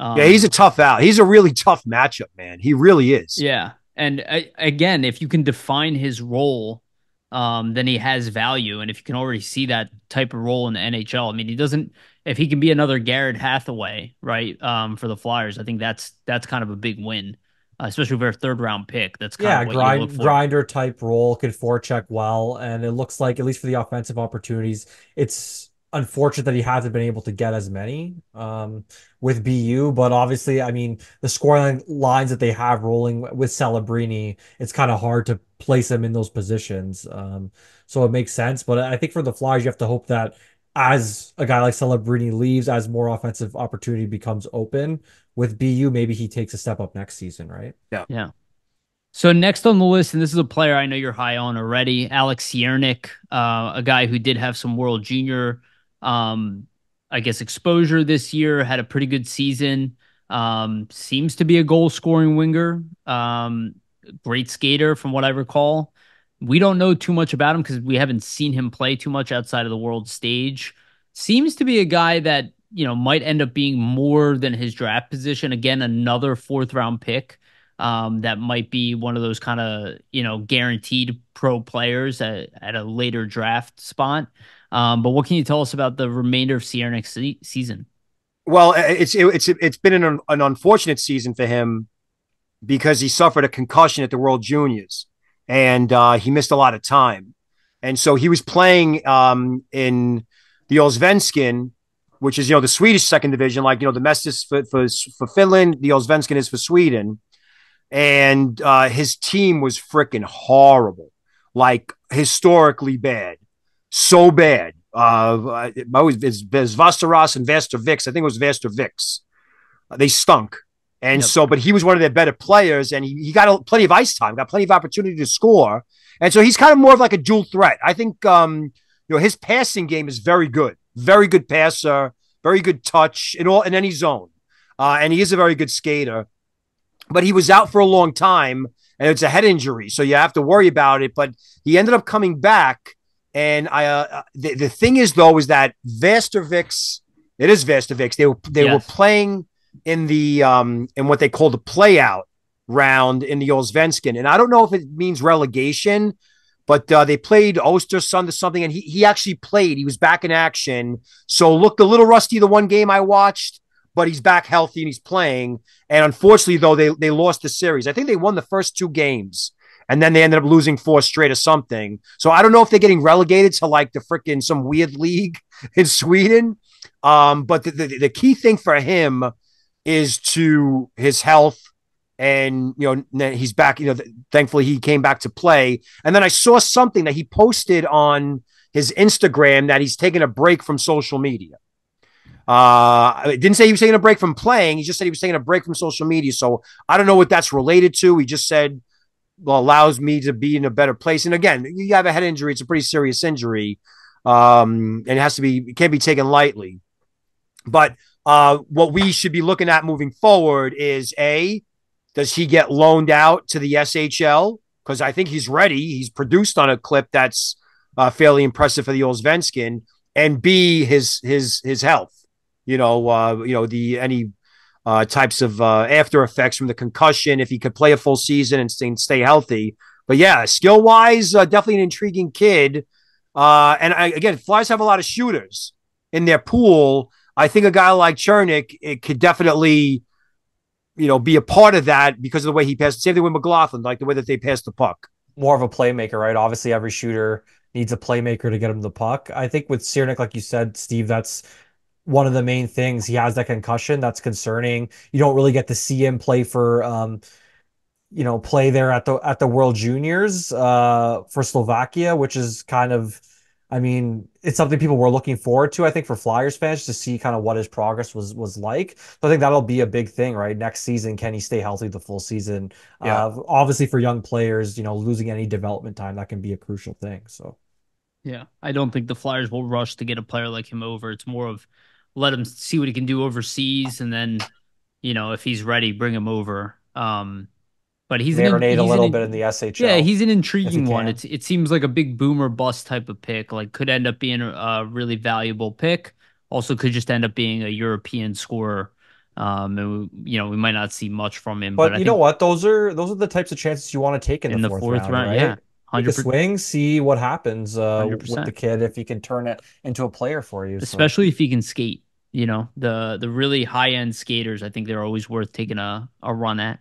Um, yeah, he's a tough out. He's a really tough matchup, man. He really is. Yeah. And I, again, if you can define his role, um, then he has value. And if you can already see that type of role in the N H L, I mean, he doesn't, if he can be another Garrett Hathaway, right, um, for the Flyers, I think that's that's kind of a big win, uh, especially for a third round pick. That's kind yeah, of what grind, you look for. Grinder type role, could forecheck well. And it looks like, at least for the offensive opportunities, it's unfortunate that he hasn't been able to get as many um, with B U, but obviously, I mean, the scoring lines that they have rolling with Celebrini, it's kind of hard to place him in those positions. Um, so it makes sense. But I think for the Flyers, you have to hope that as a guy like Celebrini leaves, as more offensive opportunity becomes open with B U, maybe he takes a step up next season, right? Yeah. Yeah. So next on the list, and this is a player I know you're high on already, Alex Ciernik, uh, a guy who did have some World Junior um I guess exposure this year, had a pretty good season, um seems to be a goal scoring winger, um great skater from what I recall. We don't know too much about him because we haven't seen him play too much outside of the world stage. Seems to be a guy that, you know, might end up being more than his draft position. Again, another fourth round pick, um that might be one of those kind of, you know, guaranteed pro players at, at a later draft spot. Um, but what can you tell us about the remainder of Ciernik's se season? Well, it's it, it's it's been an, an unfortunate season for him because he suffered a concussion at the World Juniors, and uh, he missed a lot of time. And so he was playing um, in the Allsvenskan, which is, you know, the Swedish second division, like, you know, the Mestis for, for, for Finland, the Allsvenskan is for Sweden. And uh, his team was freaking horrible, like historically bad. So bad. Uh, it was, it was, it was Vasteras and Vastervix. I think it was Vastervix. Uh, they stunk. And yep. so, but he was one of their better players, and he, he got a, plenty of ice time, got plenty of opportunity to score. And so he's kind of more of like a dual threat. I think, um, you know, his passing game is very good. Very good passer, very good touch in all in any zone. Uh, and he is a very good skater. But he was out for a long time, and it's a head injury, so you have to worry about it. But he ended up coming back. And I, uh, the, the thing is, though, is that Vastervix, it is Vastervix. They were they yes. were playing in the um in what they call the playout round in the Allsvenskan, and I don't know if it means relegation, but uh, they played Östersund or something, and he he actually played. He was back in action, so looked a little rusty the one game I watched, but he's back healthy and he's playing. And unfortunately, though, they they lost the series. I think they won the first two games. And then they ended up losing four straight or something. So I don't know if they're getting relegated to like the freaking some weird league in Sweden. Um, but the, the, the key thing for him is to his health. And, you know, he's back. You know, thankfully he came back to play. And then I saw something that he posted on his Instagram that he's taking a break from social media. Uh, it didn't say he was taking a break from playing. He just said he was taking a break from social media. So I don't know what that's related to. He just said, well, allows me to be in a better place. And again, you have a head injury. It's a pretty serious injury. Um, and it has to be, it can't be taken lightly. But uh, what we should be looking at moving forward is, A, does he get loaned out to the S H L? Because I think he's ready. He's produced on a clip that's uh, fairly impressive for the Allsvenskan. And B, his his his health. You know, uh, you know, the any Uh, types of uh, after effects from the concussion, if he could play a full season and stay, stay healthy. But yeah, skill-wise, uh, definitely an intriguing kid. Uh, and I, again, Flyers have a lot of shooters in their pool. I think a guy like Ciernik, it could definitely, you know, be a part of that because of the way he passed. Same thing with McLaughlin, like the way that they passed the puck. More of a playmaker, right? Obviously, every shooter needs a playmaker to get him the puck. I think with Ciernik, like you said, Steve, that's one of the main things. He has that concussion. That's concerning. You don't really get to see him play for, um, you know, play there at the, at the World Juniors uh, for Slovakia, which is kind of I mean, it's something people were looking forward to, I think, for Flyers fans to see kind of what his progress was was like. So I think that'll be a big thing, right? Next season, can he stay healthy the full season? Yeah. Uh, obviously, for young players, you know, losing any development time, that can be a crucial thing. So, yeah, I don't think the Flyers will rush to get a player like him over. It's more of let him see what he can do overseas, and then, you know, if he's ready, bring him over. Um, But he's marinate a little an, bit in the S H L. Yeah, he's an intriguing one. It's, it seems like a big boom or bust type of pick. Like, could end up being a really valuable pick. Also, could just end up being a European scorer. Um, and we, you know, we might not see much from him. But, but you I think know what? Those are those are the types of chances you want to take in, in the fourth, fourth round, round. Right? Yeah, one hundred percent. Take a swing, see what happens uh, with the kid if he can turn it into a player for you. Especially so. If he can skate. You know, the the really high end skaters, I think they're always worth taking a a run at.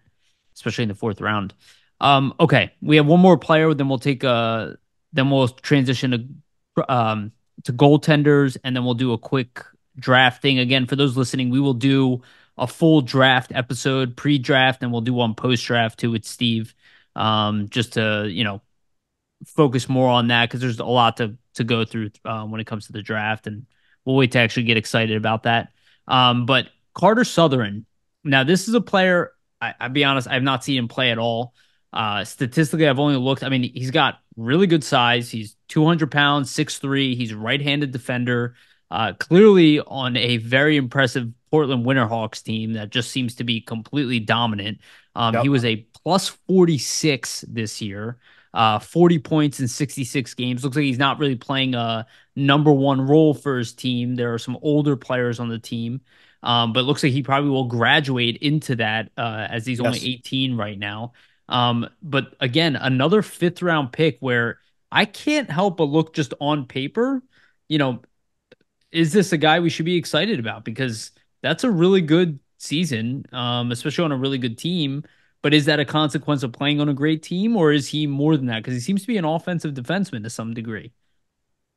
Especially in the fourth round. Um, okay, we have one more player. Then we'll take a. Then we'll transition to um, to goaltenders, and then we'll do a quick drafting again for those listening. We will do a full draft episode, pre-draft, and we'll do one post-draft too with Steve, um, just to you know focus more on that because there's a lot to to go through uh, when it comes to the draft, and we'll wait to actually get excited about that. Um, but Carter Southern. Now, this is a player. I, I'll be honest, I've not seen him play at all. Uh, statistically, I've only looked. I mean, he's got really good size. He's two hundred pounds, six foot three. He's a right-handed defender. Uh, clearly on a very impressive Portland Winterhawks team that just seems to be completely dominant. Um, yep. He was a plus forty-six this year, uh, forty points in sixty-six games. Looks like he's not really playing a number one role for his team. There are some older players on the team. Um, but it looks like he probably will graduate into that uh, as he's yes. only eighteen right now. Um, but again, another fifth round pick where I can't help but look just on paper, you know, is this a guy we should be excited about? Because that's a really good season, um, especially on a really good team. But is that a consequence of playing on a great team, or is he more than that? Because he seems to be an offensive defenseman to some degree.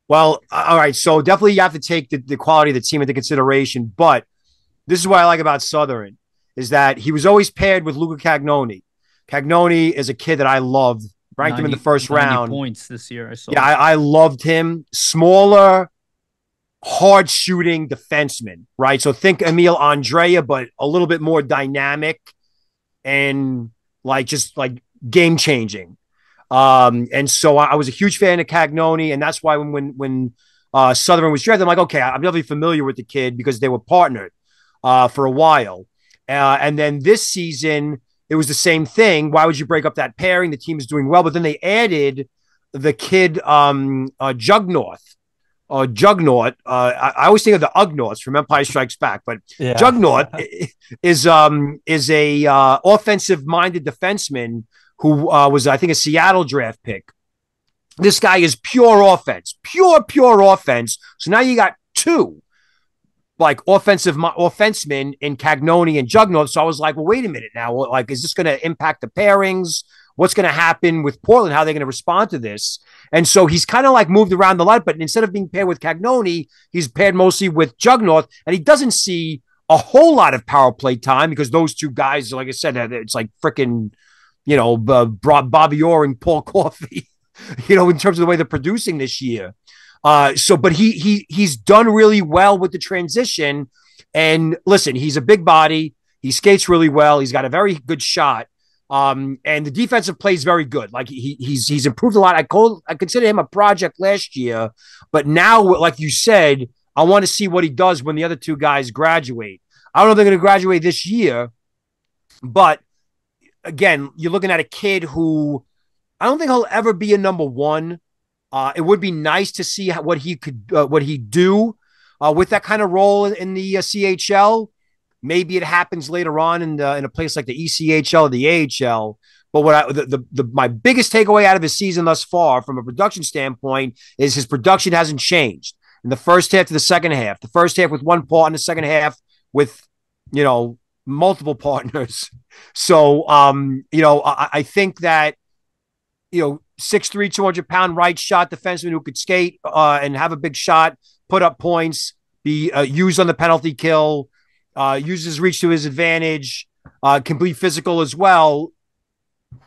Well, all right. So definitely you have to take the, the quality of the team into consideration, but this is what I like about Southern is that he was always paired with Luca Cagnoni. Cagnoni is a kid that I loved. Ranked him in the first round. ninety points this year. I saw. Yeah, I, I loved him. Smaller, hard shooting defenseman, right? So think Emil Andrea, but a little bit more dynamic and like just like game changing. Um, and so I, I was a huge fan of Cagnoni, and that's why when when when uh, Southern was drafted, I'm like, okay, I'm definitely familiar with the kid because they were partnered. Uh, for a while. Uh, and then this season, it was the same thing. Why would you break up that pairing? The team is doing well. But then they added the kid um, uh, Jugnaut. Uh, Jugnaut. Uh, I, I always think of the Ugnaughts from Empire Strikes Back. But yeah. Jugnaut is um, is a uh, offensive-minded defenseman who uh, was, I think, a Seattle draft pick. This guy is pure offense. Pure, pure offense. So now you got two. Like offensive offensemen in Cagnoni and Jugnaut. So I was like, well, wait a minute now. Like, is this going to impact the pairings? What's going to happen with Portland? How are they going to respond to this? And so he's kind of like moved around the lot, but instead of being paired with Cagnoni, he's paired mostly with Jugnaut, and he doesn't see a whole lot of power play time because those two guys, like I said, it's like freaking, you know, Bobby Orr and Paul Coffey, you know, in terms of the way they're producing this year. Uh, so, but he, he, he's done really well with the transition, and listen, he's a big body. He skates really well. He's got a very good shot. Um, and the defensive play is very good. Like he, he's, he's improved a lot. I call, I consider him a project last year, but now, like you said, I want to see what he does when the other two guys graduate. I don't know if they're going to graduate this year, but again, you're looking at a kid who I don't think he'll ever be a number one. Uh, it would be nice to see how, what he could, uh, what he do uh, with that kind of role in, in the uh, C H L. Maybe it happens later on in the, in a place like the E C H L or the A H L. But what I, the, the, the my biggest takeaway out of his season thus far, from a production standpoint, is his production hasn't changed in the first half to the second half. The first half with one partner, the second half with you know multiple partners. So um, you know I, I think that you know. six three, two hundred pound right shot defenseman who could skate uh, and have a big shot, put up points, be uh, used on the penalty kill, uh, uses reach to his advantage, uh, can be physical as well.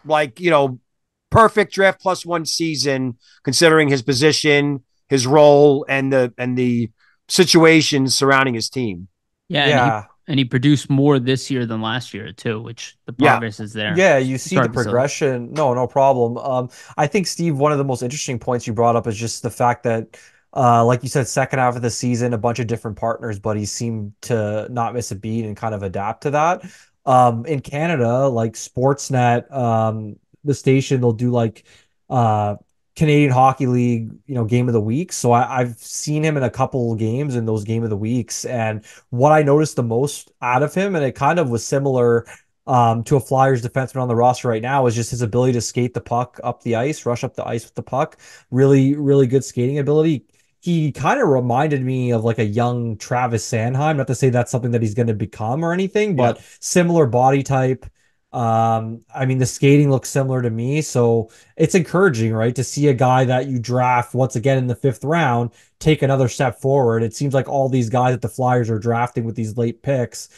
Like, you know, perfect draft plus one season considering his position his role and the and the situations surrounding his team. Yeah, yeah. And, he, and he produced more this year than last year too, which the progress yeah. is there. Yeah, you see the progression. No, no problem. Um, I think, Steve, one of the most interesting points you brought up is just the fact that, Uh, like you said, second half of the season, a bunch of different partners, but he seemed to not miss a beat and kind of adapt to that. Um, in Canada, like Sportsnet, um, the station, they'll do like uh, Canadian Hockey League, you know, game of the week. So I, I've seen him in a couple games in those game of the weeks. And what I noticed the most out of him, and it kind of was similar Um, to a Flyers defenseman on the roster right now, is just his ability to skate the puck up the ice, rush up the ice with the puck. Really, really good skating ability. He kind of reminded me of like a young Travis Sanheim. Not to say that's something that he's going to become or anything, but yeah. similar body type. Um, I mean, the skating looks similar to me, so it's encouraging, right, to see a guy that you draft once again in the fifth round take another step forward. It seems like all these guys that the Flyers are drafting with these late picks,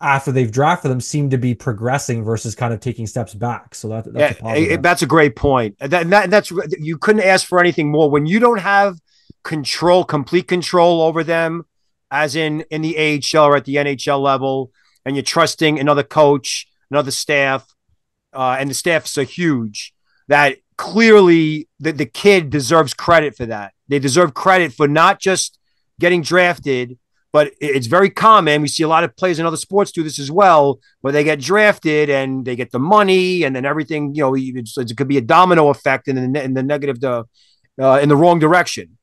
after they've drafted them, seem to be progressing versus kind of taking steps back. So that, that's, yeah, a it, that's a great point. And that, and that, and that's, you couldn't ask for anything more. When you don't have control, complete control over them, as in in the A H L or at the N H L level, and you're trusting another coach, another staff, uh, and the staffs are huge, that clearly the, the kid deserves credit for that. They deserve credit for not just getting drafted, but it's very common. We see a lot of players in other sports do this as well, where they get drafted and they get the money, and then everything, you know, it could be a domino effect in the, in the negative, uh, in the wrong direction.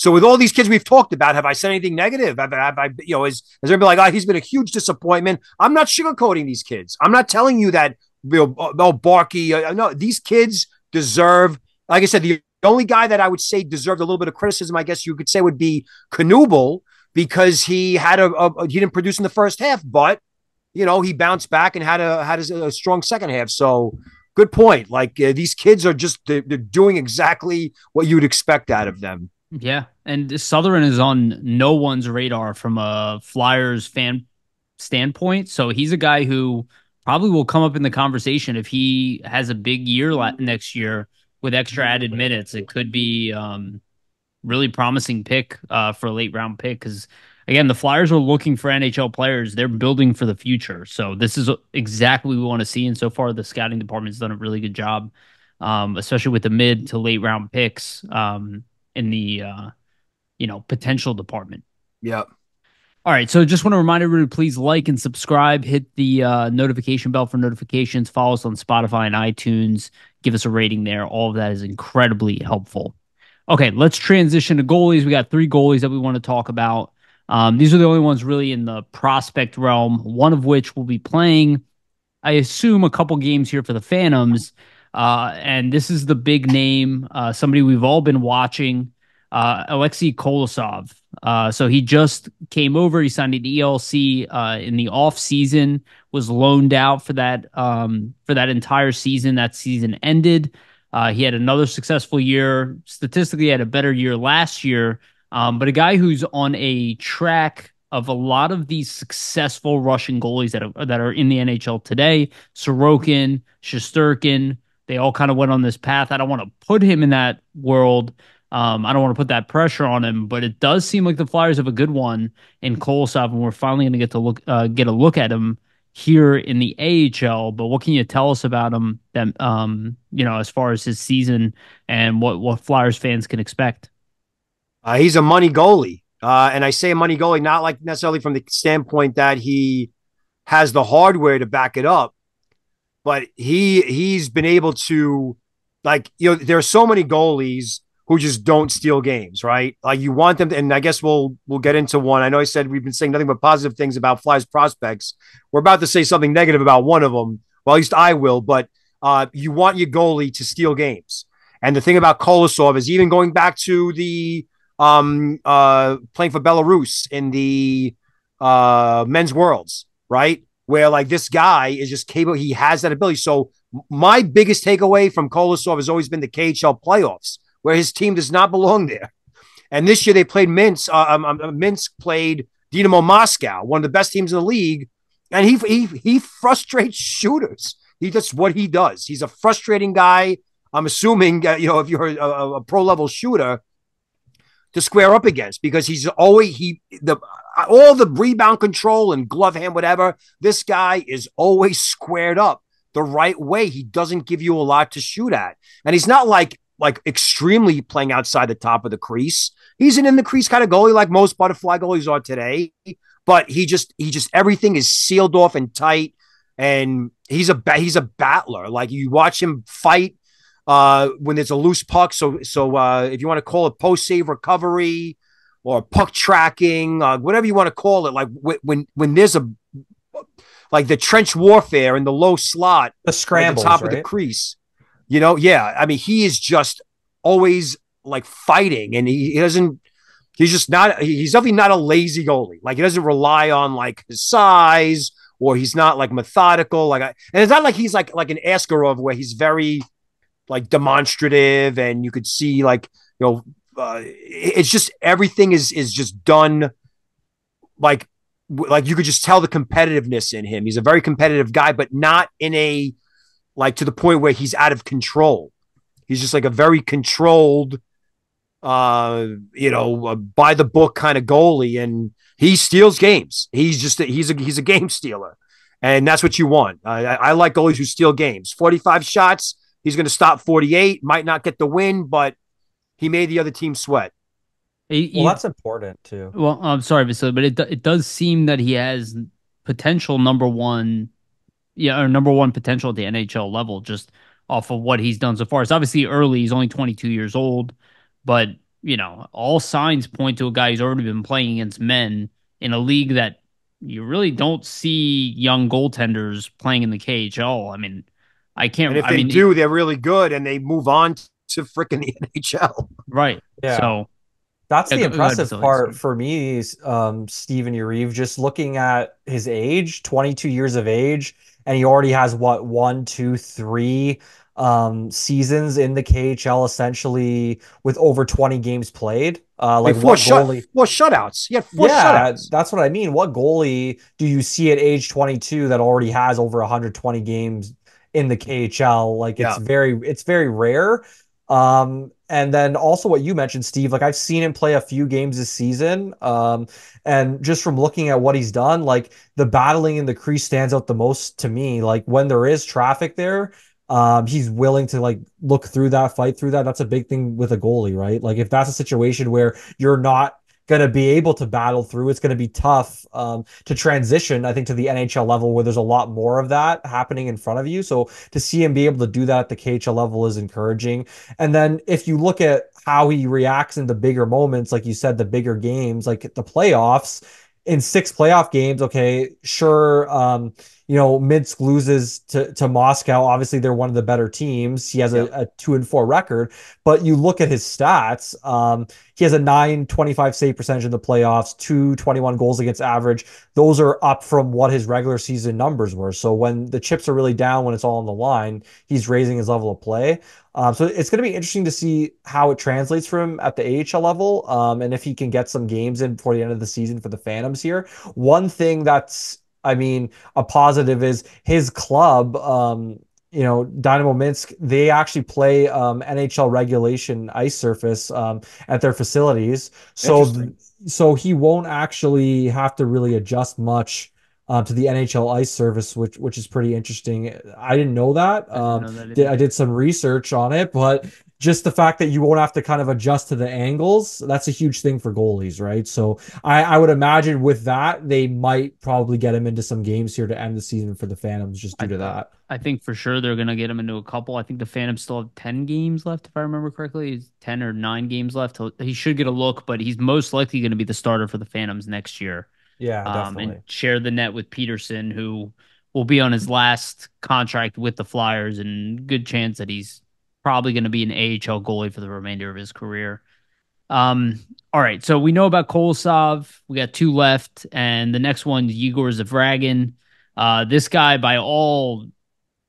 So with all these kids we've talked about, have I said anything negative? Have, have I, you know, is, is everybody like, oh, he's been a huge disappointment? I'm not sugarcoating these kids. I'm not telling you that, you know, oh, Barkey. Uh, no, these kids deserve, like I said, the only guy that I would say deserved a little bit of criticism, I guess you could say, would be Knuble, because he had a, a he didn't produce in the first half, but you know, he bounced back and had a had a, a strong second half. So good point. Like uh, these kids are just they're, they're doing exactly what you'd expect out of them. Yeah, and Southern is on no one's radar from a Flyers fan standpoint. So he's a guy who probably will come up in the conversation if he has a big year next year with extra added minutes. It could be. Um, really promising pick uh, for a late round pick, because again, the Flyers are looking for N H L players. They're building for the future. So this is exactly what we want to see. And so far the scouting department's done a really good job, um, especially with the mid to late round picks um, in the, uh, you know, potential department. Yeah. All right. So just want to remind everybody, please like and subscribe, hit the uh, notification bell for notifications, follow us on Spotify and iTunes, give us a rating there. All of that is incredibly helpful. Okay, let's transition to goalies. We got three goalies that we want to talk about. Um, these are the only ones really in the prospect realm, one of which will be playing, I assume, a couple games here for the Phantoms. Uh, and this is the big name, uh, somebody we've all been watching, uh, Alexei Kolosov. Uh, so he just came over. He signed an E L C uh, in the offseason, was loaned out for that, um, for that entire season. That season ended. Uh, he had another successful year. Statistically, he had a better year last year, um, but a guy who's on a track of a lot of these successful Russian goalies that are, that are in the N H L today. Sorokin, Shesterkin, they all kind of went on this path. I don't want to put him in that world. Um, I don't want to put that pressure on him, but it does seem like the Flyers have a good one in Kolosov, and we're finally going to get to look uh, get a look at him here in the A H L. But what can you tell us about him, them, um, you know, as far as his season and what, what Flyers fans can expect? Uh, he's a money goalie. Uh, and I say a money goalie, not like necessarily from the standpoint that he has the hardware to back it up, but he, he's been able to, like, you know, there are so many goalies who just don't steal games, right? Like you want them to, and I guess we'll we'll get into one. I know I said we've been saying nothing but positive things about Flyers prospects. We're about to say something negative about one of them. Well, at least I will, but uh, you want your goalie to steal games. And the thing about Kolosov is, even going back to the um, uh, playing for Belarus in the uh, men's worlds, right? Where like this guy is just capable. He has that ability. So my biggest takeaway from Kolosov has always been the K H L playoffs, where his team does not belong there. And this year they played Minsk. Uh, um, um, Minsk played Dynamo Moscow, one of the best teams in the league. And he, he, he frustrates shooters. He does what he does. He's a frustrating guy. I'm assuming, uh, you know, if you're a, a, a pro level shooter, to square up against, because he's always he the all the rebound control and glove hand, whatever. This guy is always squared up the right way. He doesn't give you a lot to shoot at, and he's not like like extremely playing outside the top of the crease. He's an in the crease kind of goalie, like most butterfly goalies are today. But he just he just everything is sealed off and tight, and he's a he's a battler. Like, you watch him fight uh, when there's a loose puck. So so uh, if you want to call it post save recovery or puck tracking, uh, whatever you want to call it, like when when there's a like the trench warfare in the low slot, the scramble, top right? of the crease. You know, yeah. I mean, he is just always like fighting, and he, he doesn't. He's just not. He's definitely not a lazy goalie. Like, he doesn't rely on like his size, or he's not like methodical. Like, I, and it's not like he's like like an Askarov, where he's very like demonstrative, and you could see like you know, uh, it's just everything is is just done like like you could just tell the competitiveness in him. He's a very competitive guy, but not in a like to the point where he's out of control. He's just like a very controlled, uh, you know, uh, by the book kind of goalie, and he steals games. He's just a, he's a he's a game stealer, and that's what you want. Uh, I, I like goalies who steal games. forty-five shots, he's going to stop forty-eight. Might not get the win, but he made the other team sweat. He, well, you, that's important too. Well, I'm sorry, Vasily, but it it does seem that he has potential number one. Yeah, or number one potential at the N H L level, just off of what he's done so far. It's obviously early. He's only twenty-two years old, but you know, all signs point to a guy who's already been playing against men in a league that you really don't see young goaltenders playing in the K H L. I mean, I can't. And if I they mean, do, they're really good, and they move on to freaking the N H L. Right. Yeah. So that's the impressive part for me, um, Steven Uribe. Just looking at his age, twenty-two years of age. And he already has, what, one, two, three um, seasons in the K H L, essentially, with over twenty games played. Uh, like, like four, goalie... shut, four shutouts. Yeah, four yeah, shutouts. That's what I mean. What goalie do you see at age twenty-two that already has over one hundred twenty games in the K H L? Like, it's yeah. very, it's very rare. Um, and then also what you mentioned, Steve, like I've seen him play a few games this season. Um, and just from looking at what he's done, like the battling in the crease stands out the most to me. Like when there is traffic there, um, he's willing to like look through that, fight through that. That's a big thing with a goalie, right? Like if that's a situation where you're not going to be able to battle through, it's going to be tough um, to transition, I think, to the N H L level where there's a lot more of that happening in front of you. So to see him be able to do that at the K H L level is encouraging. And then if you look at how he reacts in the bigger moments, like you said, the bigger games, like the playoffs, in six playoff games, okay, sure, um, you know, Minsk loses to, to Moscow. Obviously, they're one of the better teams. He has yeah. a, a two and four record, but you look at his stats. Um, he has a nine twenty-five save percentage in the playoffs, two twenty-one goals against average. Those are up from what his regular season numbers were. So when the chips are really down, when it's all on the line, he's raising his level of play. Um, so it's going to be interesting to see how it translates for him at the A H L level, um, and if he can get some games in before the end of the season for the Phantoms here. One thing that's, I mean, a positive is his club, um, you know, Dynamo Minsk, they actually play um, N H L regulation ice surface um, at their facilities. So, so he won't actually have to really adjust much Uh, to the N H L ice service, which which is pretty interesting. I didn't know that. Um, I, know that did, I did some research on it, but just the fact that you won't have to kind of adjust to the angles, that's a huge thing for goalies, right? So I, I would imagine with that, they might probably get him into some games here to end the season for the Phantoms just due I, to that. I think for sure they're going to get him into a couple. I think the Phantoms still have ten games left, if I remember correctly. It's ten or nine games left. He should get a look, but he's most likely going to be the starter for the Phantoms next year. Yeah, definitely. Um, and share the net with Peterson, who will be on his last contract with the Flyers, and good chance that he's probably going to be an A H L goalie for the remainder of his career. Um, all right, so we know about Kolosov. We got two left, and the next one, Yegor Zavragin. Uh, this guy, by all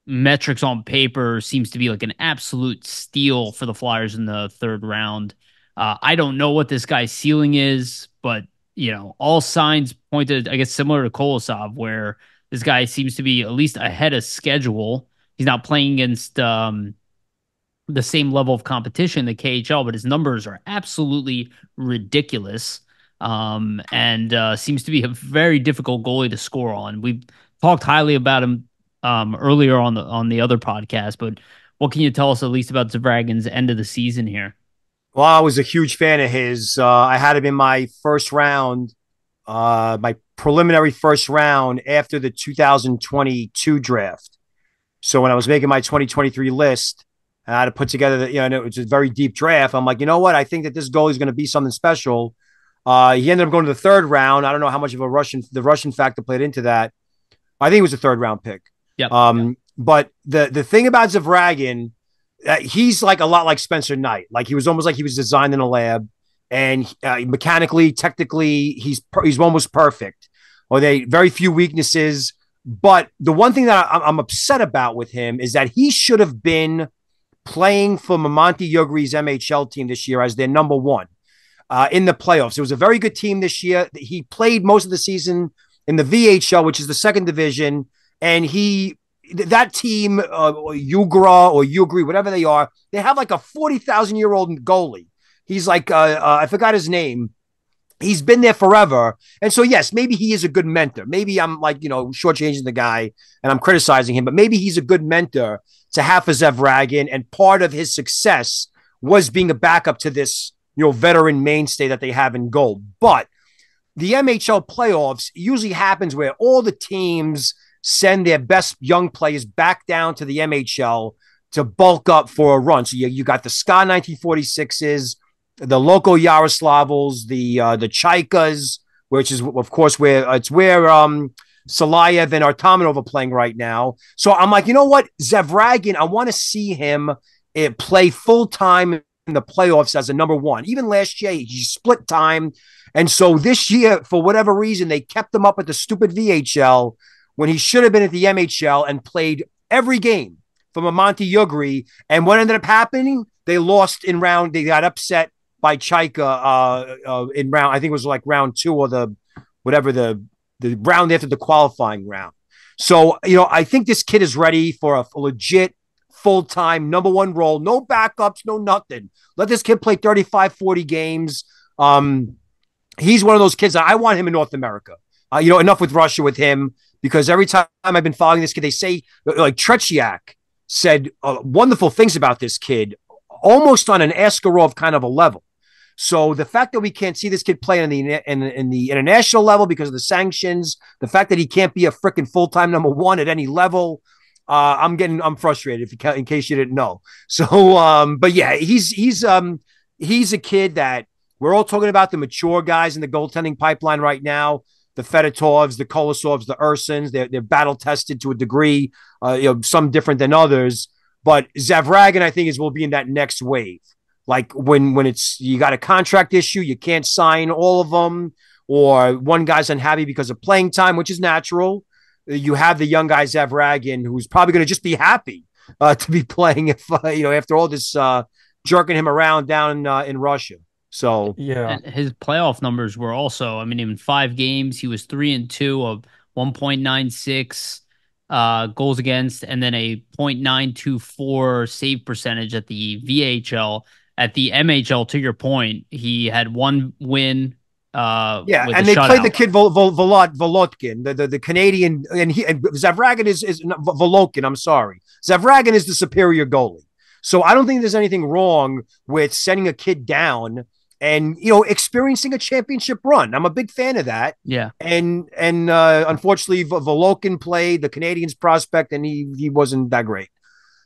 metrics on paper, seems to be like an absolute steal for the Flyers in the third round. Uh, I don't know what this guy's ceiling is, but you know, all signs pointed, I guess, similar to Kolosov, where this guy seems to be at least ahead of schedule. He's not playing against um, the same level of competition, the K H L, but his numbers are absolutely ridiculous. Um, and uh, seems to be a very difficult goalie to score on. We talked highly about him um, earlier on the on the other podcast, but what can you tell us at least about Zvragin's end of the season here? Well, I was a huge fan of his. Uh, I had him in my first round, uh, my preliminary first round after the two thousand twenty-two draft. So when I was making my twenty twenty-three list, and I had to put together the, you know, it's a very deep draft. I'm like, you know what? I think that this goalie is going to be something special. Uh, he ended up going to the third round. I don't know how much of a Russian, the Russian factor played into that. I think it was a third round pick. Yeah. Um, yeah. But the, the thing about Zvragin, uh, he's like a lot like Spencer Knight. Like he was almost like he was designed in a lab, and uh, mechanically, technically, he's, he's almost perfect, or they very few weaknesses. But the one thing that I, I'm upset about with him is that he should have been playing for Mamanti Yildirim's M H L team this year as their number one. Uh, in the playoffs, it was a very good team this year. He played most of the season in the V H L, which is the second division, and he that team, uh, or Ugra or Ugri, whatever they are, they have like a forty thousand year old goalie. He's like uh, uh, I forgot his name. He's been there forever, and so yes, maybe he is a good mentor. Maybe I'm like you know shortchanging the guy and I'm criticizing him, but maybe he's a good mentor to have for Zvragin, and part of his success was being a backup to this. You know, veteran mainstay that they have in goal. But the M H L playoffs usually happens where all the teams send their best young players back down to the M H L to bulk up for a run. So you, you got the Ska nineteen forty-sixes, the Loko Yaroslavls, the uh, the Chaikas, which is, of course, where uh, it's where um, Salayev and Artamonov are playing right now. So I'm like, you know what? Zvragin, I want to see him uh, play full-time in the playoffs as a number one. Even last year, he split time. And so this year, for whatever reason, they kept him up at the stupid V H L when he should have been at the M H L and played every game from Mamanti Yildirim. And what ended up happening? They lost in round. They got upset by Chaika uh, uh, in round. I think it was like round two or the whatever the, the round after the qualifying round. So, you know, I think this kid is ready for a, a legit full-time number one role, no backups, no nothing. Let this kid play thirty-five, forty games. Um, he's one of those kids that I want him in North America. Uh, you know, enough with Russia with him, because every time I've been following this kid, they say, like Tretiak said uh, wonderful things about this kid, almost on an Askarov kind of a level. So the fact that we can't see this kid play in the in, in the international level because of the sanctions, the fact that he can't be a freaking full-time number one at any level. Uh, I'm getting, I'm frustrated if you ca in case you didn't know. So, um, but yeah, he's, he's, um, he's a kid that we're all talking about the mature guys in the goaltending pipeline right now, the Fedotovs, the Kolosovs, the Ursins, they're, they're battle tested to a degree, uh, you know, some different than others, but Zvragin, I think is, will be in that next wave. Like when, when it's, you got a contract issue, you can't sign all of them, or one guy's unhappy because of playing time, which is natural. You have the young guy Zvragin, who's probably going to just be happy uh, to be playing, if uh, you know, after all this uh, jerking him around down uh, in Russia. So yeah, and his playoff numbers were also, I mean, in five games, he was three and two of one point nine six uh, goals against, and then a point nine two four save percentage at the V H L. At the M H L, to your point, he had one win. Uh, yeah, and the they played out. the kid Vol Vol Volot Volotkin, the, the the Canadian, and he and Zvragin is is no, Volotkin. I'm sorry, Zvragin is the superior goalie. So I don't think there's anything wrong with sending a kid down and you know experiencing a championship run. I'm a big fan of that. Yeah, and and uh, unfortunately Volotkin played the Canadian's prospect, and he he wasn't that great.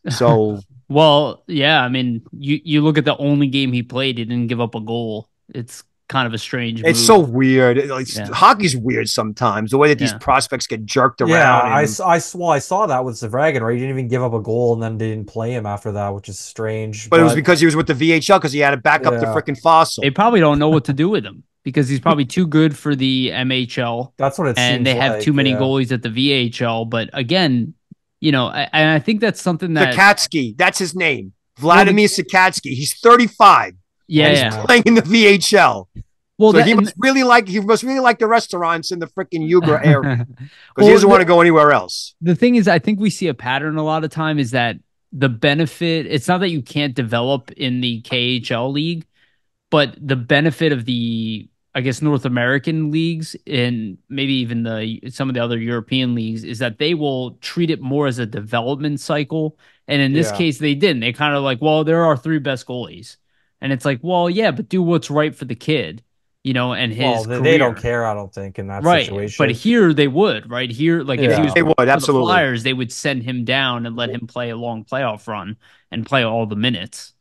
So well, yeah, I mean, you you look at the only game he played, he didn't give up a goal. It's kind of a strange move. It's so weird. It's, yeah. Hockey's weird sometimes, the way that these yeah. prospects get jerked around. Yeah, and... I, I, well, I saw that with Zvragin, right? He didn't even give up a goal and then didn't play him after that, which is strange. But, but... it was because he was with the V H L, because he had to back up yeah. the freaking Fossil. They probably don't know what to do with him, because he's probably too good for the M H L. That's what it and seems And they have like, too many yeah. goalies at the V H L. But again, you know, I, and I think that's something that... Sakatsky, that's his name. Vladimir yeah. Sakatsky. He's thirty-five. Yeah, he's yeah. playing in the V H L. Well, so that, he must really like he must really like the restaurants in the freaking Ugra area, because well, he doesn't want to go anywhere else. The thing is, I think we see a pattern a lot of time is that the benefit, it's not that you can't develop in the K H L league, but the benefit of the, I guess, North American leagues and maybe even the some of the other European leagues is that they will treat it more as a development cycle. And in this yeah. case, they didn't. They kind of like, well, there are three best goalies. And it's like, well, yeah, but do what's right for the kid, you know, and his well, they, career. They don't care, I don't think, in that right. situation. But here they would, right? Here, like yeah. if he was they would, the absolutely. Flyers, they would send him down and let him play a long playoff run and play all the minutes.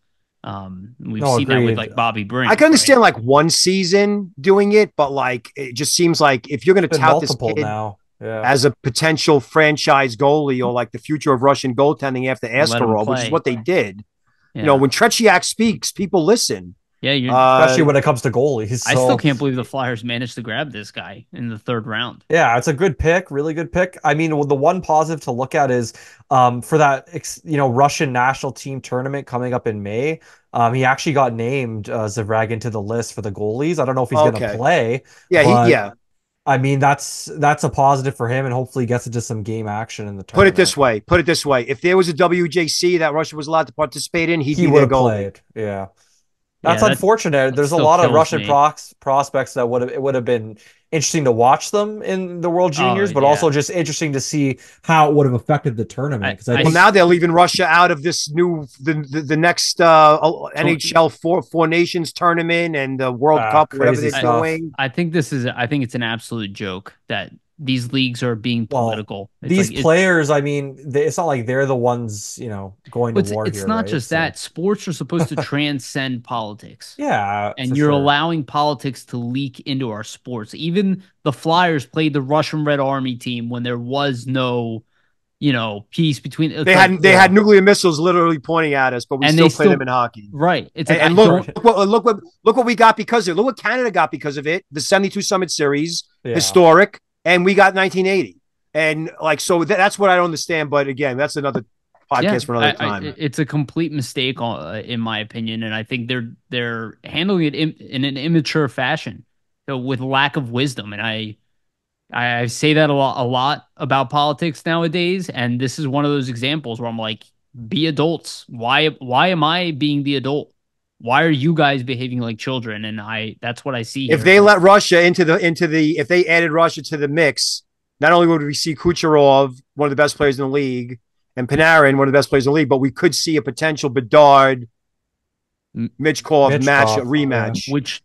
Um, we've no, seen agreed. that with like Bobby Brink. I can understand right? like one season doing it, but like it just seems like if you're going to tout this kid now yeah. as a potential franchise goalie or like the future of Russian goaltending after Askarov, which is what they did. Yeah. You know, when Tretiak speaks, people listen. Yeah, you're, uh, especially when it comes to goalies. So. I still can't believe the Flyers managed to grab this guy in the third round. Yeah, it's a good pick, really good pick. I mean, the one positive to look at is um, for that you know Russian national team tournament coming up in May. Um, he actually got named uh, Zavragin to the list for the goalies. I don't know if he's okay. going to play. Yeah, but, he, yeah. I mean, that's that's a positive for him, and hopefully gets into some game action in the tournament. Put it this way. Put it this way. If there was a W J C that Russia was allowed to participate in, he'd he would have played. Yeah. That's yeah, that, unfortunate. That There's a lot of Russian prox, prospects that would have it would have been interesting to watch them in the World Juniors, oh, but yeah. also just interesting to see how it would have affected the tournament. I, I, well, I, now they're leaving Russia out of this new the the, the next uh, N H L four four nations tournament and the World uh, Cup, whatever they're stuff. Going. I think this is. I think it's an absolute joke that these leagues are being political. Well, these like, players, I mean, they, it's not like they're the ones, you know, going to war. It's here, not right? just so. that. Sports are supposed to transcend politics. Yeah. And you're sure. allowing politics to leak into our sports. Even the Flyers played the Russian Red Army team when there was no, you know, peace between. They, like, had, they yeah. had nuclear missiles literally pointing at us, but we and still play still, them in hockey. Right. It's and, like, and look, look, what, look, what, look what we got because of it. Look what Canada got because of it. The seventy-two Summit Series, yeah. historic. And we got nineteen eighty. And like, so th that's what I don't understand. But again, that's another podcast yeah, for another I, time. I, it's a complete mistake, uh, in my opinion. And I think they're, they're handling it in, in an immature fashion, so with lack of wisdom. And I, I say that a lot, a lot about politics nowadays. And this is one of those examples where I'm like, be adults. Why, why am I being the adult? Why are you guys behaving like children? And I, that's what I see here. If they let Russia into the, into the, if they added Russia to the mix, not only would we see Kucherov, one of the best players in the league, and Panarin, one of the best players in the league, but we could see a potential Bedard, Mitchkov match, a rematch. Yeah. Which,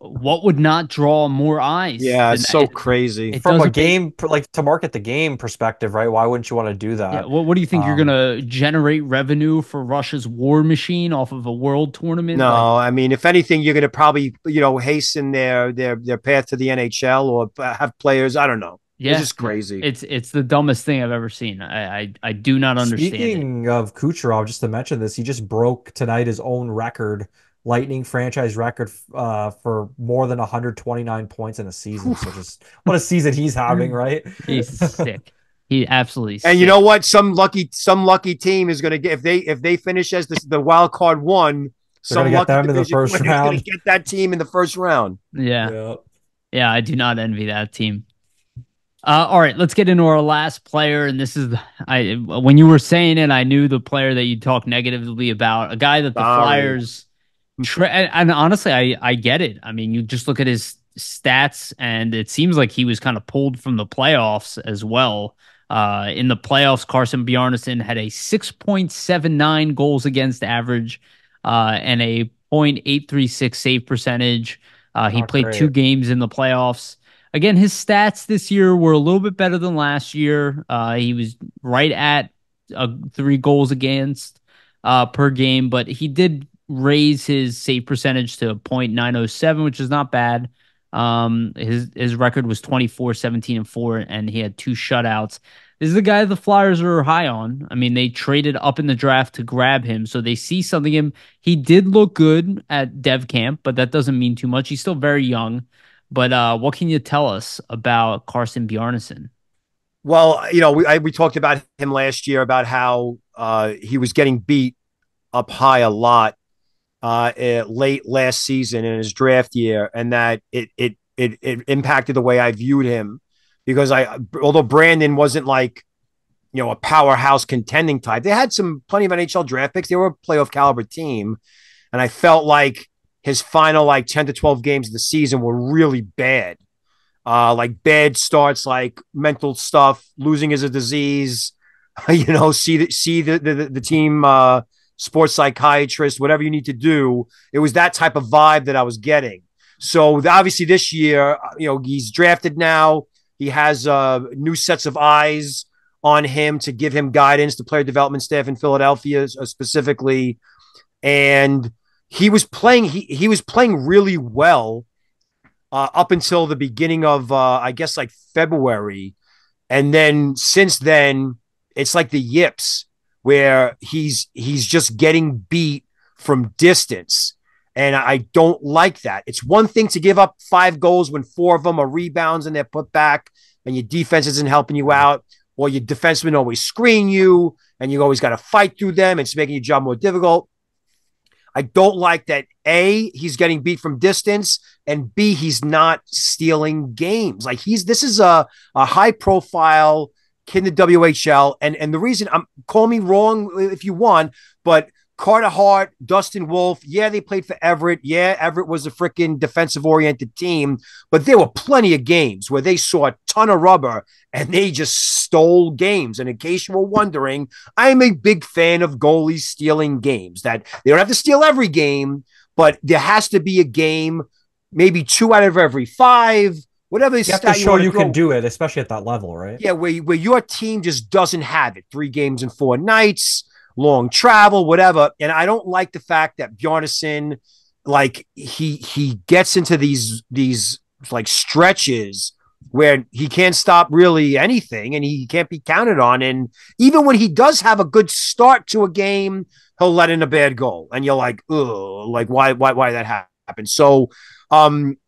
what would not draw more eyes? Yeah, it's so it, crazy. It From a game, like to market the game perspective, right? Why wouldn't you want to do that? Yeah, well, what do you think? Um, you're going to generate revenue for Russia's war machine off of a world tournament? No, like, I mean, if anything, you're going to probably, you know, hasten their, their, their path to the N H L or have players. I don't know. Yeah, it's just crazy. It's it's the dumbest thing I've ever seen. I I, I do not understand. Speaking it. of Kucherov, just to mention this, he just broke tonight his own record. Lightning franchise record uh, for more than one hundred twenty-nine points in a season. So just what a season he's having, right? He's sick. He absolutely. And sick. You know what? Some lucky, some lucky team is going to get if they if they finish as the, the wild card one. They're some lucky them in the first round. Going to get that team in the first round. Yeah, yeah. yeah I do not envy that team. Uh, all right, let's get into our last player, and this is I. When you were saying it, I knew the player that you talked negatively about, a guy that the Bye. Flyers. And honestly, I, I get it. I mean, you just look at his stats, and it seems like he was kind of pulled from the playoffs as well. Uh, in the playoffs, Carson Bjarnason had a six point seven nine goals against average uh, and a point eight three six save percentage. Uh, he Not played great. two games in the playoffs. Again, his stats this year were a little bit better than last year. Uh, he was right at uh, three goals against uh, per game, but he did raise his save percentage to point nine oh seven, which is not bad. Um, his his record was twenty-four, seventeen, and four, and he had two shutouts. This is the guy the Flyers are high on. I mean, they traded up in the draft to grab him, so they see something in him. He did look good at dev camp, but that doesn't mean too much. He's still very young. But uh, what can you tell us about Carson Bjarnason? Well, you know, we I, we talked about him last year about how uh, he was getting beat up high a lot. Uh, it, late last season in his draft year, and that it it it it impacted the way I viewed him because I although Brandon wasn't like you know, a powerhouse contending type. They had some plenty of N H L draft picks. They were a playoff caliber team. And I felt like his final like ten to twelve games of the season were really bad. Uh, like bad starts, like mental stuff, losing is a disease, you know, see the, see the, the, the team, uh, sports psychiatrist, whatever you need to do. It was that type of vibe that I was getting. So obviously this year, you know, he's drafted now. He has uh, new sets of eyes on him to give him guidance, the player development staff in Philadelphia uh, specifically. And he was playing, he, he was playing really well uh, up until the beginning of, uh, I guess, like February. And then since then, it's like the yips where he's, he's just getting beat from distance. And I don't like that. It's one thing to give up five goals when four of them are rebounds and they're put back and your defense isn't helping you out, or your defensemen always screen you and you always got to fight through them. It's making your job more difficult. I don't like that, A, he's getting beat from distance, and B, he's not stealing games. Like he's this is a, a high-profile kid in the W H L, and, and the reason, I'm call me wrong if you want, but Carter Hart, Dustin Wolf, yeah, they played for Everett. Yeah, Everett was a freaking defensive-oriented team, but there were plenty of games where they saw a ton of rubber and they just stole games. And in case you were wondering, I'm a big fan of goalies stealing games. That they don't have to steal every game, but there has to be a game, maybe two out of every five, whatever they stat you have to show you can do it, especially at that level, right? Yeah, where, where your team just doesn't have it. Three games in four nights, long travel, whatever. And I don't like the fact that Bjarnason, like he, he gets into these, these like stretches where he can't stop really anything and he can't be counted on. And even when he does have a good start to a game, he'll let in a bad goal. And you're like, oh, like why, why, why that happened? So, um,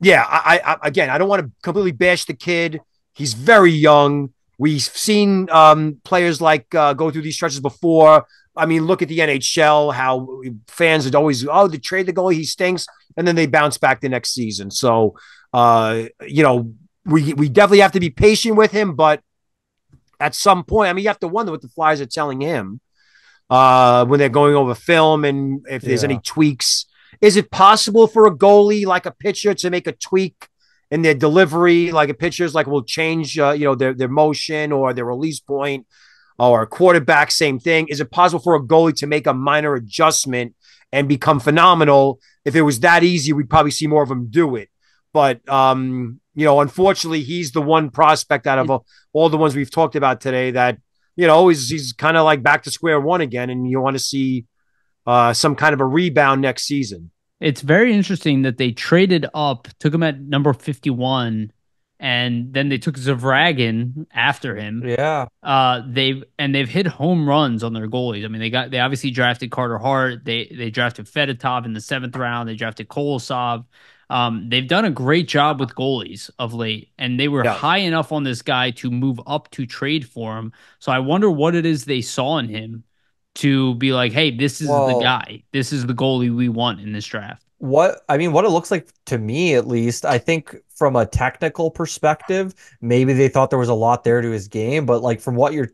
yeah, I, I, again, I don't want to completely bash the kid. He's very young. We've seen um, players like uh, go through these stretches before. I mean, look at the N H L, how fans would always, oh, they trade the goalie, he stinks, and then they bounce back the next season. So, uh, you know, we we definitely have to be patient with him, but at some point, I mean, you have to wonder what the Flyers are telling him uh, when they're going over film and if there's yeah. any tweaks. Is it possible for a goalie, like a pitcher, to make a tweak and their delivery, like a pitcher's like will change, uh, you know, their, their motion or their release point, or a quarterback, same thing. Is it possible for a goalie to make a minor adjustment and become phenomenal? If it was that easy, we'd probably see more of them do it. But, um, you know, unfortunately, he's the one prospect out of uh, all the ones we've talked about today that, you know, is, he's kind of like back to square one again, and you want to see uh, some kind of a rebound next season. It's very interesting that they traded up, took him at number fifty-one, and then they took Zavragin after him. Yeah. Uh, they've and they've hit home runs on their goalies. I mean, they got they obviously drafted Carter Hart. They they drafted Fedotov in the seventh round. They drafted Kolosov. Um, they've done a great job with goalies of late, and they were yeah. high enough on this guy to move up to trade for him. So I wonder what it is they saw in him to be like, hey, this is well, the guy. This is the goalie we want in this draft. What I mean, what it looks like to me, at least, I think from a technical perspective, maybe they thought there was a lot there to his game. But like from what you're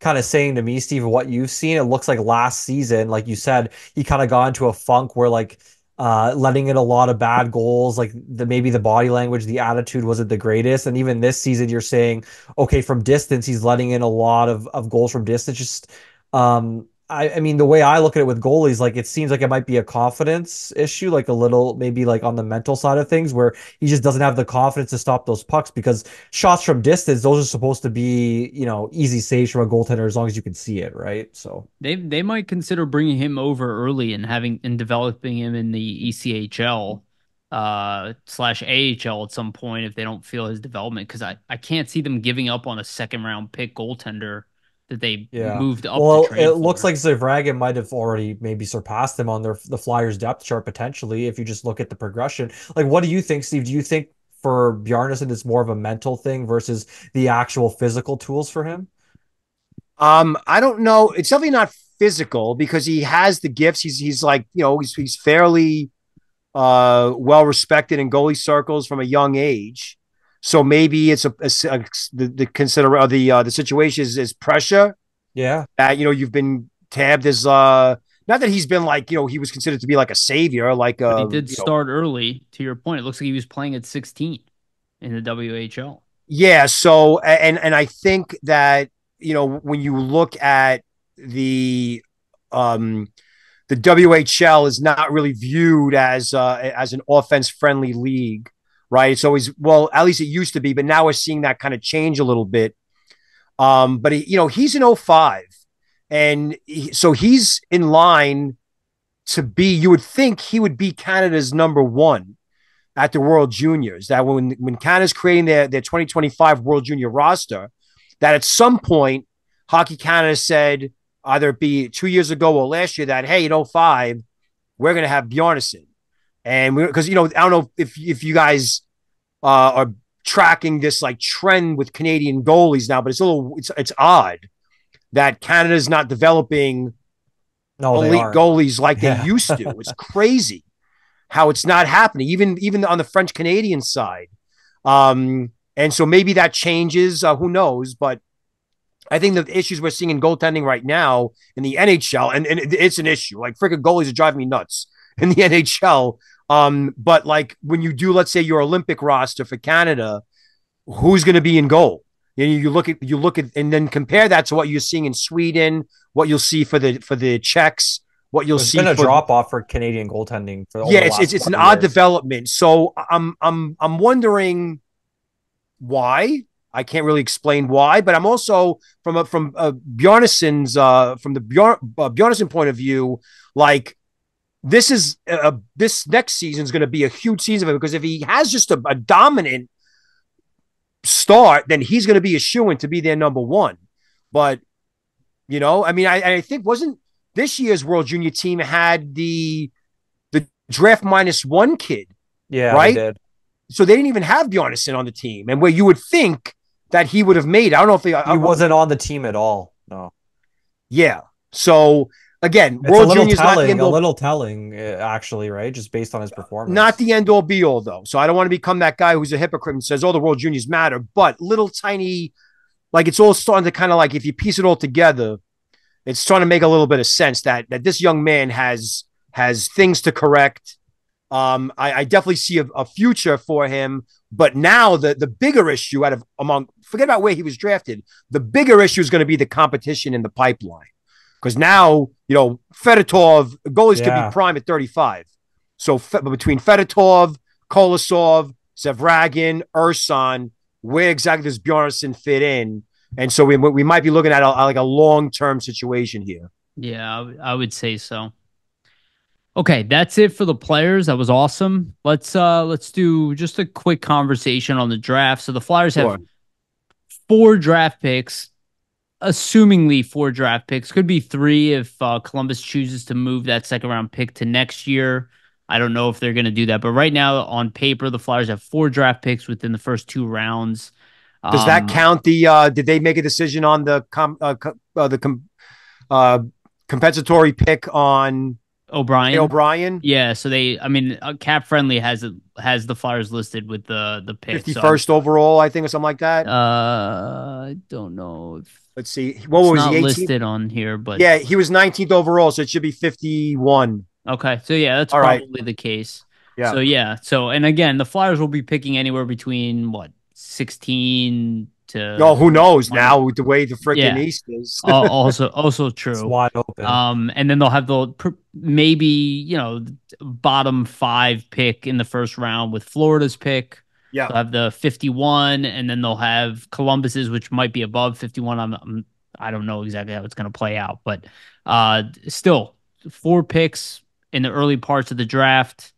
kind of saying to me, Steve, what you've seen, it looks like last season, like you said, he kind of got into a funk where like uh, letting in a lot of bad goals, like the, maybe the body language, the attitude wasn't the greatest. And even this season, you're saying, okay, from distance, he's letting in a lot of, of goals from distance. Just Um, I, I mean, the way I look at it with goalies, like it seems like it might be a confidence issue, like a little, maybe like on the mental side of things where he just doesn't have the confidence to stop those pucks, because shots from distance, those are supposed to be, you know, easy saves from a goaltender as long as you can see it. Right. So they, they might consider bringing him over early and having, and developing him in the E C H L, uh, slash A H L at some point, if they don't feel his development. Cause I, I can't see them giving up on a second round pick goaltender that they yeah. moved up. Well, to it for. looks like Zavragin might have already maybe surpassed them on their the Flyers depth chart potentially, if you just look at the progression. Like, what do you think, Steve? Do you think for Bjarnason it's more of a mental thing versus the actual physical tools for him? Um, I don't know. It's definitely not physical, because he has the gifts. He's he's like, you know, he's he's fairly uh well respected in goalie circles from a young age. So maybe it's a, a, a the, the consider uh, the uh, the situation is, is pressure. Yeah, that uh, you know you've been tabbed as uh, not that he's been like you know he was considered to be like a savior. Like uh, but he did start know. early. To your point, it looks like he was playing at sixteen in the W H L. Yeah. So and and I think that you know when you look at the um. the W H L is not really viewed as uh, as an offense-friendly league, right? It's always, well, at least it used to be, but now we're seeing that kind of change a little bit. Um, but, he, you know, he's an oh five, and he, so he's in line to be, you would think he would be Canada's number one at the World Juniors, that when, when Canada's creating their, their twenty twenty-five World Junior roster, that at some point, Hockey Canada said, either it be two years ago or last year that, hey, in oh five, we're going to have Bjarnason. And we, because, you know, I don't know if, if you guys uh, are tracking this like trend with Canadian goalies now, but it's a little, it's, it's odd that Canada's not developing no, elite goalies like yeah. they used to. It's crazy how it's not happening, even, even on the French Canadian side. Um, and so maybe that changes, uh, who knows, but I think the issues we're seeing in goaltending right now in the N H L, and, and it's an issue. Like, freaking goalies are driving me nuts in the N H L. Um, but, like, when you do, let's say, your Olympic roster for Canada, who's going to be in goal? And you look at, you look at, and then compare that to what you're seeing in Sweden, what you'll see for the for the Czechs, what you'll There's see. It's been a for, drop off for Canadian goaltending. For yeah, it's it's, it's an years. odd development. So I'm I'm I'm wondering why. I can't really explain why, but I'm also from a, from a Bjarnason's uh, from the Bjarn, uh, Bjarnason point of view, like this is a, a, this next season is going to be a huge season for him, because if he has just a, a dominant start, then he's going to be a shoo-in to be their number one. But you know, I mean, I, I think wasn't this year's World Junior team had the the draft minus one kid, yeah, right? They did. So they didn't even have Bjarnason on the team, and where you would think that he would have made. I don't know if they, he I, wasn't on the team at all. No. Yeah. So again, it's World Juniors not the end all, a little telling, actually, right? Just based on his performance. Not the end all be all, though. So I don't want to become that guy who's a hypocrite and says, "Oh, the World Juniors matter," but little tiny, like it's all starting to kind of like if you piece it all together, it's starting to make a little bit of sense that that this young man has has things to correct. Um, I, I definitely see a, a future for him, but now the, the bigger issue out of among forget about where he was drafted. The bigger issue is going to be the competition in the pipeline, because now you know Fedotov goalies yeah. could be prime at thirty-five. So fe between Fedotov, Kolosov, Zavragin, Ersan, where exactly does Bjarnason fit in? And so we we might be looking at a, like a long term situation here. Yeah, I would say so. Okay, that's it for the players. That was awesome. Let's uh, let's do just a quick conversation on the draft. So the Flyers sure. have four draft picks, assumingly four draft picks. Could be three if uh, Columbus chooses to move that second round pick to next year. I don't know if they're going to do that. But right now, on paper, the Flyers have four draft picks within the first two rounds. Does um, that count the uh, – did they make a decision on the com uh, com uh, the com uh, compensatory pick on – O'Brien. O'Brien. Yeah. So they, I mean, uh, Cap Friendly has it has the Flyers listed with the the pick fifty-first so. overall, I think, or something like that. Uh, I don't know. If Let's see. What was he listed on here? But yeah, he was nineteenth overall, so it should be fifty-one. Okay, so yeah, that's All probably right. the case. Yeah. So yeah. So and again, the Flyers will be picking anywhere between what sixteen. To oh, who knows one. now with the way the freaking yeah. East is. uh, also, also true. It's wide open. Um, and then they'll have the maybe you know bottom five pick in the first round with Florida's pick. Yeah, they'll have the fifty-one, and then they'll have Columbus's, which might be above fifty-one. I'm, I'm I don't know exactly how it's going to play out, but uh, still four picks in the early parts of the draft.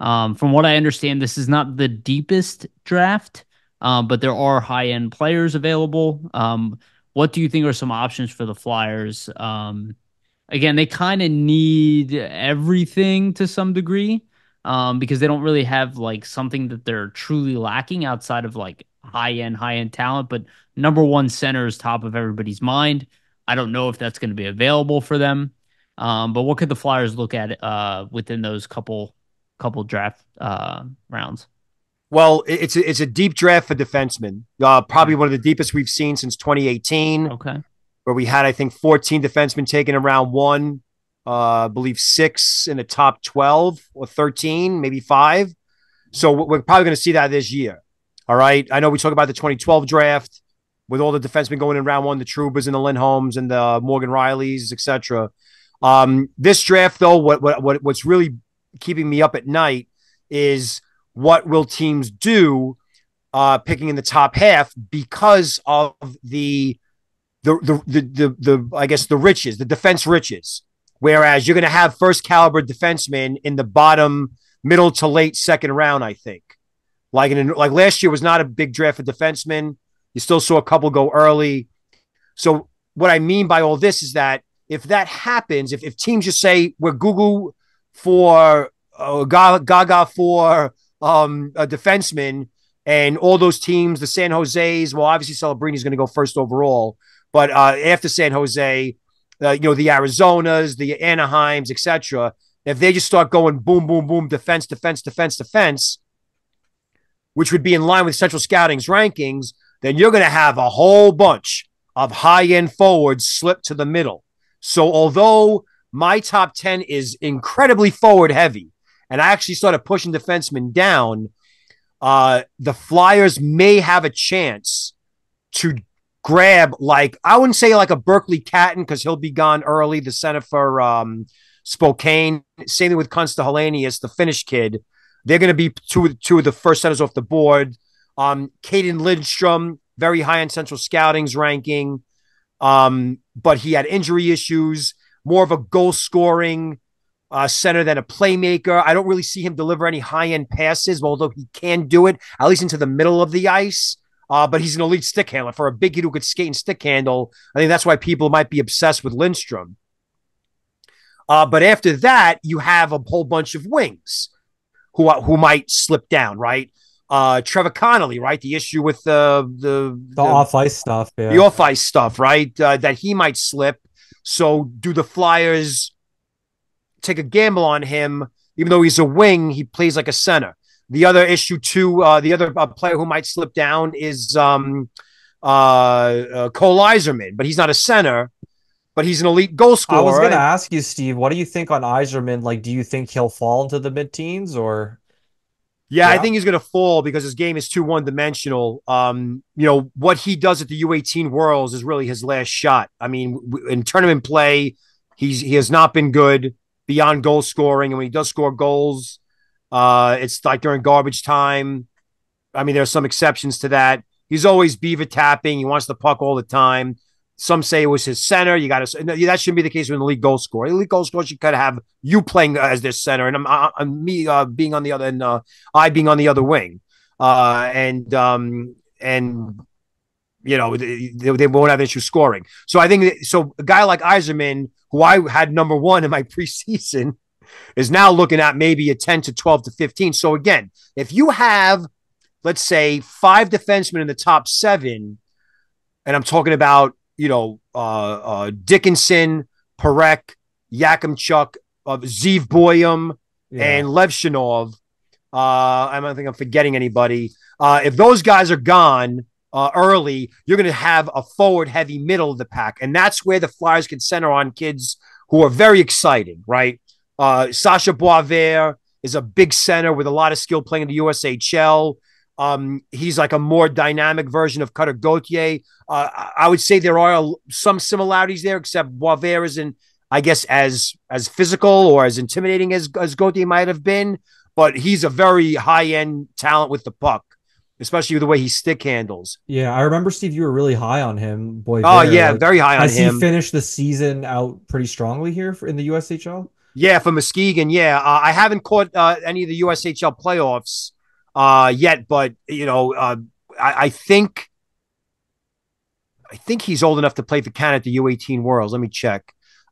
Um, from what I understand, this is not the deepest draft. Um, but there are high-end players available. Um, what do you think are some options for the Flyers? Um, again, they kind of need everything to some degree um, because they don't really have like something that they're truly lacking outside of like high-end, high-end talent. But number one center is top of everybody's mind. I don't know if that's going to be available for them. Um, but what could the Flyers look at uh, within those couple couple draft uh, rounds? Well, it's a, it's a deep draft for defensemen. Uh, probably one of the deepest we've seen since twenty eighteen. Okay. Where we had, I think, fourteen defensemen taken in round one. Uh, I believe six in the top twelve or thirteen, maybe five. So we're probably going to see that this year. All right. I know we talk about the twenty twelve draft with all the defensemen going in round one, the Trubas and the Lindholms and the Morgan Rileys, et cetera. Um, this draft, though, what, what, what what's really keeping me up at night is what will teams do uh, picking in the top half because of the the, the, the, the, the, the I guess, the riches, the defense riches. Whereas you're going to have first caliber defensemen in the bottom, middle to late second round, I think. Like in, like last year was not a big draft for defensemen. You still saw a couple go early. So what I mean by all this is that if that happens, if, if teams just say we're Google for uh, Gaga for um, a defenseman, and all those teams, the San Jose's, well, obviously Celebrini's going to go first overall, but uh, after San Jose. Uh, you know, the Arizonas, the Anaheims, et cetera, if they just start going boom, boom, boom, defense, defense, defense, defense, which would be in line with Central Scouting's rankings, then you're going to have a whole bunch of high-end forwards slip to the middle. So although my top ten is incredibly forward-heavy, and I actually started pushing defensemen down, uh, the Flyers may have a chance to grab, like, I wouldn't say like a Berkeley Catton because he'll be gone early, the center for um, Spokane. Same thing with Konstahelenius, the Finnish kid. They're going to be two, two of the first centers off the board. Um, Caden Lindstrom, very high in Central Scouting's ranking, um, but he had injury issues, more of a goal-scoring uh, center than a playmaker. I don't really see him deliver any high-end passes, although he can do it, at least into the middle of the ice. Uh, but he's an elite stick handler for a big kid who could skate and stick handle. I think that's why people might be obsessed with Lindstrom. Uh, but after that, you have a whole bunch of wings who who might slip down, right? Uh, Trevor Connolly, right? The issue with the the, the, the off ice stuff, yeah. the off ice stuff, right? Uh, that he might slip. So do the Flyers take a gamble on him? Even though he's a wing, he plays like a center. The other issue, too, uh, the other uh, player who might slip down is um, uh, uh, Cole Yzerman, but he's not a center, but he's an elite goal scorer. I was going to ask you, Steve, what do you think on Yzerman? Like, do you think he'll fall into the mid-teens? Or? Yeah, yeah, I think he's going to fall because his game is too one-dimensional. Um, you know, what he does at the U eighteen Worlds is really his last shot. I mean, in tournament play, he's he has not been good beyond goal scoring, and when he does score goals, Uh, it's like during garbage time. I mean, there are some exceptions to that. He's always beaver tapping. He wants the puck all the time. Some say it was his center. You got to no, that shouldn't be the case with an elite goal scorer. Elite goal scorer should kind of have you playing as their center, and I'm, I'm me uh, being on the other, and uh, I being on the other wing, uh, and um, and you know they, they won't have an issue scoring. So I think that, so a guy like Yzerman, who I had number one in my preseason, is now looking at maybe a ten to twelve to fifteen. So again, if you have, let's say, five defensemen in the top seven, and I'm talking about, you know, uh, uh, Dickinson, Parekh, Yakimchuk, uh, Zeev Boehm, yeah. and Levshinov, uh, I don't think I'm forgetting anybody. Uh, if those guys are gone uh, early, you're going to have a forward-heavy middle of the pack, and that's where the Flyers can center on kids who are very exciting, right? Uh, Sasha Boisvert is a big center with a lot of skill playing in the U S H L. Um, he's like a more dynamic version of Cutter Gauthier. Uh, I would say there are some similarities there, except Boisvert isn't, I guess, as as physical or as intimidating as, as Gauthier might have been, but he's a very high-end talent with the puck, especially with the way he stick handles. Yeah, I remember, Steve, you were really high on him. Boisvert. Oh, yeah, like, very high on has him. Has he finished the season out pretty strongly here for, in the U S H L? Yeah, for Muskegon, yeah. Uh, I haven't caught uh, any of the U S H L playoffs uh, yet, but, you know, uh, I, I think I think he's old enough to play for Canada at the U eighteen Worlds. Let me check.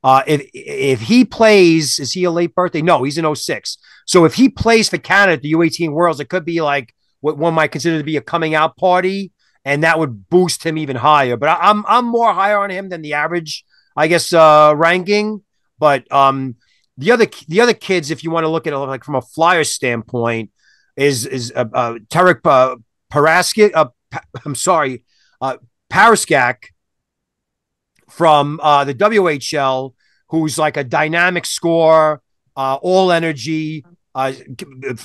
Uh, if if he plays, is he a late birthday? No, he's in oh six. So if he plays for Canada at the U eighteen Worlds, it could be like what one might consider to be a coming out party, and that would boost him even higher. But I, I'm, I'm more higher on him than the average, I guess, uh, ranking. But um. The other the other kids, if you want to look at it like from a Flyer standpoint, is is uh, uh, Tarek uh, Paraskak. Uh, I'm sorry, uh, Paraskak from uh, the W H L, who's like a dynamic scorer, uh, all energy, uh,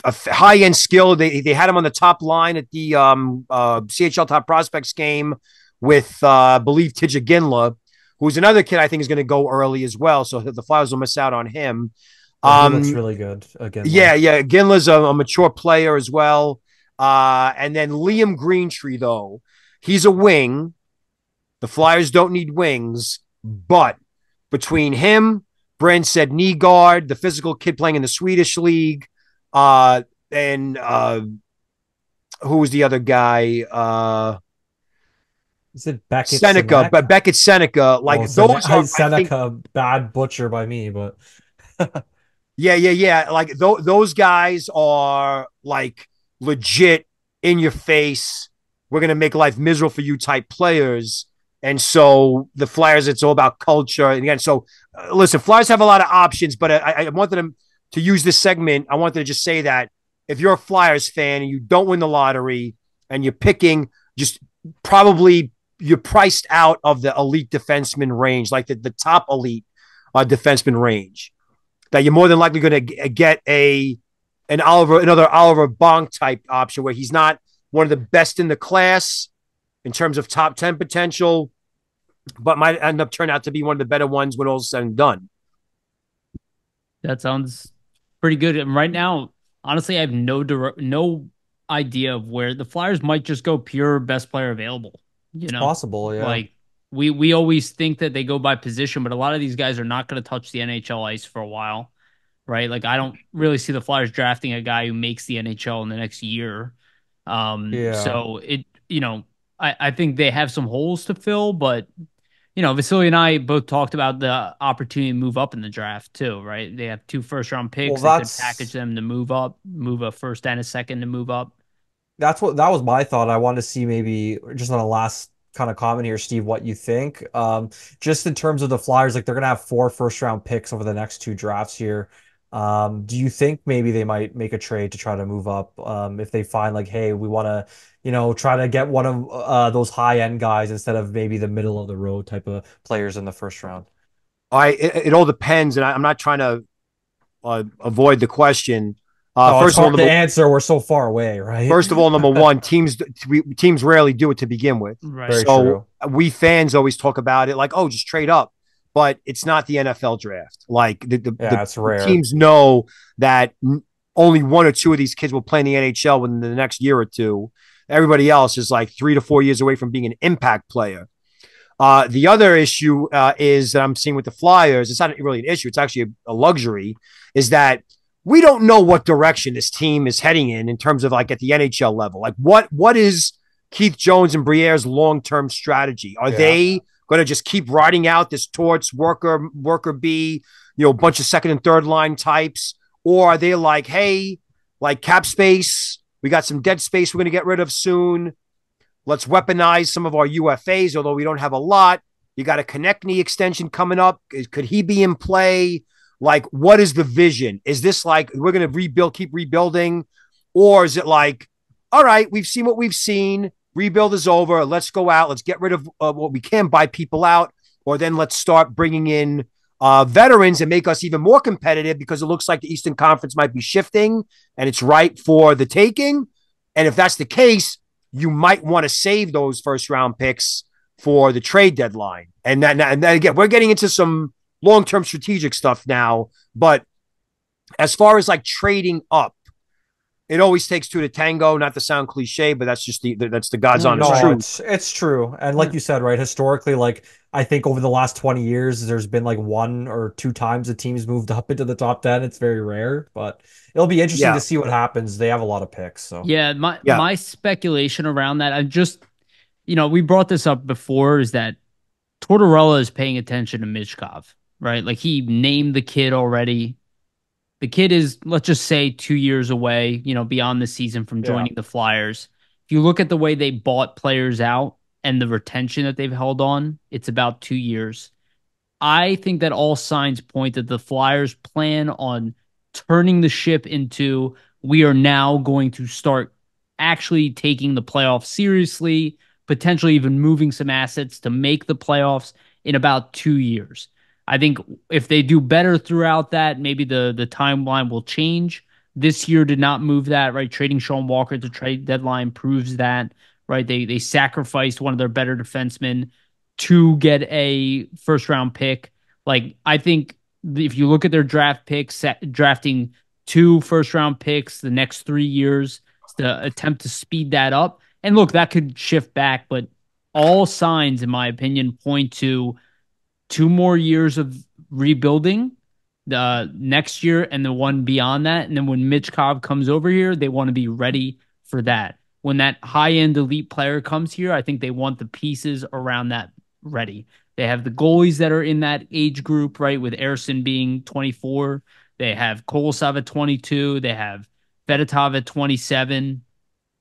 a high end skill. They they had him on the top line at the um, uh, C H L Top Prospects game with, uh, I believe, Tija Ginla, who's another kid I think is going to go early as well. So the Flyers will miss out on him. Yeah, um, that's really good. Again, yeah, yeah. Ginla's a, a mature player as well. Uh, and then Liam Greentree, though, he's a wing. The Flyers don't need wings, but between him, Brent said Nygaard, the physical kid playing in the Swedish league, uh, and uh, who was the other guy? Uh, Is it Beckett Seneca? Seneca? But Beckett Seneca, like oh, those Sen are Seneca, think, bad butcher by me, but yeah, yeah, yeah. Like th those guys are like legit in your face. We're gonna make life miserable for you type players. And so the Flyers, it's all about culture. And again, so uh, listen, Flyers have a lot of options, but I, I wanted to, to use this segment. I wanted to just say that if you're a Flyers fan and you don't win the lottery and you're picking, just probably you're priced out of the elite defenseman range, like the, the top elite uh, defenseman range, that you're more than likely going to get a an Oliver, another Oliver Bonk type option where he's not one of the best in the class in terms of top ten potential, but might end up turn out to be one of the better ones when all's said and done. That sounds pretty good. And right now, honestly, I have no direct, no idea of where the Flyers might just go pure best player available. You know, it's possible. Yeah. Like we we always think that they go by position, but a lot of these guys are not going to touch the N H L ice for a while, right? Like I don't really see the Flyers drafting a guy who makes the N H L in the next year. Um, yeah. So it, you know. I, I think they have some holes to fill, but, you know, Vasily and I both talked about the opportunity to move up in the draft too, right? They have two first-round picks. Well, they can package them to move up, move a first and a second to move up. That's what that was my thought. I wanted to see maybe just on a last kind of comment here, Steve, what you think. Um, just in terms of the Flyers, like they're going to have four first-round picks over the next two drafts here. Um, do you think maybe they might make a trade to try to move up um, if they find like, hey, we want to, you know, try to get one of uh, those high end guys instead of maybe the middle of the road type of players in the first round? I it, it all depends, and I, I'm not trying to uh, avoid the question. Uh, no, first of all, the answer we're so far away, right? First of all, number one, teams teams rarely do it to begin with. Right. So true. We fans always talk about it like, oh, just trade up. But it's not the N F L draft. Like the, the, yeah, the rare. teams know that only one or two of these kids will play in the N H L within the next year or two. Everybody else is like three to four years away from being an impact player. Uh, the other issue uh, is that I'm seeing with the Flyers, it's not really an issue, it's actually a, a luxury, is that we don't know what direction this team is heading in in terms of like at the N H L level. Like what what is Keith Jones and Briere's long-term strategy? Are yeah. they going to just keep riding out this Torts, worker, worker B, you know, a bunch of second and third line types? Or are they like, hey, like cap space, we got some dead space we're going to get rid of soon. Let's weaponize some of our U F As, although we don't have a lot. You got a Konechny extension coming up. Could he be in play? Like, what is the vision? Is this like, we're going to rebuild, keep rebuilding? Or is it like, all right, we've seen what we've seen. Rebuild is over. Let's go out. Let's get rid of uh, what we can, buy people out, or then let's start bringing in uh, veterans and make us even more competitive because it looks like the Eastern Conference might be shifting and it's ripe for the taking. And if that's the case, you might want to save those first round picks for the trade deadline. And then, and then again, we're getting into some long-term strategic stuff now, but as far as like trading up, it always takes two to tango, not to sound cliche, but that's just the, that's the God's no, honest no, truth. It's, it's true. And like you said, right, historically, like I think over the last twenty years, there's been like one or two times the team's moved up into the top ten. It's very rare, but it'll be interesting yeah. to see what happens. They have a lot of picks. So yeah, my, yeah. my speculation around that, I just, you know, we brought this up before, is that Tortorella is paying attention to Michkov, right? Like he named the kid already. The kid is, let's just say, two years away, you know, beyond the season from joining yeah. the Flyers. If you look at the way they bought players out and the retention that they've held on, it's about two years. I think that all signs point that the Flyers plan on turning the ship into, we are now going to start actually taking the playoffs seriously, potentially even moving some assets to make the playoffs in about two years. I think if they do better throughout that, maybe the, the timeline will change. This year did not move that, right? Trading Sean Walker at the trade deadline proves that, right? They they sacrificed one of their better defensemen to get a first-round pick. Like, I think if you look at their draft picks, drafting two first-round picks the next three years to attempt to speed that up. And look, that could shift back, but all signs, in my opinion, point to two more years of rebuilding uh, next year and the one beyond that. And then when Mitch Cobb comes over here, they want to be ready for that. When that high-end elite player comes here, I think they want the pieces around that ready. They have the goalies that are in that age group, right, with Eriksson being twenty-four. They have Kolosov at twenty-two. They have Fedotov at twenty-seven.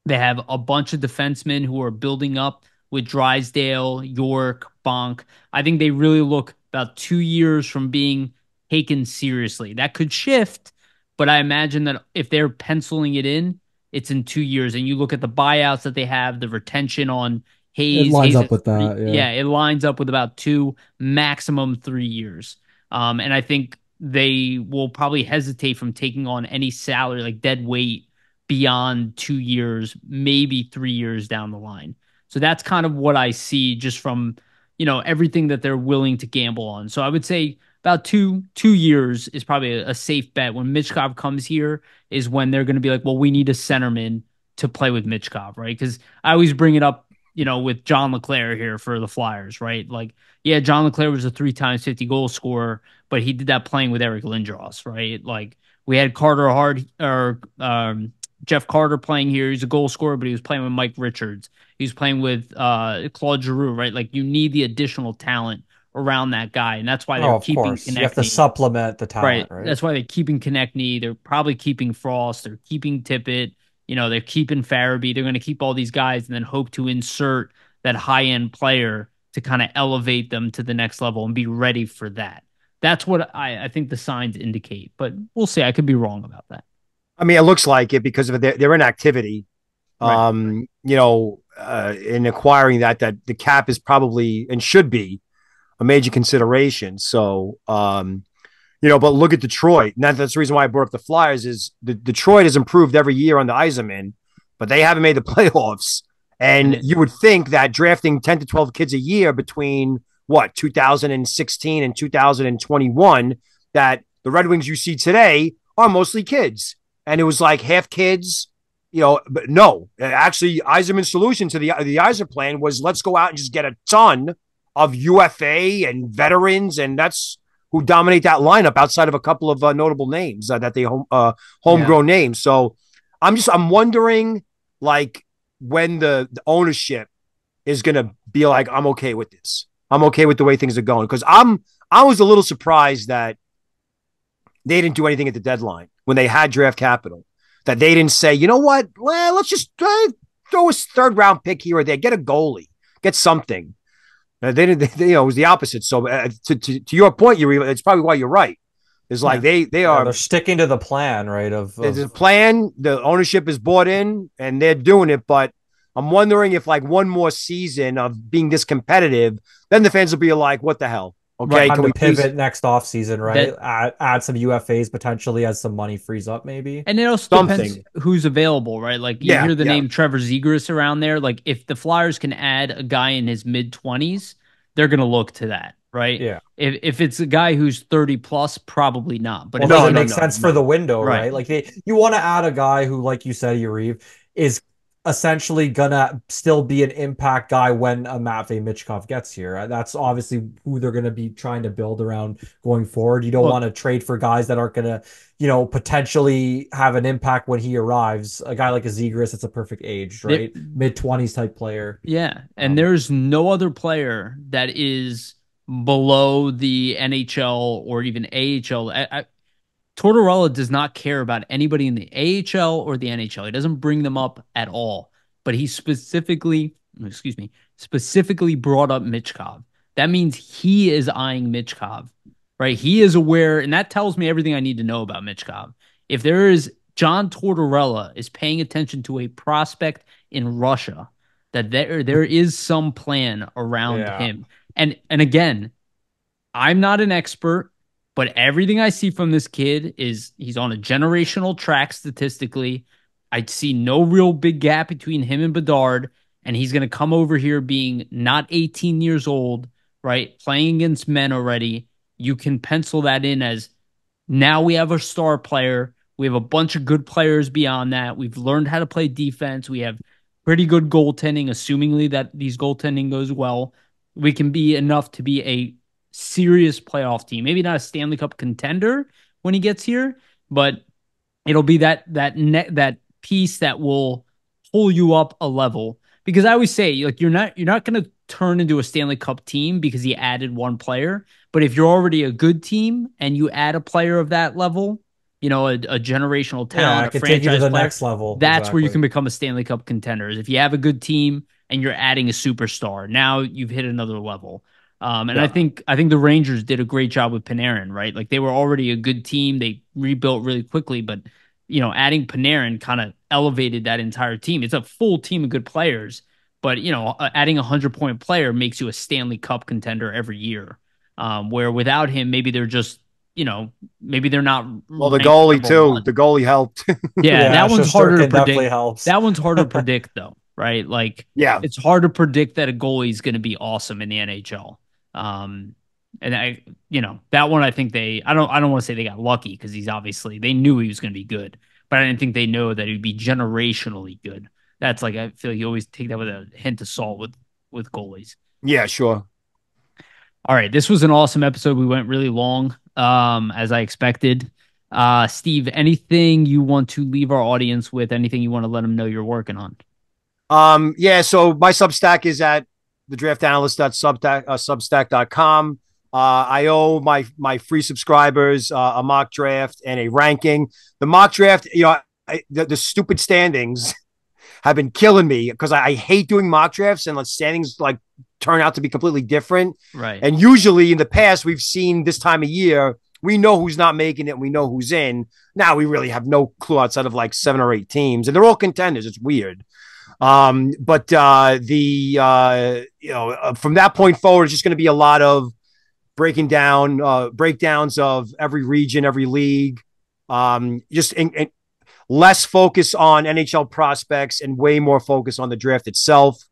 They have a bunch of defensemen who are building up with Drysdale, York, Bonk. I think they really look about two years from being taken seriously. That could shift, but I imagine that if they're penciling it in, it's in two years. And you look at the buyouts that they have, the retention on Hayes. It lines Hayes up with three, that. Yeah. yeah, it lines up with about two, maximum three years. Um, and I think they will probably hesitate from taking on any salary, like dead weight, beyond two years, maybe three years down the line. So that's kind of what I see just from, you know, everything that they're willing to gamble on. So I would say about two two years is probably a, a safe bet. When Mitch Cobb comes here is when they're going to be like, well, we need a centerman to play with Mitch Cobb, right? Because I always bring it up, you know, with John LeClair here for the Flyers, right? Like, yeah, John LeClair was a three times fifty goal scorer, but he did that playing with Eric Lindros, right? Like, we had Carter Hart or um, Jeff Carter playing here. He's a goal scorer, but he was playing with Mike Richards. He was playing with uh, Claude Giroux, right? Like, you need the additional talent around that guy, and that's why they're oh, keeping Konechny. You have to supplement the talent, right? right? That's why they're keeping Konechny. They're probably keeping Frost. They're keeping Tippett. You know, they're keeping Farabee. They're going to keep all these guys and then hope to insert that high-end player to kind of elevate them to the next level and be ready for that. That's what I, I think the signs indicate, but we'll see. I could be wrong about that. I mean, it looks like it because of their, their inactivity, right. um, you know, uh, in acquiring that, that the cap is probably and should be a major consideration. So, um, you know, but look at Detroit. And that's the reason why I brought up the Flyers is the Detroit has improved every year under Yzerman, but they haven't made the playoffs. And you would think that drafting ten to twelve kids a year between what, two thousand sixteen and two thousand twenty-one, that the Red Wings you see today are mostly kids. And it was like half kids, you know, but no, actually Yzerman's solution to the, the Yzer plan was let's go out and just get a ton of U F A and veterans. And that's who dominate that lineup outside of a couple of uh, notable names uh, that they home, uh, homegrown yeah. names. So I'm just, I'm wondering like when the, the ownership is going to be like, I'm okay with this. I'm okay with the way things are going. Cause I'm, I was a little surprised that they didn't do anything at the deadline. When they had draft capital, that they didn't say, you know what, well, let's just uh, throw a third round pick here or there, get a goalie, get something. Uh, they didn't, they, you know, it was the opposite. So uh, to, to to your point, you it's probably why you're right. It's like yeah. they they are yeah, they're sticking to the plan, right? Of, of the plan, the ownership is bought in, and they're doing it. But I'm wondering if like one more season of being this competitive, then the fans will be like, what the hell. Okay, right, can we pivot please? Next off season, right? That, add, add some U F As potentially as some money frees up, maybe. And it also Something. depends who's available, right? Like you yeah, hear the yeah. name Trevor Zegras around there. Like if the Flyers can add a guy in his mid twenties, they're gonna look to that, right? Yeah. If if it's a guy who's thirty plus, probably not. But well, it doesn't no, make no, sense no, for no. the window, right? right? Like they, you want to add a guy who, like you said, Yariv, is essentially gonna still be an impact guy when uh, Matvei Michkov gets here. That's obviously who they're gonna be trying to build around going forward. You don't well, want to trade for guys that aren't gonna, you know, potentially have an impact when he arrives. A guy like a Zegras, it's a perfect age, right? Mid twenties type player. Yeah, and um, there's no other player that is below the N H L or even A H L. I, I, Tortorella does not care about anybody in the A H L or the N H L. He doesn't bring them up at all. But he specifically, excuse me, specifically brought up Mitch Cobb. That means he is eyeing Mitch Cobb, right? He is aware, and that tells me everything I need to know about Mitch Cobb. If there is John Tortorella is paying attention to a prospect in Russia, that there there is some plan around yeah. him. And and again, I'm not an expert, but everything I see from this kid is he's on a generational track statistically. I see no real big gap between him and Bedard, and he's going to come over here being not eighteen years old, right, playing against men already. You can pencil that in as now we have a star player. We have a bunch of good players beyond that. We've learned how to play defense. We have pretty good goaltending, assumingly that these goaltending goes well. We can be enough to be a serious playoff team. Maybe not a Stanley Cup contender when he gets here, but it'll be that that net that piece that will pull you up a level. Because I always say, like, you're not you're not going to turn into a Stanley Cup team because he added one player. But if you're already a good team and you add a player of that level, you know, a, a generational talent, yeah, a franchise to the player, next level. That's exactly where you can become a Stanley Cup contender. If you have a good team and you're adding a superstar, now you've hit another level. Um, and yeah. I think I think the Rangers did a great job with Panarin, right? Like, they were already a good team. They rebuilt really quickly, but, you know, adding Panarin kind of elevated that entire team. It's a full team of good players, but, you know, adding a hundred-point player makes you a Stanley Cup contender every year, um, where without him, maybe they're just, you know, maybe they're not. Well, the goalie, too. One. The goalie helped. yeah, yeah, that one's harder to predict. Helps. That one's harder to predict, though, right? Like, yeah. It's hard to predict that a goalie is going to be awesome in the N H L. Um, and I, you know, that one, I think they, I don't, I don't want to say they got lucky, because he's obviously, they knew he was going to be good, but I didn't think they know that he'd be generationally good. That's like, I feel like you always take that with a hint of salt with, with goalies. Yeah, sure. All right. This was an awesome episode. We went really long, um, as I expected. Uh, Steve, anything you want to leave our audience with? Anything you want to let them know you're working on? Um, yeah. So my Substack is at the draft analyst dot substack dot com. Uh, I owe my my free subscribers uh, a mock draft and a ranking. The mock draft, you know, I, the, the stupid standings have been killing me, because I, I hate doing mock drafts and the standings like turn out to be completely different. Right. And usually in the past, we've seen this time of year, we know who's not making it, and we know who's in. Now we really have no clue outside of like seven or eight teams, and they're all contenders. It's weird. Um, but, uh, the, uh, you know, uh, from that point forward, it's just going to be a lot of breaking down, uh, breakdowns of every region, every league, um, just in, in less focus on N H L prospects and way more focus on the draft itself.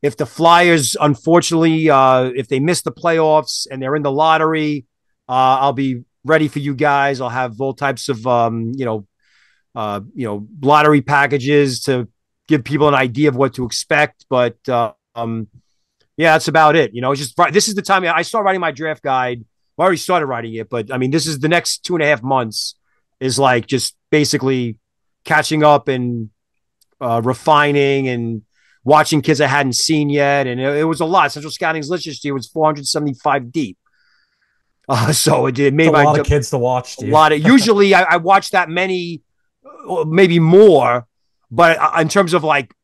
If the Flyers, unfortunately, uh, if they miss the playoffs and they're in the lottery, uh, I'll be ready for you guys. I'll have all types of, um, you know, uh, you know, lottery packages to give people an idea of what to expect. But, uh, um, yeah, that's about it. You know, it's just, this is the time I start writing my draft guide. Well, I already started writing it, but I mean, this is the next two and a half months is like, just basically catching up and, uh, refining and watching kids I hadn't seen yet. And it, it was a lot. Central Scouting's literature was four hundred seventy-five deep. Uh, so it, it made my, a lot of kids to watch. Dude. A lot of, usually I, I watch that many, maybe more. But in terms of like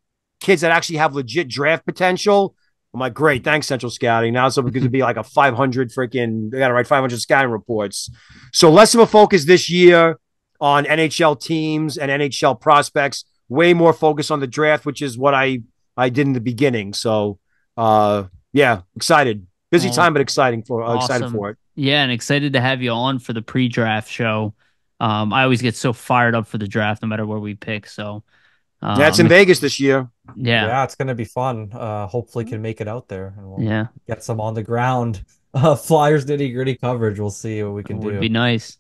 kids that actually have legit draft potential, I'm like, great, thanks, Central Scouting. Now it's going to be like a five hundred freaking, they got to write five hundred scouting reports. So less of a focus this year on N H L teams and N H L prospects, way more focus on the draft, which is what I, I did in the beginning. So, uh, yeah, excited. Busy time, but exciting for, uh, excited for it. Yeah, and excited to have you on for the pre-draft show. Um, I always get so fired up for the draft, no matter where we pick, so... Um, yeah, it's in Vegas this year. Yeah, yeah, it's going to be fun. Uh, hopefully can make it out there. And we'll yeah. get some on the ground uh, Flyers nitty-gritty coverage. We'll see what we can it do. It would be nice.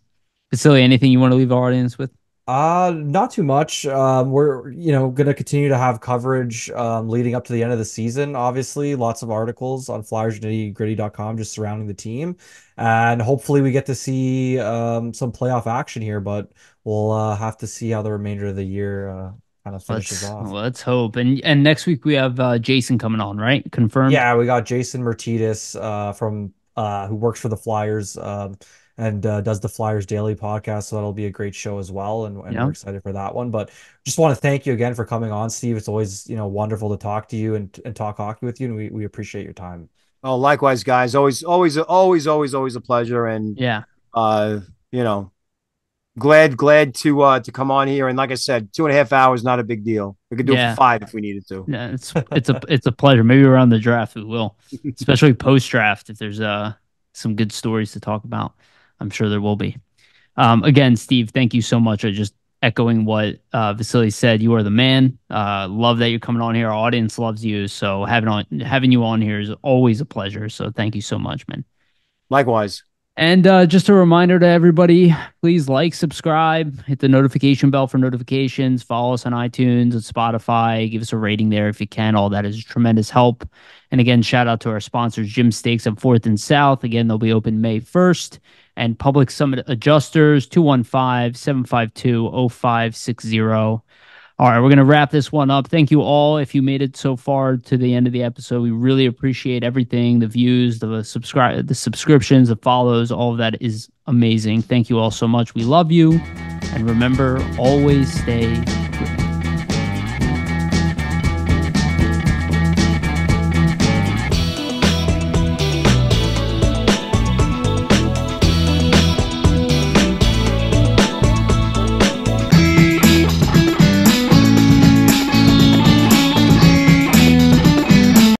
Vasily, anything you want to leave our audience with? Uh, not too much. Um, we're you know going to continue to have coverage um, leading up to the end of the season, obviously. Lots of articles on flyers nitty gritty dot com just surrounding the team. And hopefully we get to see um, some playoff action here, but we'll uh, have to see how the remainder of the year uh kind of finishes let's, off. Let's hope. And and next week we have uh, Jason coming on, right? Confirmed? Yeah, we got Jason Mertidis uh, from uh, who works for the Flyers um, and uh, does the Flyers Daily podcast. So that'll be a great show as well. And, and yeah. we're excited for that one. But just want to thank you again for coming on, Steve. It's always, you know, wonderful to talk to you and, and talk hockey with you. And we, we appreciate your time. Oh, likewise, guys. Always, always, always, always, always a pleasure. And yeah, uh, you know, glad glad to uh to come on here. And like I said, two and a half hours, not a big deal. We could do yeah. it for five if we needed to. Yeah, it's it's a it's a pleasure. Maybe around the draft we will, especially post draft. If there's uh some good stories to talk about, I'm sure there will be. Um, again, Steve, thank you so much. I just echoing what uh, Vasily said. You are the man. Uh, love that you're coming on here. Our audience loves you. So having on having you on here is always a pleasure. So thank you so much, man. Likewise. And uh, just a reminder to everybody, please like, subscribe, hit the notification bell for notifications, follow us on iTunes and Spotify, give us a rating there if you can. All that is tremendous help. And again, shout out to our sponsors, Jim Steaks at Fourth and South. Again, they'll be open May first. And Public Summit Adjusters, two one five, seven five two, oh five six oh. All right, we're going to wrap this one up. Thank you all if you made it so far to the end of the episode. We really appreciate everything, the views, the subscribe, the subscriptions, the follows, all of that is amazing. Thank you all so much. We love you. And remember, always stay